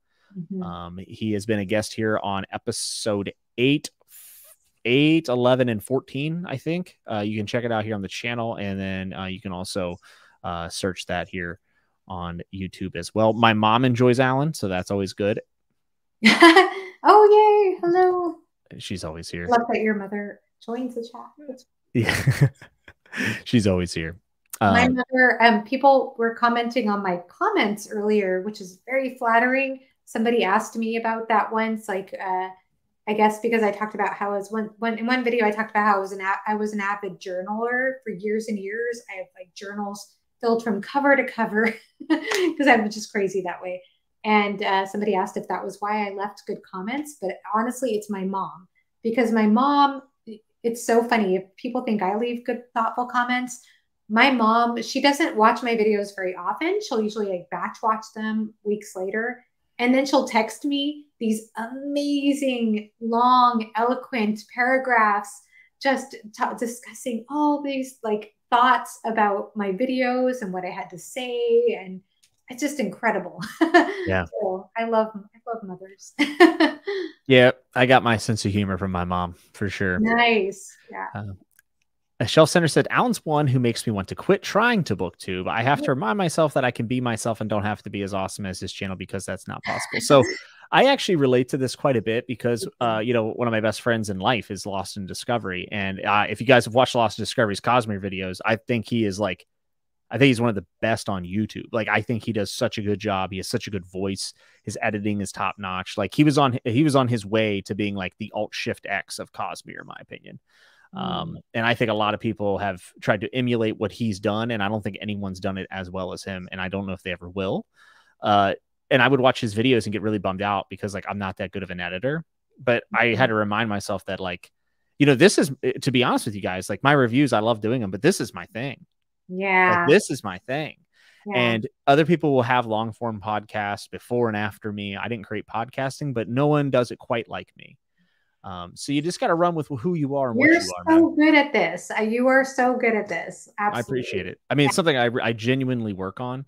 He has been a guest here on episode 8, 11, and 14, I think. You can check it out here on the channel, and then you can also search that here on YouTube as well. My mom enjoys Alan, so that's always good. Oh, yay. Hello. She's always here. Love that your mother joins the chat. Yeah. She's always here. My mother, people were commenting on my comments earlier, which is very flattering. Somebody asked me about that once, like, I guess because I talked about how I was in one video, I talked about how I was an avid journaler for years and years. I have like journals filled from cover to cover because I'm just crazy that way. And somebody asked if that was why I left good comments, but honestly, it's my mom, because my mom, it's so funny. If people think I leave good, thoughtful comments, my mom, she doesn't watch my videos very often. She'll usually like batch watch them weeks later. And then she'll text me these amazing, long, eloquent paragraphs, just discussing all these like thoughts about my videos and what I had to say. And it's just incredible. Yeah. So I love mothers. Yeah. I got my sense of humor from my mom for sure. Nice. Yeah. A Shelf Center said, Alan's one who makes me want to quit trying to booktube. I have to remind myself that I can be myself and don't have to be as awesome as his channel because that's not possible. So I actually relate to this quite a bit because, you know, one of my best friends in life is Lost in Discovery. And if you guys have watched Lost in Discovery's Cosmere videos, I think he is like, I think he's one of the best on YouTube. Like, I think he does such a good job. He has such a good voice. His editing is top notch. Like he was on his way to being like the Alt-Shift-X of Cosmere, in my opinion. And I think a lot of people have tried to emulate what he's done, and I don't think anyone's done it as well as him, and I don't know if they ever will. And I would watch his videos and get really bummed out because like I'm not that good of an editor, but I had to remind myself that, like, you know, this is, to be honest with you guys, like my reviews, I love doing them, but this is my thing. Yeah, like, this is my thing. Yeah. And other people will have long form podcasts before and after me. I didn't create podcasting, but no one does it quite like me. So you just got to run with who you are. And you're what you are, so man. Good at this. You are so good at this. Absolutely. I appreciate it. I mean, it's something I genuinely work on,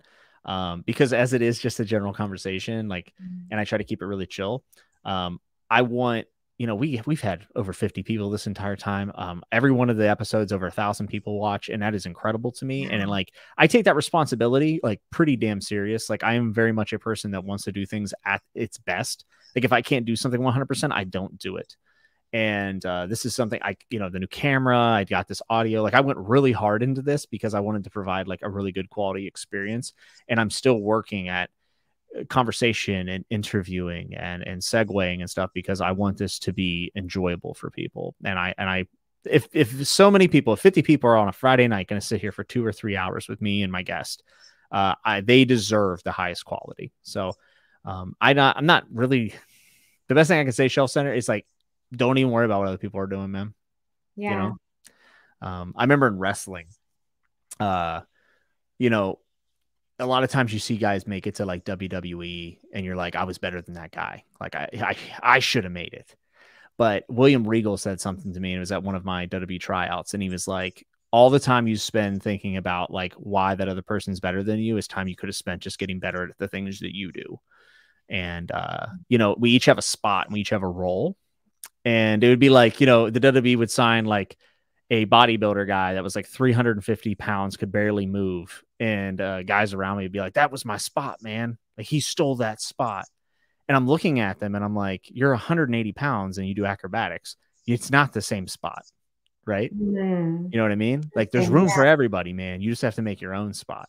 because as it is just a general conversation, like, and I try to keep it really chill. I want, you know, we've had over 50 people this entire time. Every one of the episodes, over 1,000 people watch, and that is incredible to me. And like, I take that responsibility like pretty damn serious. Like I am very much a person that wants to do things at its best. Like if I can't do something 100%, I don't do it. And this is something I, you know, the new camera, I got this audio, like I went really hard into this because I wanted to provide like a really good quality experience. And I'm still working at conversation and interviewing and segueing and stuff because I want this to be enjoyable for people. And I, if so many people, if 50 people are on a Friday night going to sit here for 2 or 3 hours with me and my guest, they deserve the highest quality. So I'm not really, the best thing I can say, Shelf Center, is like, don't even worry about what other people are doing, man. Yeah. You know? I remember in wrestling, you know, a lot of times you see guys make it to like WWE and you're like, I was better than that guy. Like I should have made it. But William Regal said something to me, and it was at one of my WWE tryouts. And he was like, all the time you spend thinking about like why that other person's better than you is time you could have spent just getting better at the things that you do. And, you know, we each have a spot and we each have a role. And it would be like, you know, the WWE would sign like a bodybuilder guy that was like 350 pounds, could barely move. And guys around me would be like, that was my spot, man. Like he stole that spot. And I'm looking at them and I'm like, you're 180 pounds and you do acrobatics. It's not the same spot, right? You know what I mean? Like there's room for everybody, man. You just have to make your own spot.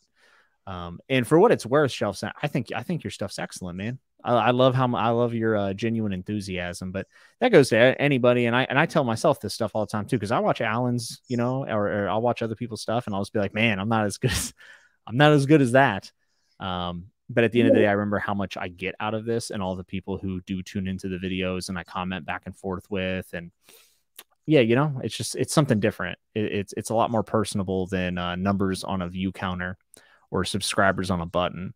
And for what it's worth, Shelf Center, I think your stuff's excellent, man. I love your genuine enthusiasm, but that goes to anybody. And I tell myself this stuff all the time too, because I watch Alan's, you know, or I'll watch other people's stuff, and I'll just be like, man, I'm not as good as that. But at the end of the day, I remember how much I get out of this, and all the people who do tune into the videos, and I comment back and forth with, and yeah, you know, it's just, it's something different. It's a lot more personable than numbers on a view counter or subscribers on a button.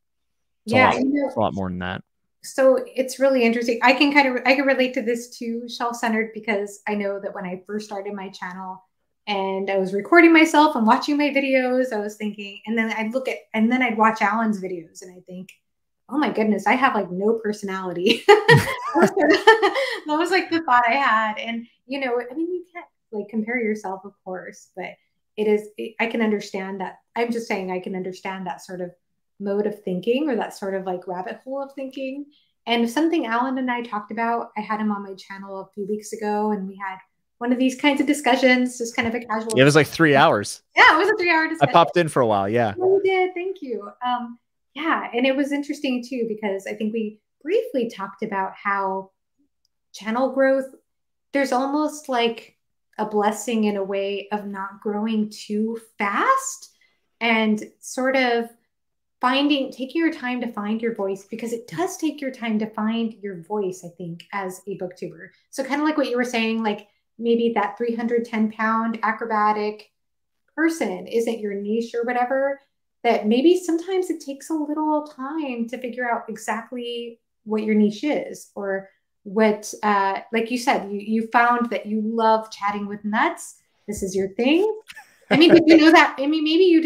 It's a lot more than that. So it's really interesting. I can relate to this too, self-centered, because I know that when I first started my channel and I was recording myself and watching my videos, I was thinking, and then I'd look at, and then I'd watch Alan's videos and I think, oh my goodness, I have like no personality. That was like the thought I had. And, you know, I mean, you can't like compare yourself, of course, but it is, I can understand that. I'm just saying I can understand that sort of mode of thinking, or that sort of like rabbit hole of thinking. And something Alan and I talked about, I had him on my channel a few weeks ago and we had one of these kinds of discussions, just kind of a casual. Yeah, it was like 3 hours. Yeah, it was a 3 hour discussion. I popped in for a while. Yeah. Oh, you did. Thank you. Yeah. And it was interesting too, because I think we briefly talked about how channel growth, there's almost like a blessing in a way of not growing too fast and sort of taking your time to find your voice, because it does take your time to find your voice, I think, as a booktuber. So kind of like what you were saying, like maybe that 310-pound acrobatic person isn't your niche or whatever, that maybe sometimes it takes a little time to figure out exactly what your niche is, or what, like you said, you found that you love chatting with nuts. This is your thing. I mean, did you know that? I mean, maybe you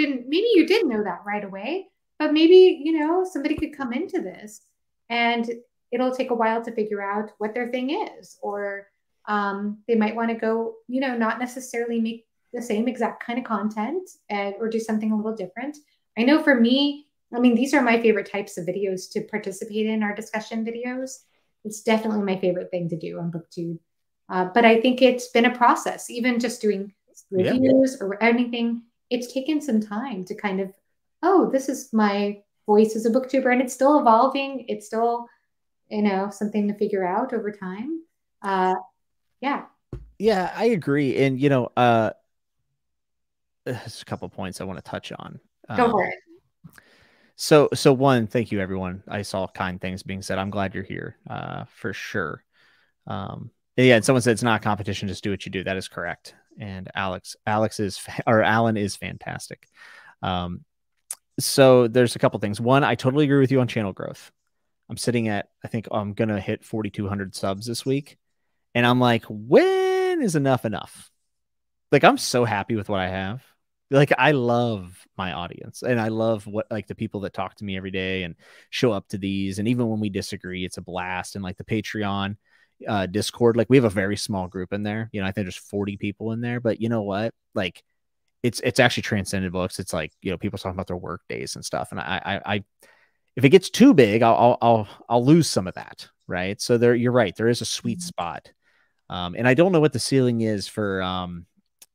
didn't know that right away. But maybe, you know, somebody could come into this and it'll take a while to figure out what their thing is, or they might want to go, you know, not necessarily make the same exact kind of content, and, or do something a little different. I know for me, I mean, these are my favorite types of videos to participate in, our discussion videos. It's definitely my favorite thing to do on BookTube. But I think it's been a process, even just doing reviews or anything. It's taken some time to kind of, oh, this is my voice as a booktuber, and it's still evolving. It's still, you know, something to figure out over time. Yeah. Yeah, I agree. And, you know, there's a couple points I want to touch on. Go for it. So one, thank you, everyone. I saw kind things being said. I'm glad you're here, for sure. Yeah, and someone said it's not a competition. Just do what you do. That is correct. And Alan is fantastic. So there's a couple things. One, I totally agree with you on channel growth. I'm sitting at, I think I'm going to hit 4,200 subs this week. And I'm like, when is enough enough? Like, I'm so happy with what I have. Like, I love my audience, and I love what, like, the people that talk to me every day and show up to these. And even when we disagree, it's a blast. And like the Patreon, Discord, like we have a very small group in there. You know, I think there's 40 people in there, but you know what? Like, it's actually transcended books. It's like, you know, people talking about their work days and stuff. And I if it gets too big, I'll lose some of that. Right. So there, you're right. There is a sweet spot. And I don't know what the ceiling is for,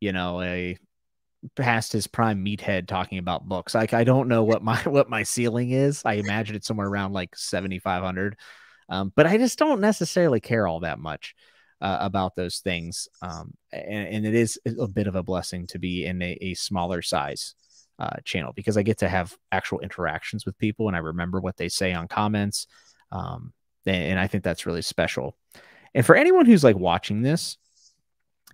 you know, a past his prime meathead talking about books. Like, I don't know what my ceiling is. I imagine it's somewhere around like 7,500. But I just don't necessarily care all that much about those things. And it is a bit of a blessing to be in a smaller size channel, because I get to have actual interactions with people and I remember what they say on comments. And I think that's really special. And for anyone who's like watching this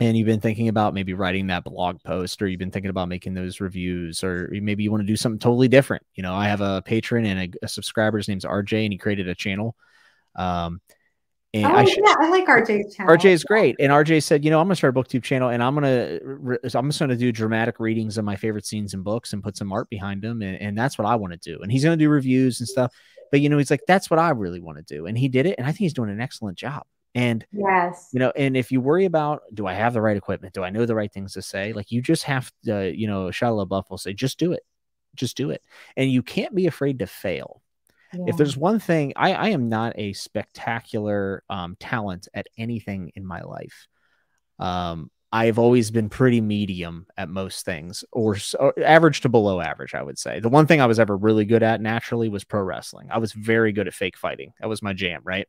and you've been thinking about maybe writing that blog post, or you've been thinking about making those reviews, or maybe you want to do something totally different. You know, I have a patron and a subscriber. His name's RJ, and he created a channel. And I like RJ's channel. RJ is great. And RJ said, you know, I'm going to start a BookTube channel, and I'm just going to do dramatic readings of my favorite scenes in books and put some art behind them. And that's what I want to do. And he's going to do reviews and stuff. But, you know, he's like, that's what I really want to do. And he did it. And I think he's doing an excellent job. And, yes, you know, and if you worry about, do I have the right equipment? Do I know the right things to say? Like, you just have to, you know, Shia LaBeouf will say, just do it. Just do it. And you can't be afraid to fail. Yeah. If there's one thing, I am not a spectacular talent at anything in my life. I've always been pretty medium at most things, or average to below average, I would say. The one thing I was ever really good at naturally was pro wrestling. I was very good at fake fighting. That was my jam, right?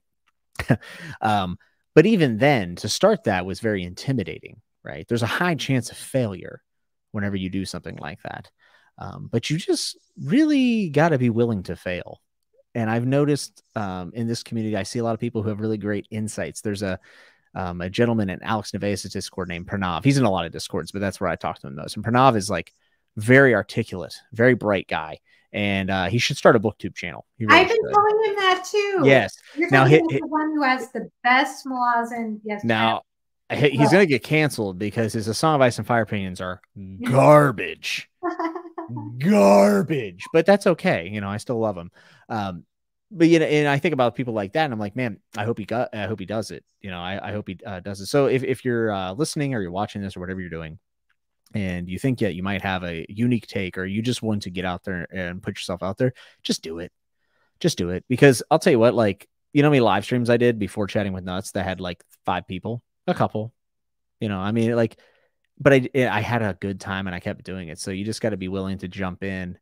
But even then, to start that was very intimidating, right? There's a high chance of failure whenever you do something like that. But you just really got to be willing to fail. And I've noticed in this community, I see a lot of people who have really great insights. There's a gentleman in Alex Nevaeh's Discord named Pranav. He's in a lot of Discords, but that's where I talk to him most. And Pranav is like very articulate, very bright guy. and he should start a BookTube channel. Really I've been telling him that too. Yes. You're now the one who has the best Malazan. Yes. Now he's going to get canceled because his A Song of Ice and Fire opinions are garbage. Garbage, but that's okay. You know, I still love him. But you know, and I think about people like that, and I'm like, man, I hope he does it. You know, I hope he does it. So if you're listening or you're watching this or whatever you're doing, and you think you might have a unique take, or you just want to get out there and put yourself out there, just do it. Just do it, because I'll tell you what, like, you know how many live streams I did before Chatting with Nuts that had like 5 people, a couple, you know, I mean, like, but I had a good time and I kept doing it. So you just got to be willing to jump in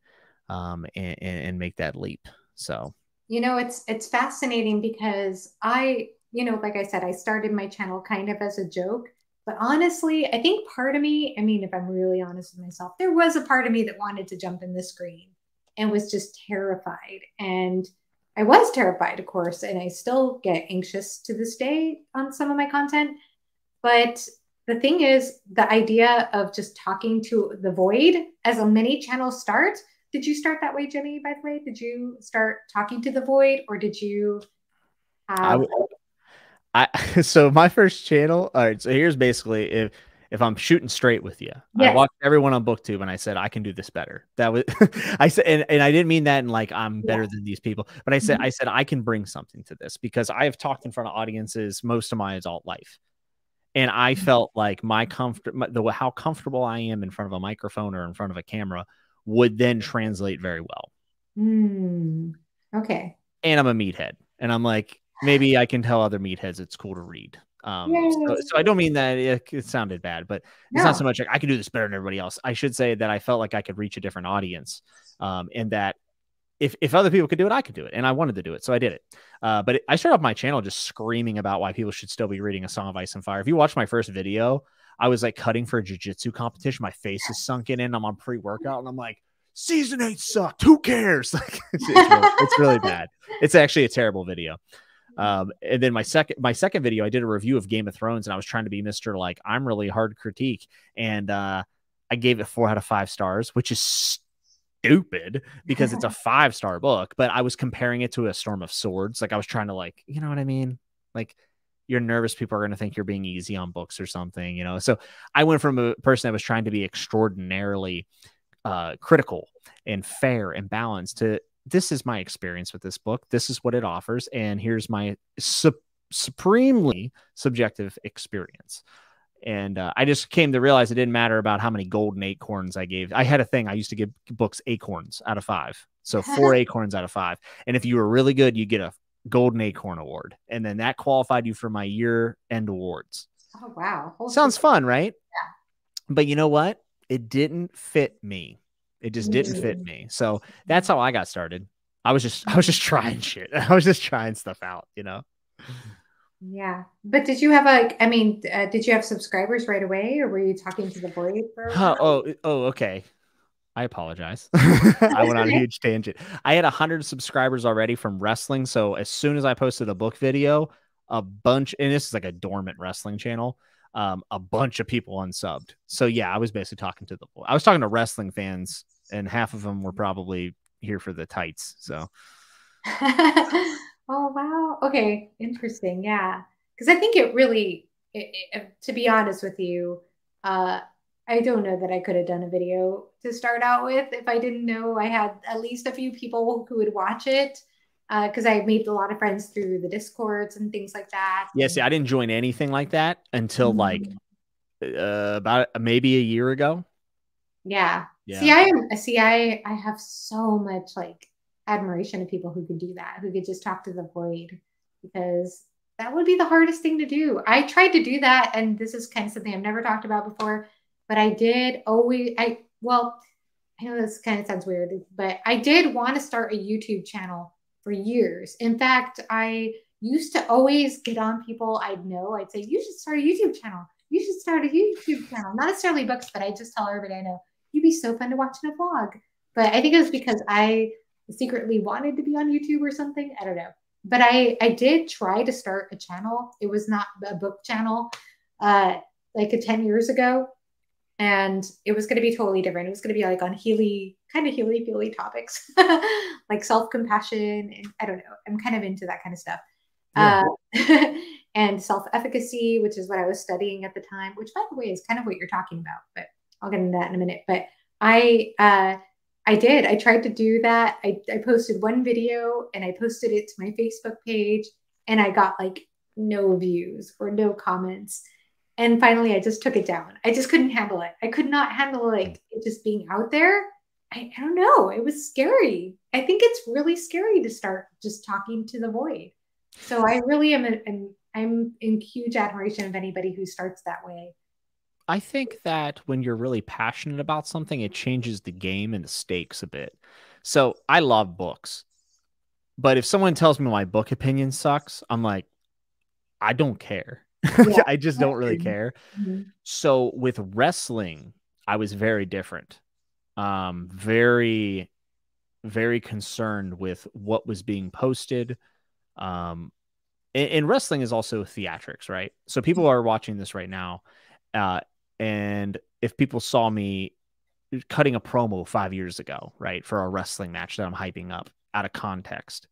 and make that leap. So, you know, it's fascinating because I, you know, like I said, I started my channel kind of as a joke. But honestly, I think part of me, I mean, if I'm really honest with myself, there was a part of me that wanted to jump in the screen and was just terrified. And I was terrified, of course, and I still get anxious to this day on some of my content. But the thing is, the idea of just talking to the void as a mini channel starts. Did you start that way, Jimmy, by the way? Did you start talking to the void, or did you have... So my first channel, all right, so here's basically if I'm shooting straight with you, yes. I watched everyone on BookTube and I said, I can do this better. That was, I said, and I didn't mean that in like, I'm better than these people, but I said, I said, I can bring something to this because I have talked in front of audiences most of my adult life. And I felt like my how comfortable I am in front of a microphone or in front of a camera would then translate very well. Mm, okay. And I'm a meathead and I'm like, maybe I can tell other meatheads it's cool to read. So I don't mean that it sounded bad, but it's not so much like I can do this better than everybody else. I should say that I felt like I could reach a different audience, and that if other people could do it, I could do it. And I wanted to do it, so I did it. But I started off my channel just screaming about why people should still be reading A Song of Ice and Fire. If you watch my first video, I was like cutting for a jiu-jitsu competition. My face is sunken in. I'm on pre-workout, and I'm like, season 8 sucked. Who cares? Like, it's really bad. It's actually a terrible video. And then my second video, I did a review of Game of Thrones and I was trying to be Mr. Like, I'm really hard critique. And, I gave it 4 out of 5 stars, which is stupid because it's a 5-star book, but I was comparing it to A Storm of Swords. Like I was trying to like, you know what I mean? Like you're nervous. People are going to think you're being easy on books or something, you know? So I went from a person that was trying to be extraordinarily, critical and fair and balanced to, this is my experience with this book. This is what it offers. And here's my supremely subjective experience. And I just came to realize it didn't matter about how many golden acorns I gave. I had a thing. I used to give books acorns out of 5. So 4 acorns out of 5. And if you were really good, you get a golden acorn award. And then that qualified you for my year-end awards. Oh, wow. Sounds fun, right? Yeah. But you know what? It didn't fit me. It just didn't fit me. So that's how I got started. I was just trying shit. I was just trying stuff out, you know? Yeah. But did you have a, I mean, did you have subscribers right away or were you talking to the void for a while? Oh, okay. I apologize. I went on a huge tangent. I had 100 subscribers already from wrestling. So as soon as I posted a book video, a bunch, and this is like a dormant wrestling channel, a bunch of people unsubbed. So yeah, I was basically talking to I was talking to wrestling fans and half of them were probably here for the tights. So. Oh, wow. Okay. Interesting. Yeah. Cause I think it really, to be honest with you, I don't know that I could have done a video to start out with if I didn't know I had at least a few people who would watch it. Because I made a lot of friends through the Discords and things like that. Yeah, see, I didn't join anything like that until like about maybe a year ago. Yeah. See, I have so much like admiration of people who could do that, who could just talk to the void, because that would be the hardest thing to do. I tried to do that, and this is kind of something I've never talked about before, but I did always, I know this kind of sounds weird, but I did want to start a YouTube channel for years. In fact, I used to always get on people I'd know. I'd say, you should start a YouTube channel. You should start a YouTube channel. Not necessarily books, but I just tell everybody I know, you'd be so fun to watch in a vlog. But I think it was because I secretly wanted to be on YouTube or something. I don't know. But I did try to start a channel. It was not a book channel like 10 years ago. And it was going to be totally different. It was going to be like on kind of healy-feely topics, like self-compassion. And I don't know. I'm kind of into that kind of stuff. Yeah. And self-efficacy, which is what I was studying at the time, which, by the way, is kind of what you're talking about. But I'll get into that in a minute. But I did. I tried to do that. I posted one video and I posted it to my Facebook page and I got like no views or no comments. And finally, I just took it down. I just couldn't handle it. I could not handle like it just being out there. I don't know. It was scary. I think it's really scary to start just talking to the void. So I really am I'm in huge admiration of anybody who starts that way. I think that when you're really passionate about something, it changes the game and the stakes a bit. So I love books. But if someone tells me my book opinion sucks, I'm like, I don't care. Yeah. I just don't really care. Mm-hmm. So with wrestling, I was very different. Very, very concerned with what was being posted. And wrestling is also theatrics, right? So people are watching this right now. And if people saw me cutting a promo 5 years ago, right, for a wrestling match that I'm hyping up out of context,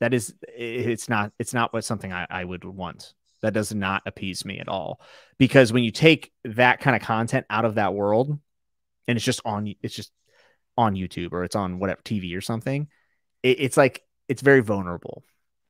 that is, it's not what something I would want. That does not appease me at all, because when you take that kind of content out of that world and it's just on YouTube or it's on whatever TV or something, it's like, it's very vulnerable.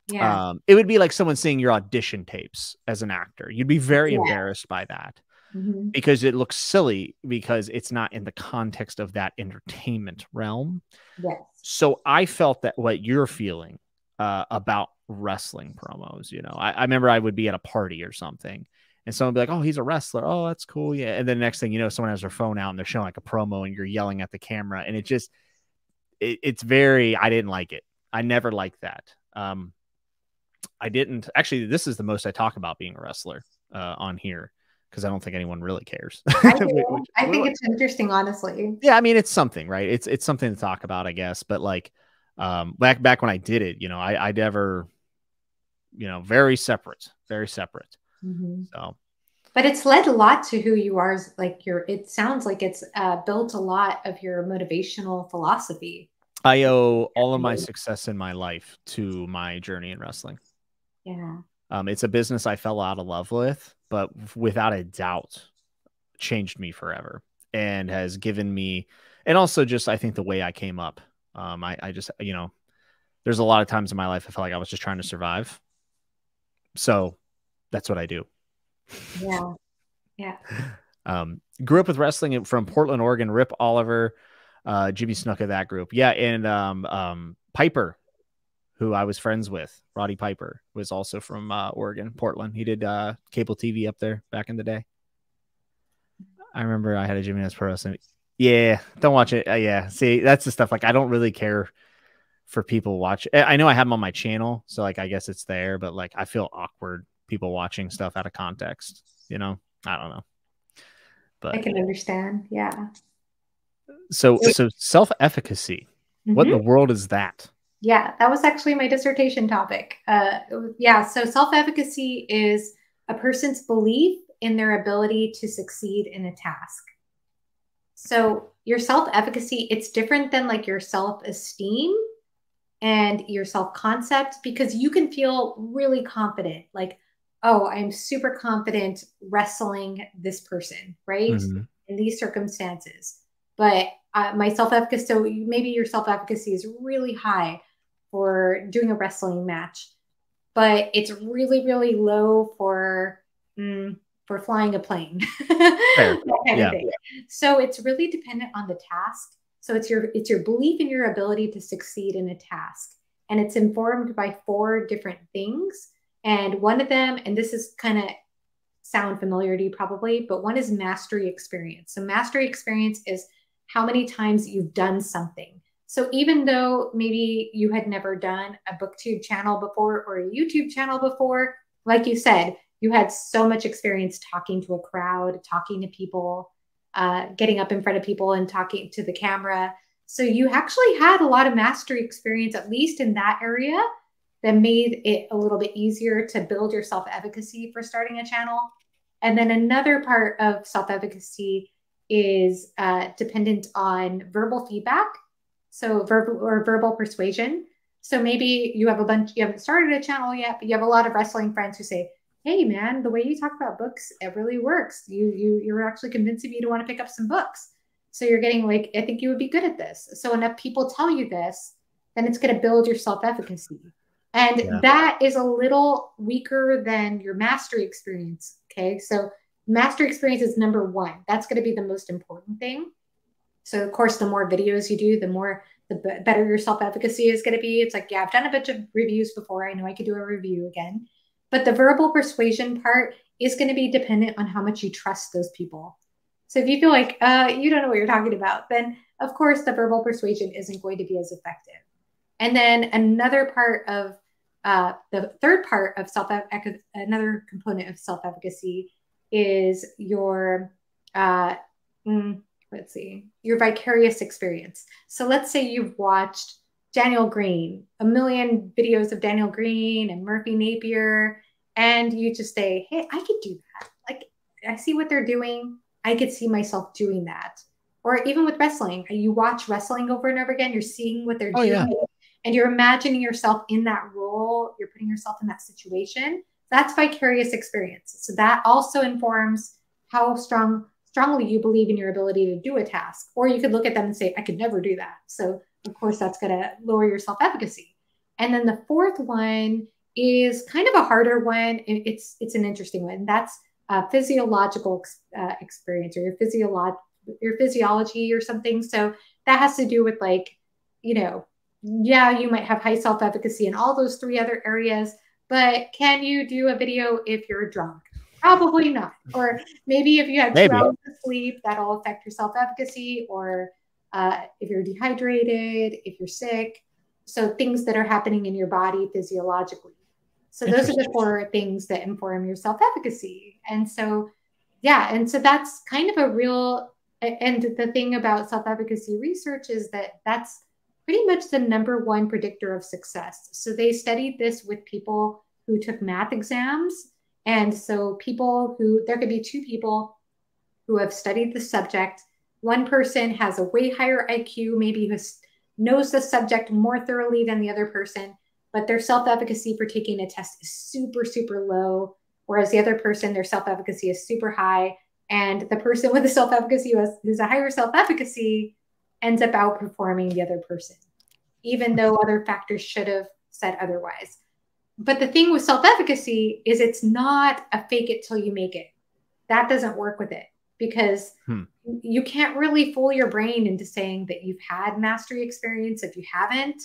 Yeah. It would be like someone seeing your audition tapes as an actor. You'd be very embarrassed by that, mm-hmm. because it looks silly because it's not in the context of that entertainment realm. Yes. So I felt that what you're feeling about wrestling promos, you know, I remember I would be at a party or something and someone would be like, oh, he's a wrestler. Oh, that's cool. Yeah. And then the next thing you know, someone has their phone out and they're showing like a promo and you're yelling at the camera. And it's very, I didn't like it. I never liked that. I didn't actually, this is the most I talk about being a wrestler on here. Cause I don't think anyone really cares. I think it's interesting, honestly. Yeah. I mean, it's something, right? It's something to talk about, I guess. But like, back when I did it, you know, I never, you know, very separate. Mm-hmm. So, but it's led a lot to who you are. Like it sounds like it's built a lot of your motivational philosophy. I owe all of my success in my life to my journey in wrestling. Yeah. It's a business I fell out of love with, but without a doubt changed me forever and has given me, and also just, I think the way I came up. I just, you know, there's a lot of times in my life I felt like I was just trying to survive. So that's what I do. Yeah. Yeah. Grew up with wrestling from Portland, Oregon, Rip Oliver, Jimmy Snuka, that group. Yeah. And Piper, who I was friends with, Roddy Piper, was also from Oregon, Portland. He did cable TV up there back in the day. I remember I had a Jimmy Nuts Pro Wrestling. Yeah, don't watch it. Yeah, see, that's the stuff. Like, I don't really care for people watching. I know I have them on my channel, so like, I guess it's there. But like, I feel awkward people watching stuff out of context. You know, I don't know. But I can understand. Yeah. So self-efficacy. Mm-hmm. What in the world is that? Yeah, that was actually my dissertation topic. Yeah, so self-efficacy is a person's belief in their ability to succeed in a task. So your self-efficacy, it's different than like your self-esteem and your self-concept, because you can feel really confident. Like, oh, I'm super confident wrestling this person, right? Mm-hmm. In these circumstances. But my self-efficacy, so maybe your self-efficacy is really high for doing a wrestling match, but it's really, really low for flying a plane. That kind of thing. So it's really dependent on the task. So it's your belief in your ability to succeed in a task. And it's informed by 4 different things. And one of them, and this is kind of sound familiar to you probably, but one is mastery experience. So mastery experience is how many times you've done something. So even though maybe you had never done a BookTube channel before or a YouTube channel before, like you said, you had so much experience talking to a crowd, talking to people, getting up in front of people and talking to the camera. So you actually had a lot of mastery experience, at least in that area, that made it a little bit easier to build your self-efficacy for starting a channel. And then another part of self-efficacy is dependent on verbal feedback, so verbal persuasion. So maybe you have a bunch, you haven't started a channel yet, but you have a lot of wrestling friends who say, hey man, the way you talk about books, it really works. You're actually convincing me to want to pick up some books. So you're getting like, I think you would be good at this. So enough people tell you this, then it's going to build your self-efficacy. And that is a little weaker than your mastery experience. Okay. So mastery experience is #1. That's going to be the most important thing. So of course, the more videos you do, the better your self-efficacy is going to be. It's like, yeah, I've done a bunch of reviews before. I know I could do a review again. But the verbal persuasion part is going to be dependent on how much you trust those people. So if you feel like you don't know what you're talking about, then of course the verbal persuasion isn't going to be as effective. And then another part of the third part of another component of self-efficacy is your, let's see, your vicarious experience. So let's say you've watched Daniel Green, a million videos of Daniel Green and Murphy Napier, and you just say, hey, I could do that. Like, I see what they're doing. I could see myself doing that. Or even with wrestling, you watch wrestling over and over again. You're seeing what they're doing, and you're imagining yourself in that role. You're putting yourself in that situation. That's vicarious experience. So that also informs how strongly you believe in your ability to do a task. Or you could look at them and say, I could never do that. So of course, that's going to lower your self-efficacy. And then the fourth one is kind of a harder one. It's an interesting one. That's physiological experience, or your physiology or something. So that has to do with, like, you know, yeah, you might have high self-efficacy in all those three other areas, but can you do a video if you're drunk? Probably not. Or maybe if you had 2 hours of sleep, that'll affect your self-efficacy. Or if you're dehydrated, if you're sick. So things that are happening in your body physiologically. So those are the four things that inform your self-efficacy. And so, yeah. And so that's kind of a real, and the thing about self-efficacy research is that that's pretty much the #1 predictor of success. So they studied this with people who took math exams. And so people who, there could be two people who have studied the subject. One person has a way higher IQ, maybe who knows the subject more thoroughly than the other person, but their self-efficacy for taking a test is super, super low. Whereas the other person, their self-efficacy is super high. And the person with the self-efficacy who's a higher self-efficacy ends up outperforming the other person, even though other factors should have said otherwise. But the thing with self-efficacy is it's not a fake it till you make it. That doesn't work with it. Because you can't really fool your brain into saying that you've had mastery experience if you haven't.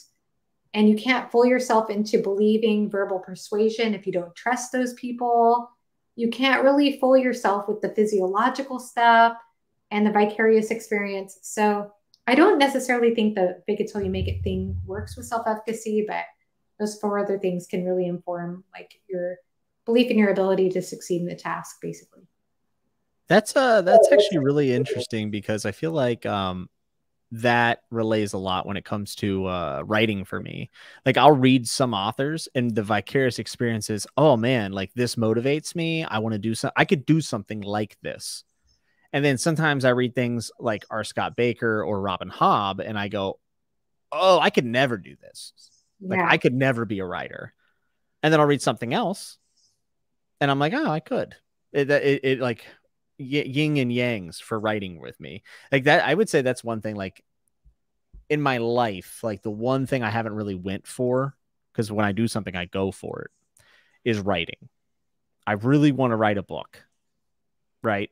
And you can't fool yourself into believing verbal persuasion if you don't trust those people. You can't really fool yourself with the physiological stuff and the vicarious experience. So I don't necessarily think the fake it till you make it thing works with self-efficacy, but those four other things can really inform, like, your belief in your ability to succeed in the task, basically. That's actually really interesting, because I feel like that relays a lot when it comes to writing for me. Like, I'll read some authors and the vicarious experience is, oh man, like, this motivates me. I want to do something. I could do something like this. And then sometimes I read things like R. Scott Bakker or Robin Hobb and I go, oh, I could never do this. Like, I could never be a writer. And then I'll read something else and I'm like, oh, I could. It like, yin and yangs for writing with me like that. I would say that's one thing, like, in my life, like, the one thing I haven't really went for, because when I do something I go for it, is writing. I really want to write a book, right?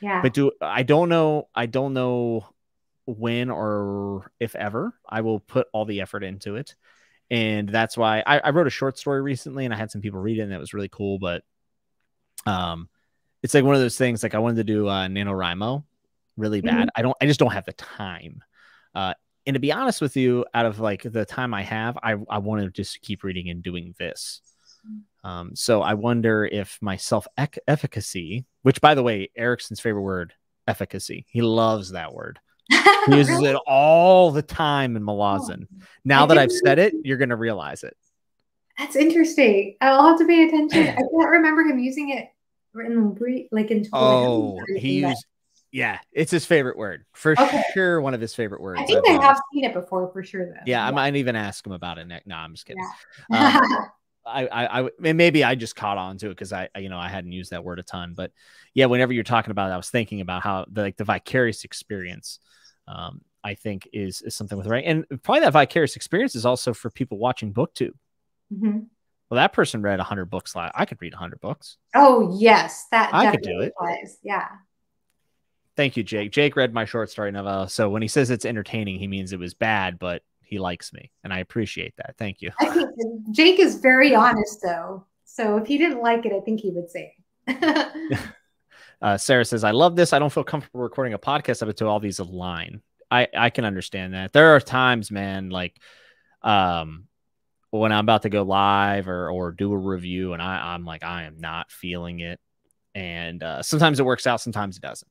Yeah. But I don't know when or if ever I will put all the effort into it. And that's why I wrote a short story recently and I had some people read it and that was really cool. But it's like one of those things, like, I wanted to do NaNoWriMo really bad. I just don't have the time. And to be honest with you, out of, like, the time I have, I want to just keep reading and doing this. So I wonder if my self-efficacy, which, by the way, Erikson's favorite word, efficacy. He loves that word. He uses it all the time in Malazan. Oh. Now that I've said it, you're going to realize it. That's interesting. I'll have to pay attention. I can't remember him using it. Like in 20 he used Yeah, it's his favorite word for sure. One of his favorite words. I think I have seen it before for sure, though. Yeah, yeah. I might even ask him about it. No, I'm just kidding. Yeah. Maybe I just caught on to it because I hadn't used that word a ton, but yeah, whenever you're talking about it, I was thinking about how the vicarious experience, I think is something with right, and probably that vicarious experience is also for people watching BookTube. Mm-hmm. Well, that person read 100 books. I could read 100 books. Oh yes, that I could do it. Yeah. Thank you, Jake. Jake read my short story novella. So when he says it's entertaining, he means it was bad, but he likes me. And I appreciate that. Thank you. I think Jake is very honest, though. So if he didn't like it, I think he would say it. Sarah says, I love this. I don't feel comfortable recording a podcast of it to all these align. I can understand that. There are times, man, like when I'm about to go live or do a review, and I'm like, I am not feeling it. And sometimes it works out. Sometimes it doesn't.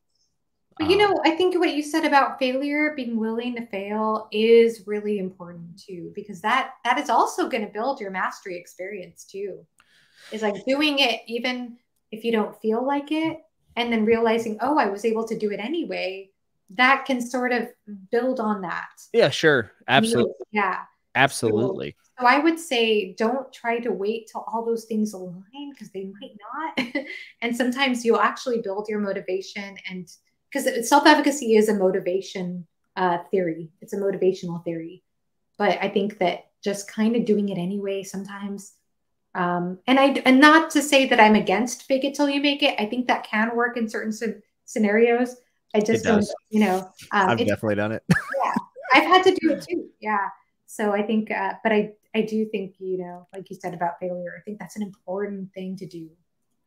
But, you know, I think what you said about failure, being willing to fail, is really important, too, because that is also going to build your mastery experience, too. It's like doing it even if you don't feel like it, and then realizing, oh, I was able to do it anyway. That can sort of build on that. Yeah, sure. Absolutely. Yeah. Absolutely. So I would say don't try to wait till all those things align, because they might not. And sometimes you'll actually build your motivation and because self-efficacy is a motivation theory. It's a motivational theory. But I think that just kind of doing it anyway sometimes. And not to say that I'm against fake it till you make it. I think that can work in certain scenarios. I just don't, you know. I've definitely done it. Yeah, I've had to do it too. Yeah. So I think, but I do think, you know, like you said about failure, I think that's an important thing to do.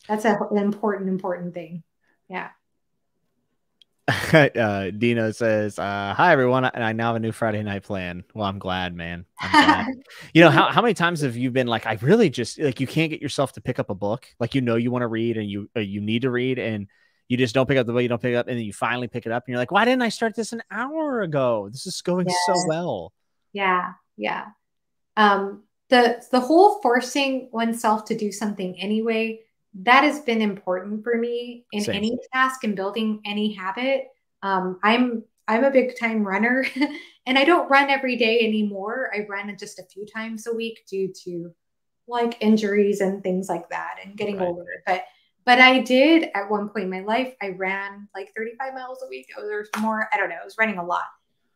That's an important thing. Yeah. Dino says, hi everyone, and I now have a new Friday night plan. Well, I'm glad, man. I'm glad. You know, how many times have you been like, I really just like, you can't get yourself to pick up a book, like, you know, you want to read and you need to read, and you just don't pick up the book, you don't pick it up, and then you finally pick it up and you're like, why didn't I start this an hour ago? This is going so well. Yeah. The whole forcing oneself to do something anyway, that has been important for me in any task and building any habit. I'm a big time runner and I don't run every day anymore. I run just a few times a week due to like injuries and things like that and getting older. But I did at one point in my life, I ran like 35 miles a week. Oh, there's more. I don't know. I was running a lot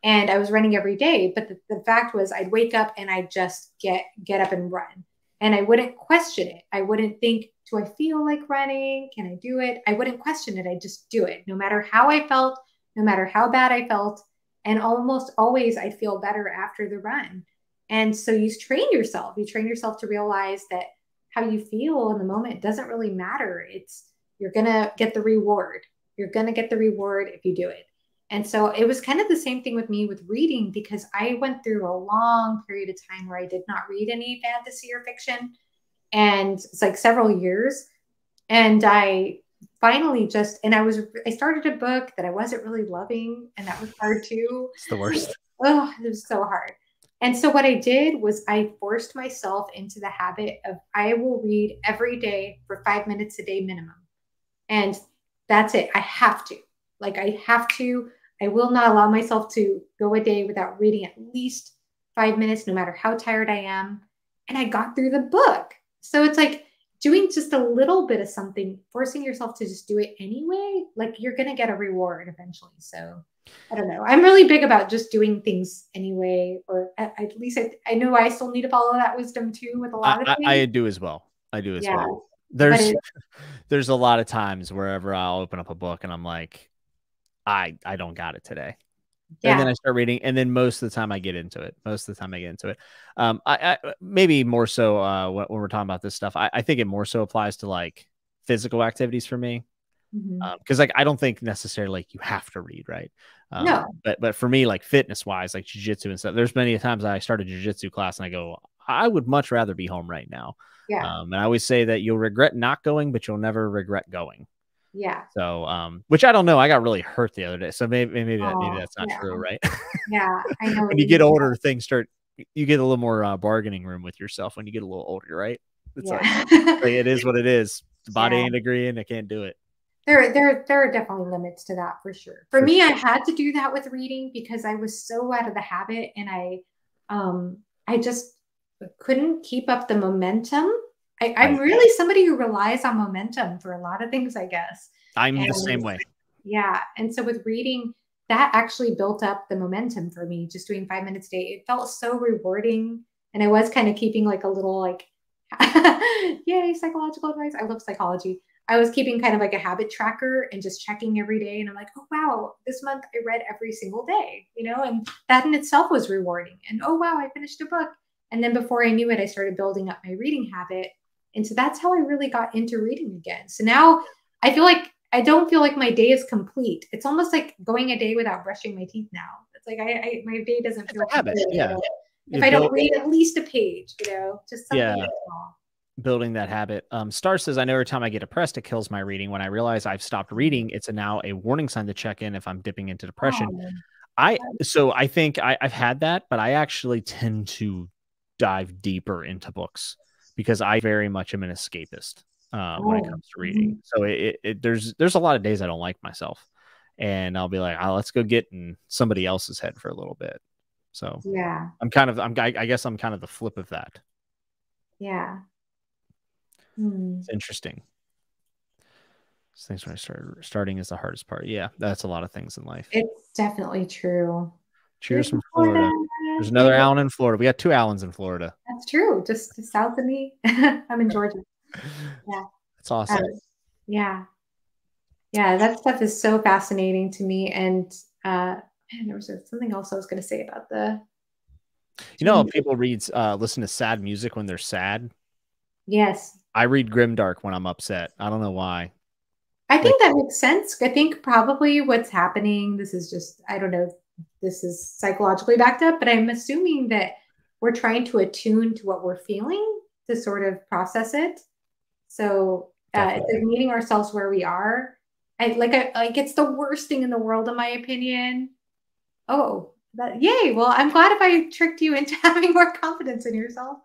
and I was running every day. But the fact was I'd wake up and I'd just get up and run. And I wouldn't question it. I wouldn't think, do I feel like running? Can I do it? I wouldn't question it. I just do it, no matter how I felt, no matter how bad I felt. And almost always I feel better after the run. And so you train yourself. You train yourself to realize that how you feel in the moment doesn't really matter. You're going to get the reward. You're going to get the reward if you do it. And so it was kind of the same thing with me with reading, because I went through a long period of time where I did not read any fantasy or fiction. And it's like several years. And I finally I started a book that I wasn't really loving. And that was hard too. It's the worst. Oh, it was so hard. And so what I did was I forced myself into the habit of, I will read every day for 5 minutes a day minimum. And that's it. I have to. Like, I have to. I will not allow myself to go a day without reading at least 5 minutes, no matter how tired I am. And I got through the book. So it's like doing just a little bit of something, forcing yourself to just do it anyway. Like, you're going to get a reward eventually. So I don't know. I'm really big about just doing things anyway, or at least I know I still need to follow that wisdom too with a lot of things. I do as well. I do as well. There's a lot of times wherever I'll open up a book and I'm like, I don't got it today. Yeah. And then I start reading, and then most of the time I get into it. Maybe more so when we're talking about this stuff, I think it more so applies to like physical activities for me, because like, I don't think necessarily like you have to read, right? No. But for me, like fitness wise, like jiu-jitsu and stuff, there's many times I start a jiu-jitsu class and I go, I would much rather be home right now. Yeah. And I always say that you'll regret not going, but you'll never regret going. Yeah. So, which I don't know. I got really hurt the other day. So maybe that's not true, right? Yeah, I know. When you get older, you get a little more bargaining room with yourself when you get a little older, right? It's like it is what it is. The body ain't agreeing. I can't do it. There are definitely limits to that for sure. For me, I had to do that with reading because I was so out of the habit, and I just couldn't keep up the momentum. I'm really somebody who relies on momentum for a lot of things, I guess. I'm the same way. Yeah. And so with reading, that actually built up the momentum for me, just doing 5 minutes a day. It felt so rewarding. And I was kind of keeping like a little like, yay, psychological advice. I love psychology. I was keeping kind of like a habit tracker and just checking every day. And I'm like, oh, wow, this month I read every single day, you know, and that in itself was rewarding. And oh, wow, I finished a book. And then before I knew it, I started building up my reading habit. And so that's how I really got into reading again. So now I feel like I don't feel like my day is complete. It's almost like going a day without brushing my teeth now. It's like my day doesn't feel complete. Yeah. If I don't read at least a page, you know, just something small. Building that habit. Star says, I know every time I get depressed, it kills my reading. When I realize I've stopped reading, it's now a warning sign to check in if I'm dipping into depression. Oh, I think I've had that, but I actually tend to dive deeper into books because I very much am an escapist when it comes to reading. So there's a lot of days I don't like myself, and I'll be like, oh, let's go get in somebody else's head for a little bit. So yeah, I guess I'm kind of the flip of that. Yeah. It's interesting. These things when I starting is the hardest part. Yeah, that's a lot of things in life. It's definitely true. Cheers from Florida. There's another Alan in Florida. We got two Alans in Florida. That's true. Just south of me. I'm in Georgia. Yeah, that's awesome. Yeah, that stuff is so fascinating to me. And man, there was something else I was going to say about the. You know, people listen to sad music when they're sad. Yes. I read Grimdark when I'm upset. I don't know why. I think that makes sense. I think probably what's happening, this is just, I don't know, this is psychologically backed up, but I'm assuming that we're trying to attune to what we're feeling to sort of process it. So it's like meeting ourselves where we are. Like it's the worst thing in the world, in my opinion. Oh, yay. Well, I'm glad if I tricked you into having more confidence in yourself.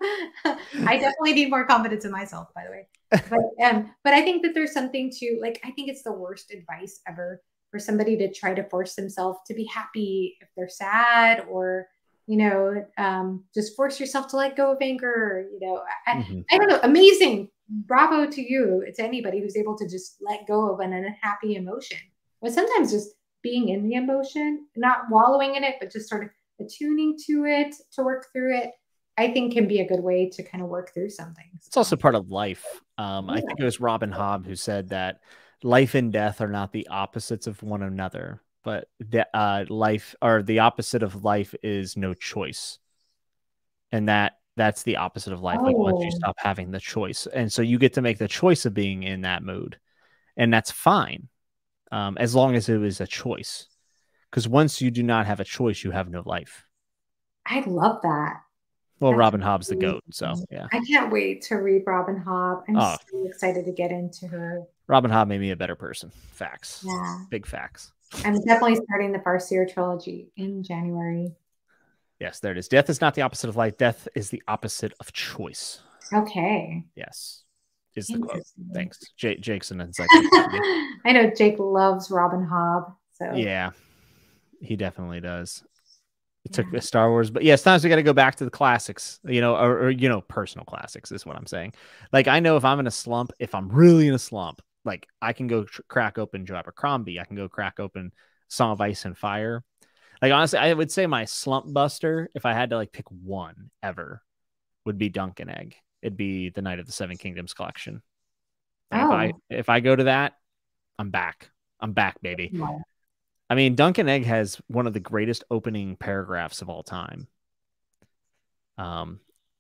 I definitely need more confidence in myself, by the way. But I think that there's something to, like, I think it's the worst advice ever for somebody to try to force themselves to be happy if they're sad, or, you know, just force yourself to let go of anger. You know, I don't know. Amazing. Bravo to you. It's anybody who's able to just let go of an unhappy emotion. But sometimes just being in the emotion, not wallowing in it, but just sort of attuning to it, to work through it, I think can be a good way to kind of work through something. It's also part of life. I think it was Robin Hobb who said that life and death are not the opposites of one another, but the opposite of life is no choice. And that's the opposite of life. Oh. Like once you stop having the choice. And so you get to make the choice of being in that mood, and that's fine. As long as it is a choice, because once you do not have a choice, you have no life. I love that. Well, Robin Hobb's the GOAT, so yeah. I can't wait to read Robin Hobb. I'm so excited to get into her. Robin Hobb made me a better person. Facts. Yeah. Big facts. I'm definitely starting the Farseer trilogy in January. Yes, there it is. Death is not the opposite of life. Death is the opposite of choice. Okay. Yes. Is the quote. Thanks. Jake's an encyclopedia. I know Jake loves Robin Hobb. So yeah, he definitely does. It took Star Wars, but yeah, sometimes we got to go back to the classics, you know, or you know, personal classics is what I'm saying. Like, I know if I'm in a slump, if I'm really in a slump, like I can go crack open Joe Abercrombie. I can go crack open Song of Ice and Fire. Like, honestly, I would say my slump buster, if I had to like pick one ever, would be Dunkin' Egg. It'd be the Knight of the Seven Kingdoms collection. And if I go to that, I'm back. I'm back, baby. Yeah. I mean, Dunkin' Egg has one of the greatest opening paragraphs of all time. Let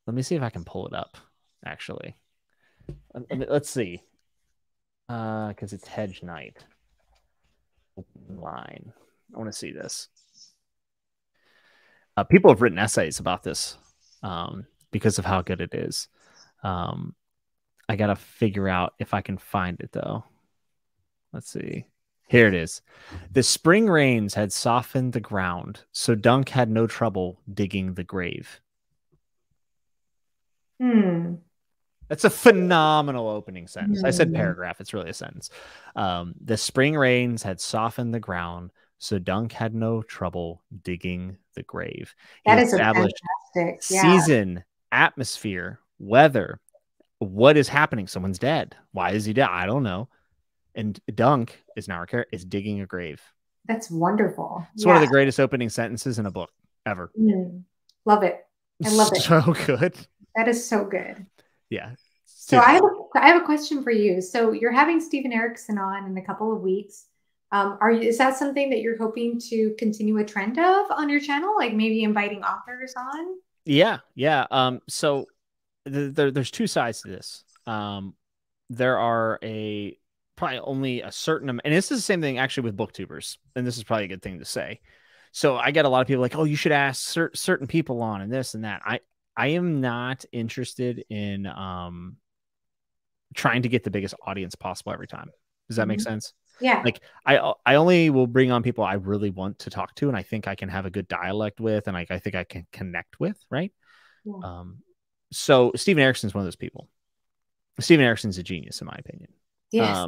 me see if I can pull it up, actually. Let's see. Because it's Hedge Knight. Open line. I want to see this. People have written essays about this. Because of how good it is. I got to figure out if I can find it, though. Let's see. Here it is. The spring rains had softened the ground, so Dunk had no trouble digging the grave. That's a phenomenal opening sentence. Mm-hmm. I said paragraph. It's really a sentence. The spring rains had softened the ground, so Dunk had no trouble digging the grave. That is fantastic. Yeah. Season, atmosphere, weather. What is happening? Someone's dead. Why is he dead? I don't know. And Dunk is now our character, is digging a grave. That's wonderful. It's one of the greatest opening sentences in a book ever. Mm. Love it. I love it. So good. That is so good. Yeah. So I have a question for you. So you're having Steven Erikson on in a couple of weeks. Is that something that you're hoping to continue a trend of on your channel? Like maybe inviting authors on? Yeah. Yeah. So there's two sides to this. There are probably only a certain amount. And this is the same thing actually with booktubers. And this is probably a good thing to say. So I get a lot of people like, oh, you should ask certain people on and this and that. I am not interested in trying to get the biggest audience possible every time. Does that make sense? Yeah. Like I only will bring on people I really want to talk to, and I think I can have a good dialect with, and I think I can connect with. Right. Yeah. So Steven Erikson is one of those people. Steven Erikson's a genius, in my opinion. Yes.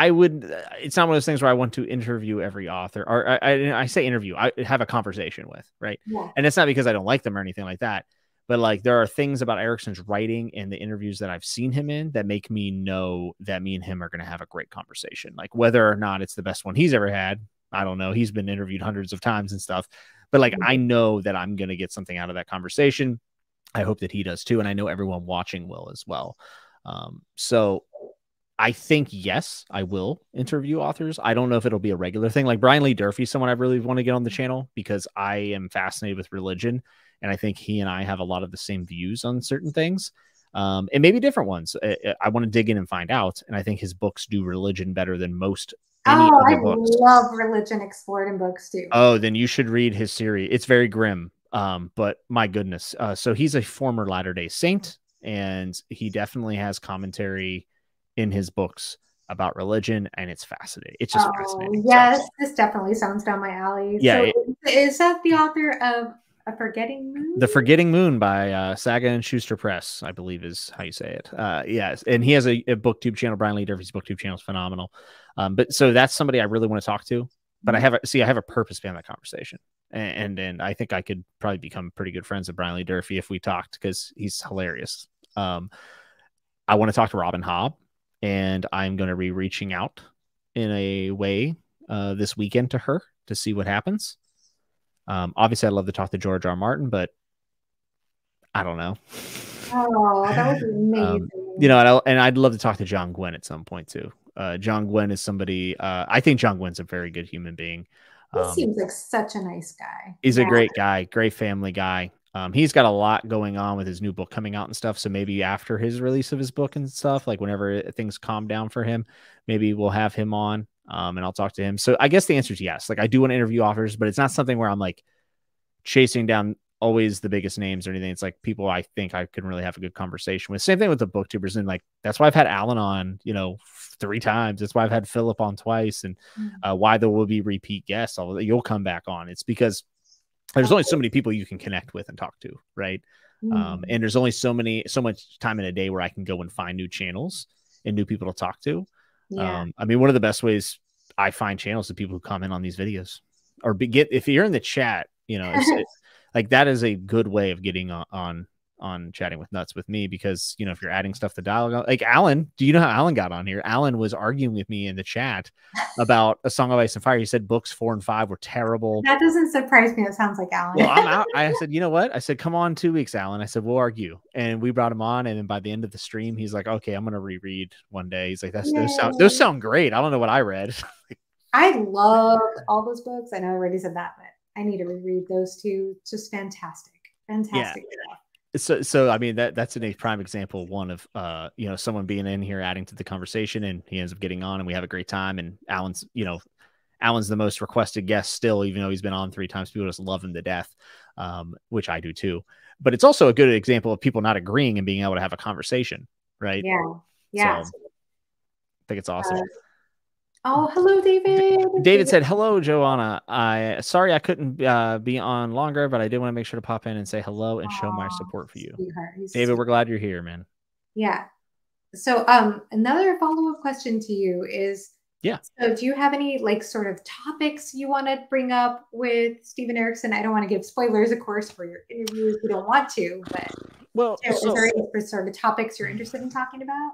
It's not one of those things where I want to interview every author, or I say interview, I have a conversation with. Right. Yeah. And it's not because I don't like them or anything like that. But like, there are things about Erikson's writing and the interviews that I've seen him in that make me know that me and him are going to have a great conversation. Like whether or not it's the best one he's ever had, I don't know. He's been interviewed hundreds of times and stuff, but like, I know that I'm going to get something out of that conversation. I hope that he does too. And I know everyone watching will as well. So I think, yes, I will interview authors. I don't know if it'll be a regular thing. Like Brian Lee Durfee, someone I really want to get on the channel because I am fascinated with religion. And I think he and I have a lot of the same views on certain things, and maybe different ones. I want to dig in and find out. And I think his books do religion better than most. Oh, I love religion explored in books too. Oh, then you should read his series. It's very grim, but my goodness. So he's a former Latter-day Saint, and he definitely has commentary in his books about religion, and it's fascinating. It's just fascinating. Yes, so, this definitely sounds down my alley. Yeah, so is that the author of A Forgetting Moon? The Forgetting Moon by Saga and Schuster Press, I believe is how you say it. Yes. And he has a booktube channel. Brian Lee Durfee's booktube channel is phenomenal. But so that's somebody I really want to talk to, but I have a purpose behind that conversation. And I think I could probably become pretty good friends with Brian Lee Durfee if we talked, because he's hilarious. I want to talk to Robin Hobb, and I'm going to be reaching out in a way this weekend to her to see what happens. Obviously, I'd love to talk to George R. R. Martin, but I don't know. Oh, that was amazing. You know, and I'd love to talk to John Gwynne at some point, too. John Gwynne is somebody, I think John Gwynne's a very good human being. He seems like such a nice guy. He's a great guy, great family guy. He's got a lot going on with his new book coming out and stuff. So maybe after his release of his book and stuff, like whenever things calm down for him, maybe we'll have him on. And I'll talk to him. So I guess the answer is yes. Like I do want to interview authors, but it's not something where I'm like chasing down always the biggest names or anything. It's like people I think I can really have a good conversation with. Same thing with the booktubers. And like, that's why I've had Alan on, you know, 3 times. That's why I've had Philip on twice, and why there will be repeat guests. You'll come back on. It's because there's only so many people you can connect with and talk to. Right. And there's only so much time in a day where I can go and find new channels and new people to talk to. Yeah. I mean, one of the best ways I find channels is people who comment on these videos, or if you're in the chat, you know, like that is a good way of getting on Chatting with Nuts with me, because, you know, if you're adding stuff to dialogue, like Alan, do you know how Alan got on here? Alan was arguing with me in the chat about A Song of Ice and Fire. He said books 4 and 5 were terrible. That doesn't surprise me. It sounds like Alan. Well, I'm out. I said, you know what? I said, come on 2 weeks, Alan. I said, we'll argue. And we brought him on. And then by the end of the stream, he's like, okay, I'm going to reread one day. He's like, those sound great. I don't know what I read. I loved all those books. I know I already said that, but I need to reread those two. Just fantastic. Fantastic. Yeah. So I mean, that's a prime example, one of, you know, someone being in here, adding to the conversation, and he ends up getting on and we have a great time. And Alan's, you know, Alan's the most requested guest still, even though he's been on 3 times. People just love him to death, which I do too. But it's also a good example of people not agreeing and being able to have a conversation. Right. Yeah. Yeah. So, I think it's awesome. Oh, hello, David. David said, hello, Johanna. Sorry I couldn't be on longer, but I did want to make sure to pop in and say hello and show my support for you. David, we're glad you're here, man. Yeah. So another follow-up question to you is, yeah. So do you have any like sort of topics you want to bring up with Steven Erikson? I don't want to give spoilers, of course, for your interview if you don't want to, but well, you know, so, is there any sort of topics you're interested in talking about?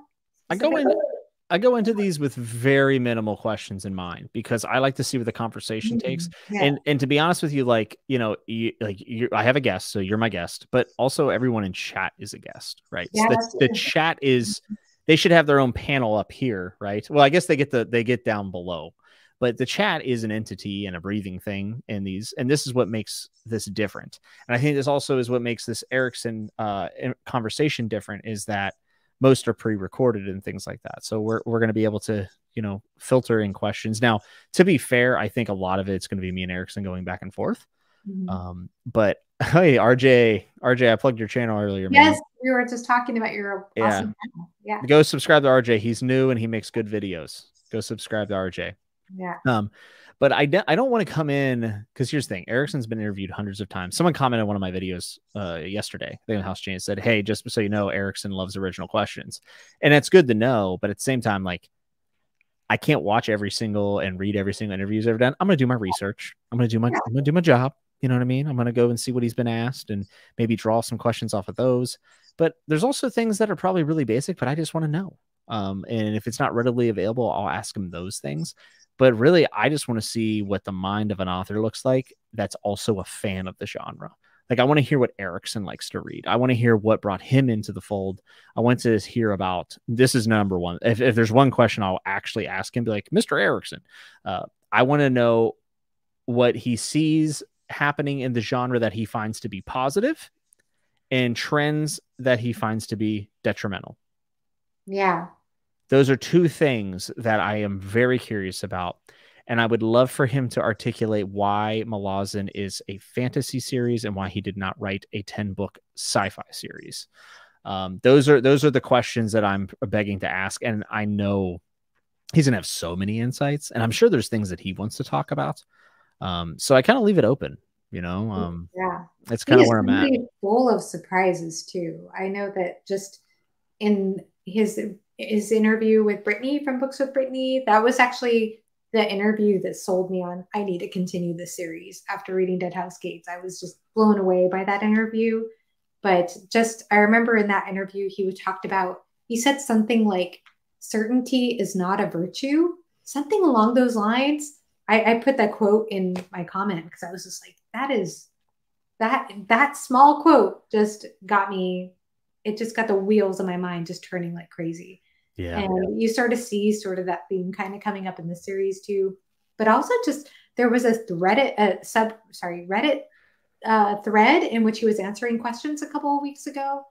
I go into these with very minimal questions in mind because I like to see where the conversation takes. Yeah. And to be honest with you, like, you know, I have a guest, so you're my guest, but also everyone in chat is a guest, right? Yeah, so the chat is, they should have their own panel up here, right? Well, I guess they get they get down below, but the chat is an entity and a breathing thing in these, and this is what makes this different. And I think this also is what makes this Erikson conversation different, is that most are pre-recorded and things like that. So we're going to be able to, you know, filter in questions. Now, to be fair, I think a lot of it's going to be me and Erikson going back and forth. Mm-hmm. But hey, RJ, I plugged your channel earlier. Yes, man. We were just talking about your awesome channel. Yeah. Go subscribe to RJ. He's new and he makes good videos. Go subscribe to RJ. Yeah. But I don't want to come in, because here's the thing. Erikson's been interviewed hundreds of times. Someone commented on one of my videos yesterday. I think House Jane said, hey, just so you know, Erikson loves original questions. And it's good to know. But at the same time, like, I can't watch every single and read every single interview he's ever done. I'm going to do my research. I'm going to do my job. You know what I mean? I'm going to go and see what he's been asked and maybe draw some questions off of those. But there's also things that are probably really basic, but I just want to know. And if it's not readily available, I'll ask him those things. But really, I just want to see what the mind of an author looks like that's also a fan of the genre. Like, I want to hear what Erikson likes to read. I want to hear what brought him into the fold. I want to hear about, this is number one. If there's one question I'll actually ask him, be like, Mr. Erikson, I want to know what he sees happening in the genre that he finds to be positive and trends that he finds to be detrimental. Yeah. Those are two things that I am very curious about, and I would love for him to articulate why Malazan is a fantasy series and why he did not write a 10-book sci-fi series. Those are the questions that I'm begging to ask, and I know he's gonna have so many insights, and I'm sure there's things that he wants to talk about. So I kind of leave it open, you know. Yeah, that's kind of where I'm at. Full of surprises too. I know that just in his interview with Brittany from Books with Brittany, that was actually the interview that sold me on, I need to continue this series after reading Dead House Gates. I was just blown away by that interview. But just, I remember in that interview, he said something like, certainty is not a virtue, something along those lines. I put that quote in my comment because I was just like, that small quote just got me. It just got the wheels in my mind just turning like crazy. Yeah. And you sort of see sort of that theme kind of coming up in the series too, but also just, there was a Reddit thread in which he was answering questions a couple of weeks ago.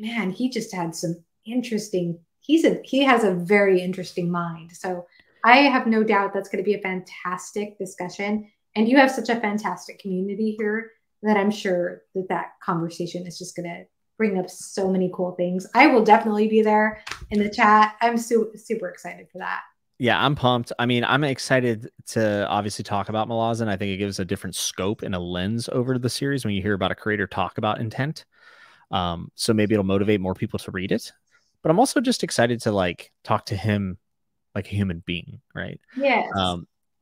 Man, he just had some interesting, he has a very interesting mind. So I have no doubt that's going to be a fantastic discussion, and you have such a fantastic community here that I'm sure that that conversation is just going to bring up so many cool things. I will definitely be there in the chat. I'm super excited for that. Yeah, I'm pumped. I mean, I'm excited to obviously talk about Malazan. I think it gives a different scope and a lens over to the series when you hear about a creator talk about intent. So maybe it'll motivate more people to read it. But I'm also just excited to like talk to him like a human being, right? Yeah.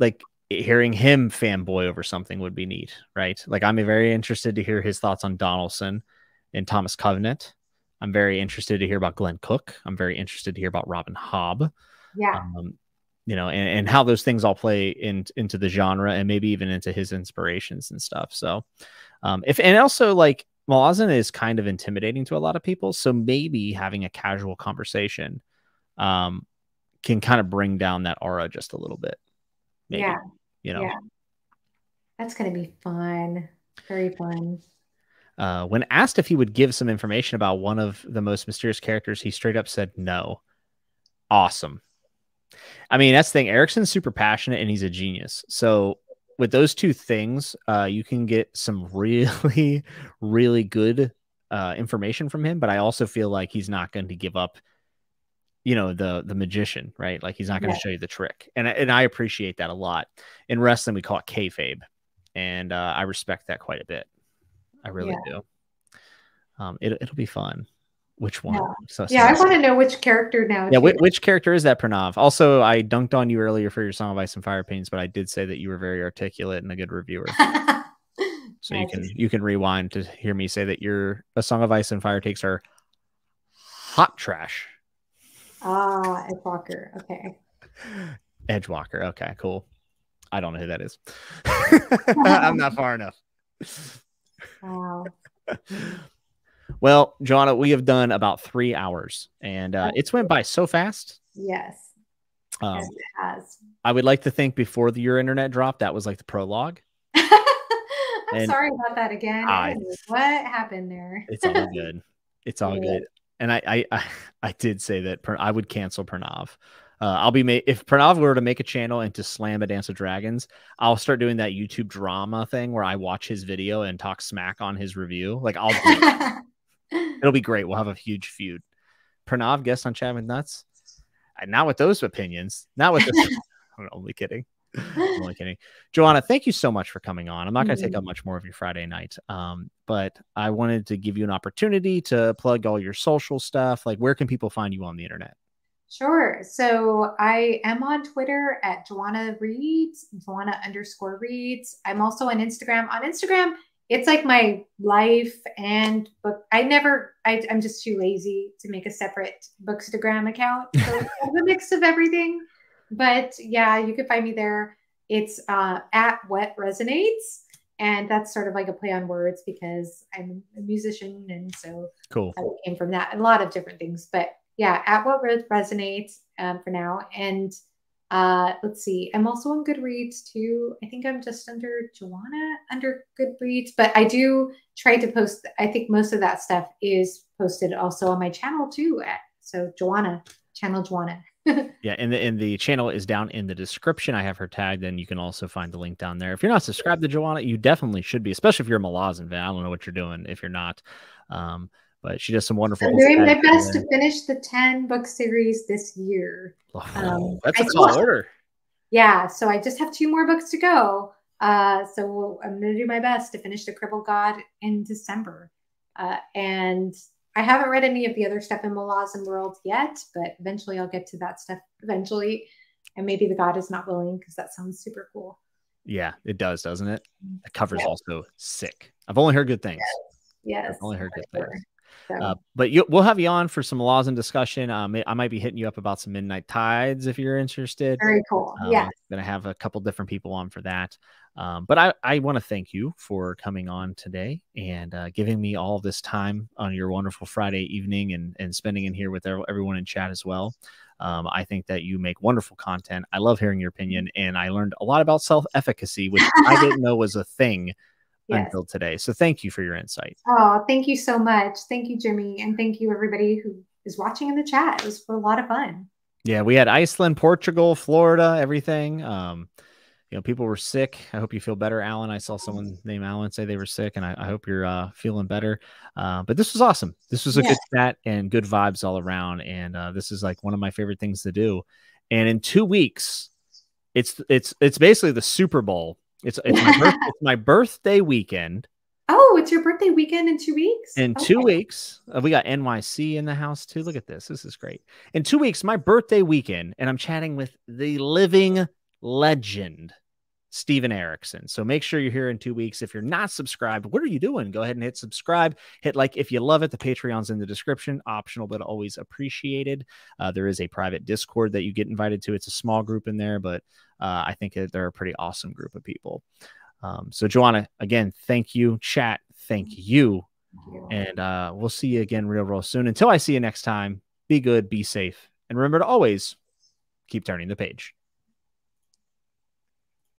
Like hearing him fanboy over something would be neat, right? Like I'm very interested to hear his thoughts on Donaldson and Thomas Covenant. I'm very interested to hear about Glenn Cook. I'm very interested to hear about Robin Hobb. Yeah. You know, and how those things all play into the genre and maybe even into his inspirations and stuff. So and also like Malazan is kind of intimidating to a lot of people. So maybe having a casual conversation can kind of bring down that aura just a little bit. Maybe, yeah. You know, yeah. That's going to be fun. Very fun. When asked if he would give some information about one of the most mysterious characters, he straight up said no. Awesome. I mean, that's the thing. Erikson's super passionate and he's a genius. So with those two things, you can get some really, really good information from him. But I also feel like he's not going to give up, you know, the magician, right? Like he's not going to show you the trick. And I appreciate that a lot. In wrestling, we call it kayfabe. And I respect that quite a bit. I really do. It'll be fun. which one. Yeah, so I want to know which character now. Yeah, which character is that, Pranav? Also, I dunked on you earlier for your Song of Ice and Fire opinions, but I did say that you were very articulate and a good reviewer. So you can rewind to hear me say that your A Song of Ice and Fire takes are hot trash. Ah, Edgewalker. Okay. Edgewalker. Okay, cool. I don't know who that is. I'm not far enough. Wow. Well, Johanna, we have done about 3 hours, and it's went by so fast. Yes. Yes, it has. I would like to think before your internet dropped, that was like the prologue. I'm sorry about that again. What happened there? It's all good. It's all good. And I did say that I would cancel Pranav. If Pranav were to make a channel and to slam a Dance of Dragons, I'll start doing that YouTube drama thing where I watch his video and talk smack on his review. Like it'll be great. We'll have a huge feud. Pranav guest on Chatting with Nuts. Not with those opinions. Not with this. I'm only kidding. I'm only kidding. Johanna, thank you so much for coming on. I'm not going to take up much more of your Friday night, but I wanted to give you an opportunity to plug all your social stuff. Like, where can people find you on the internet? Sure. So I am on Twitter at Johanna Reads, Johanna_Reads. I'm also on Instagram. On Instagram, it's like my life and book. I'm just too lazy to make a separate Bookstagram account. So it's a mix of everything. But yeah, you can find me there. It's at What Resonates. And that's sort of like a play on words because I'm a musician. And so cool. I came from that and a lot of different things. But yeah, at What Resonates for now. And let's see, I'm also on Goodreads too. I think I'm just under Johanna under Goodreads. But I do try to post. I think most of that stuff is posted also on my channel too. So Johanna, channel Johanna. Yeah, and the channel is down in the description. I have her tagged, and you can also find the link down there. If you're not subscribed to Johanna, you definitely should be, especially if you're a Malazan fan. I don't know what you're doing if you're not, but she does some wonderful. I'm doing my best to finish the 10 book series this year. Oh, that's a tall order. Yeah, so I just have 2 more books to go. So I'm going to do my best to finish The Crippled God in December, and I haven't read any of the other stuff in Malazan world yet, but eventually I'll get to that stuff eventually. And maybe The God Is Not Willing, because that sounds super cool. Yeah, it does, doesn't it? The cover's also sick. I've only heard good things. Yes. I've only heard good things. So. But we'll have you on for some Malazan discussion. I might be hitting you up about some Midnight Tides if you're interested. Very cool. Yeah. I'm going to have a couple different people on for that. But I want to thank you for coming on today and giving me all this time on your wonderful Friday evening and spending in here with everyone in chat as well. I think that you make wonderful content. I love hearing your opinion. And I learned a lot about self-efficacy, which I didn't know was a thing. Yes. Until today. So thank you for your insight. Oh, thank you so much. Thank you, Jimmy. And thank you, everybody who is watching in the chat. It was a lot of fun. Yeah, we had Iceland, Portugal, Florida, everything. You know, people were sick. I hope you feel better, Alan. I saw someone named Alan say they were sick, and I hope you're feeling better. But this was awesome. This was a good chat and good vibes all around. And this is like one of my favorite things to do. And in 2 weeks, it's basically the Super Bowl. It's my birthday weekend. Oh, it's your birthday weekend in 2 weeks? In 2 weeks. We got NYC in the house, too. Look at this. This is great. In 2 weeks, my birthday weekend, and I'm chatting with the living legend, Steven Erikson. So make sure you're here in 2 weeks. If you're not subscribed, what are you doing? Go ahead and hit subscribe. Hit like if you love it. The Patreon's in the description. Optional, but always appreciated. There is a private Discord that you get invited to. It's a small group in there, but I think they're a pretty awesome group of people. So Johanna, again, thank you. Chat, thank you. And we'll see you again real soon. Until I see you next time, be good, be safe, and remember to always keep turning the page.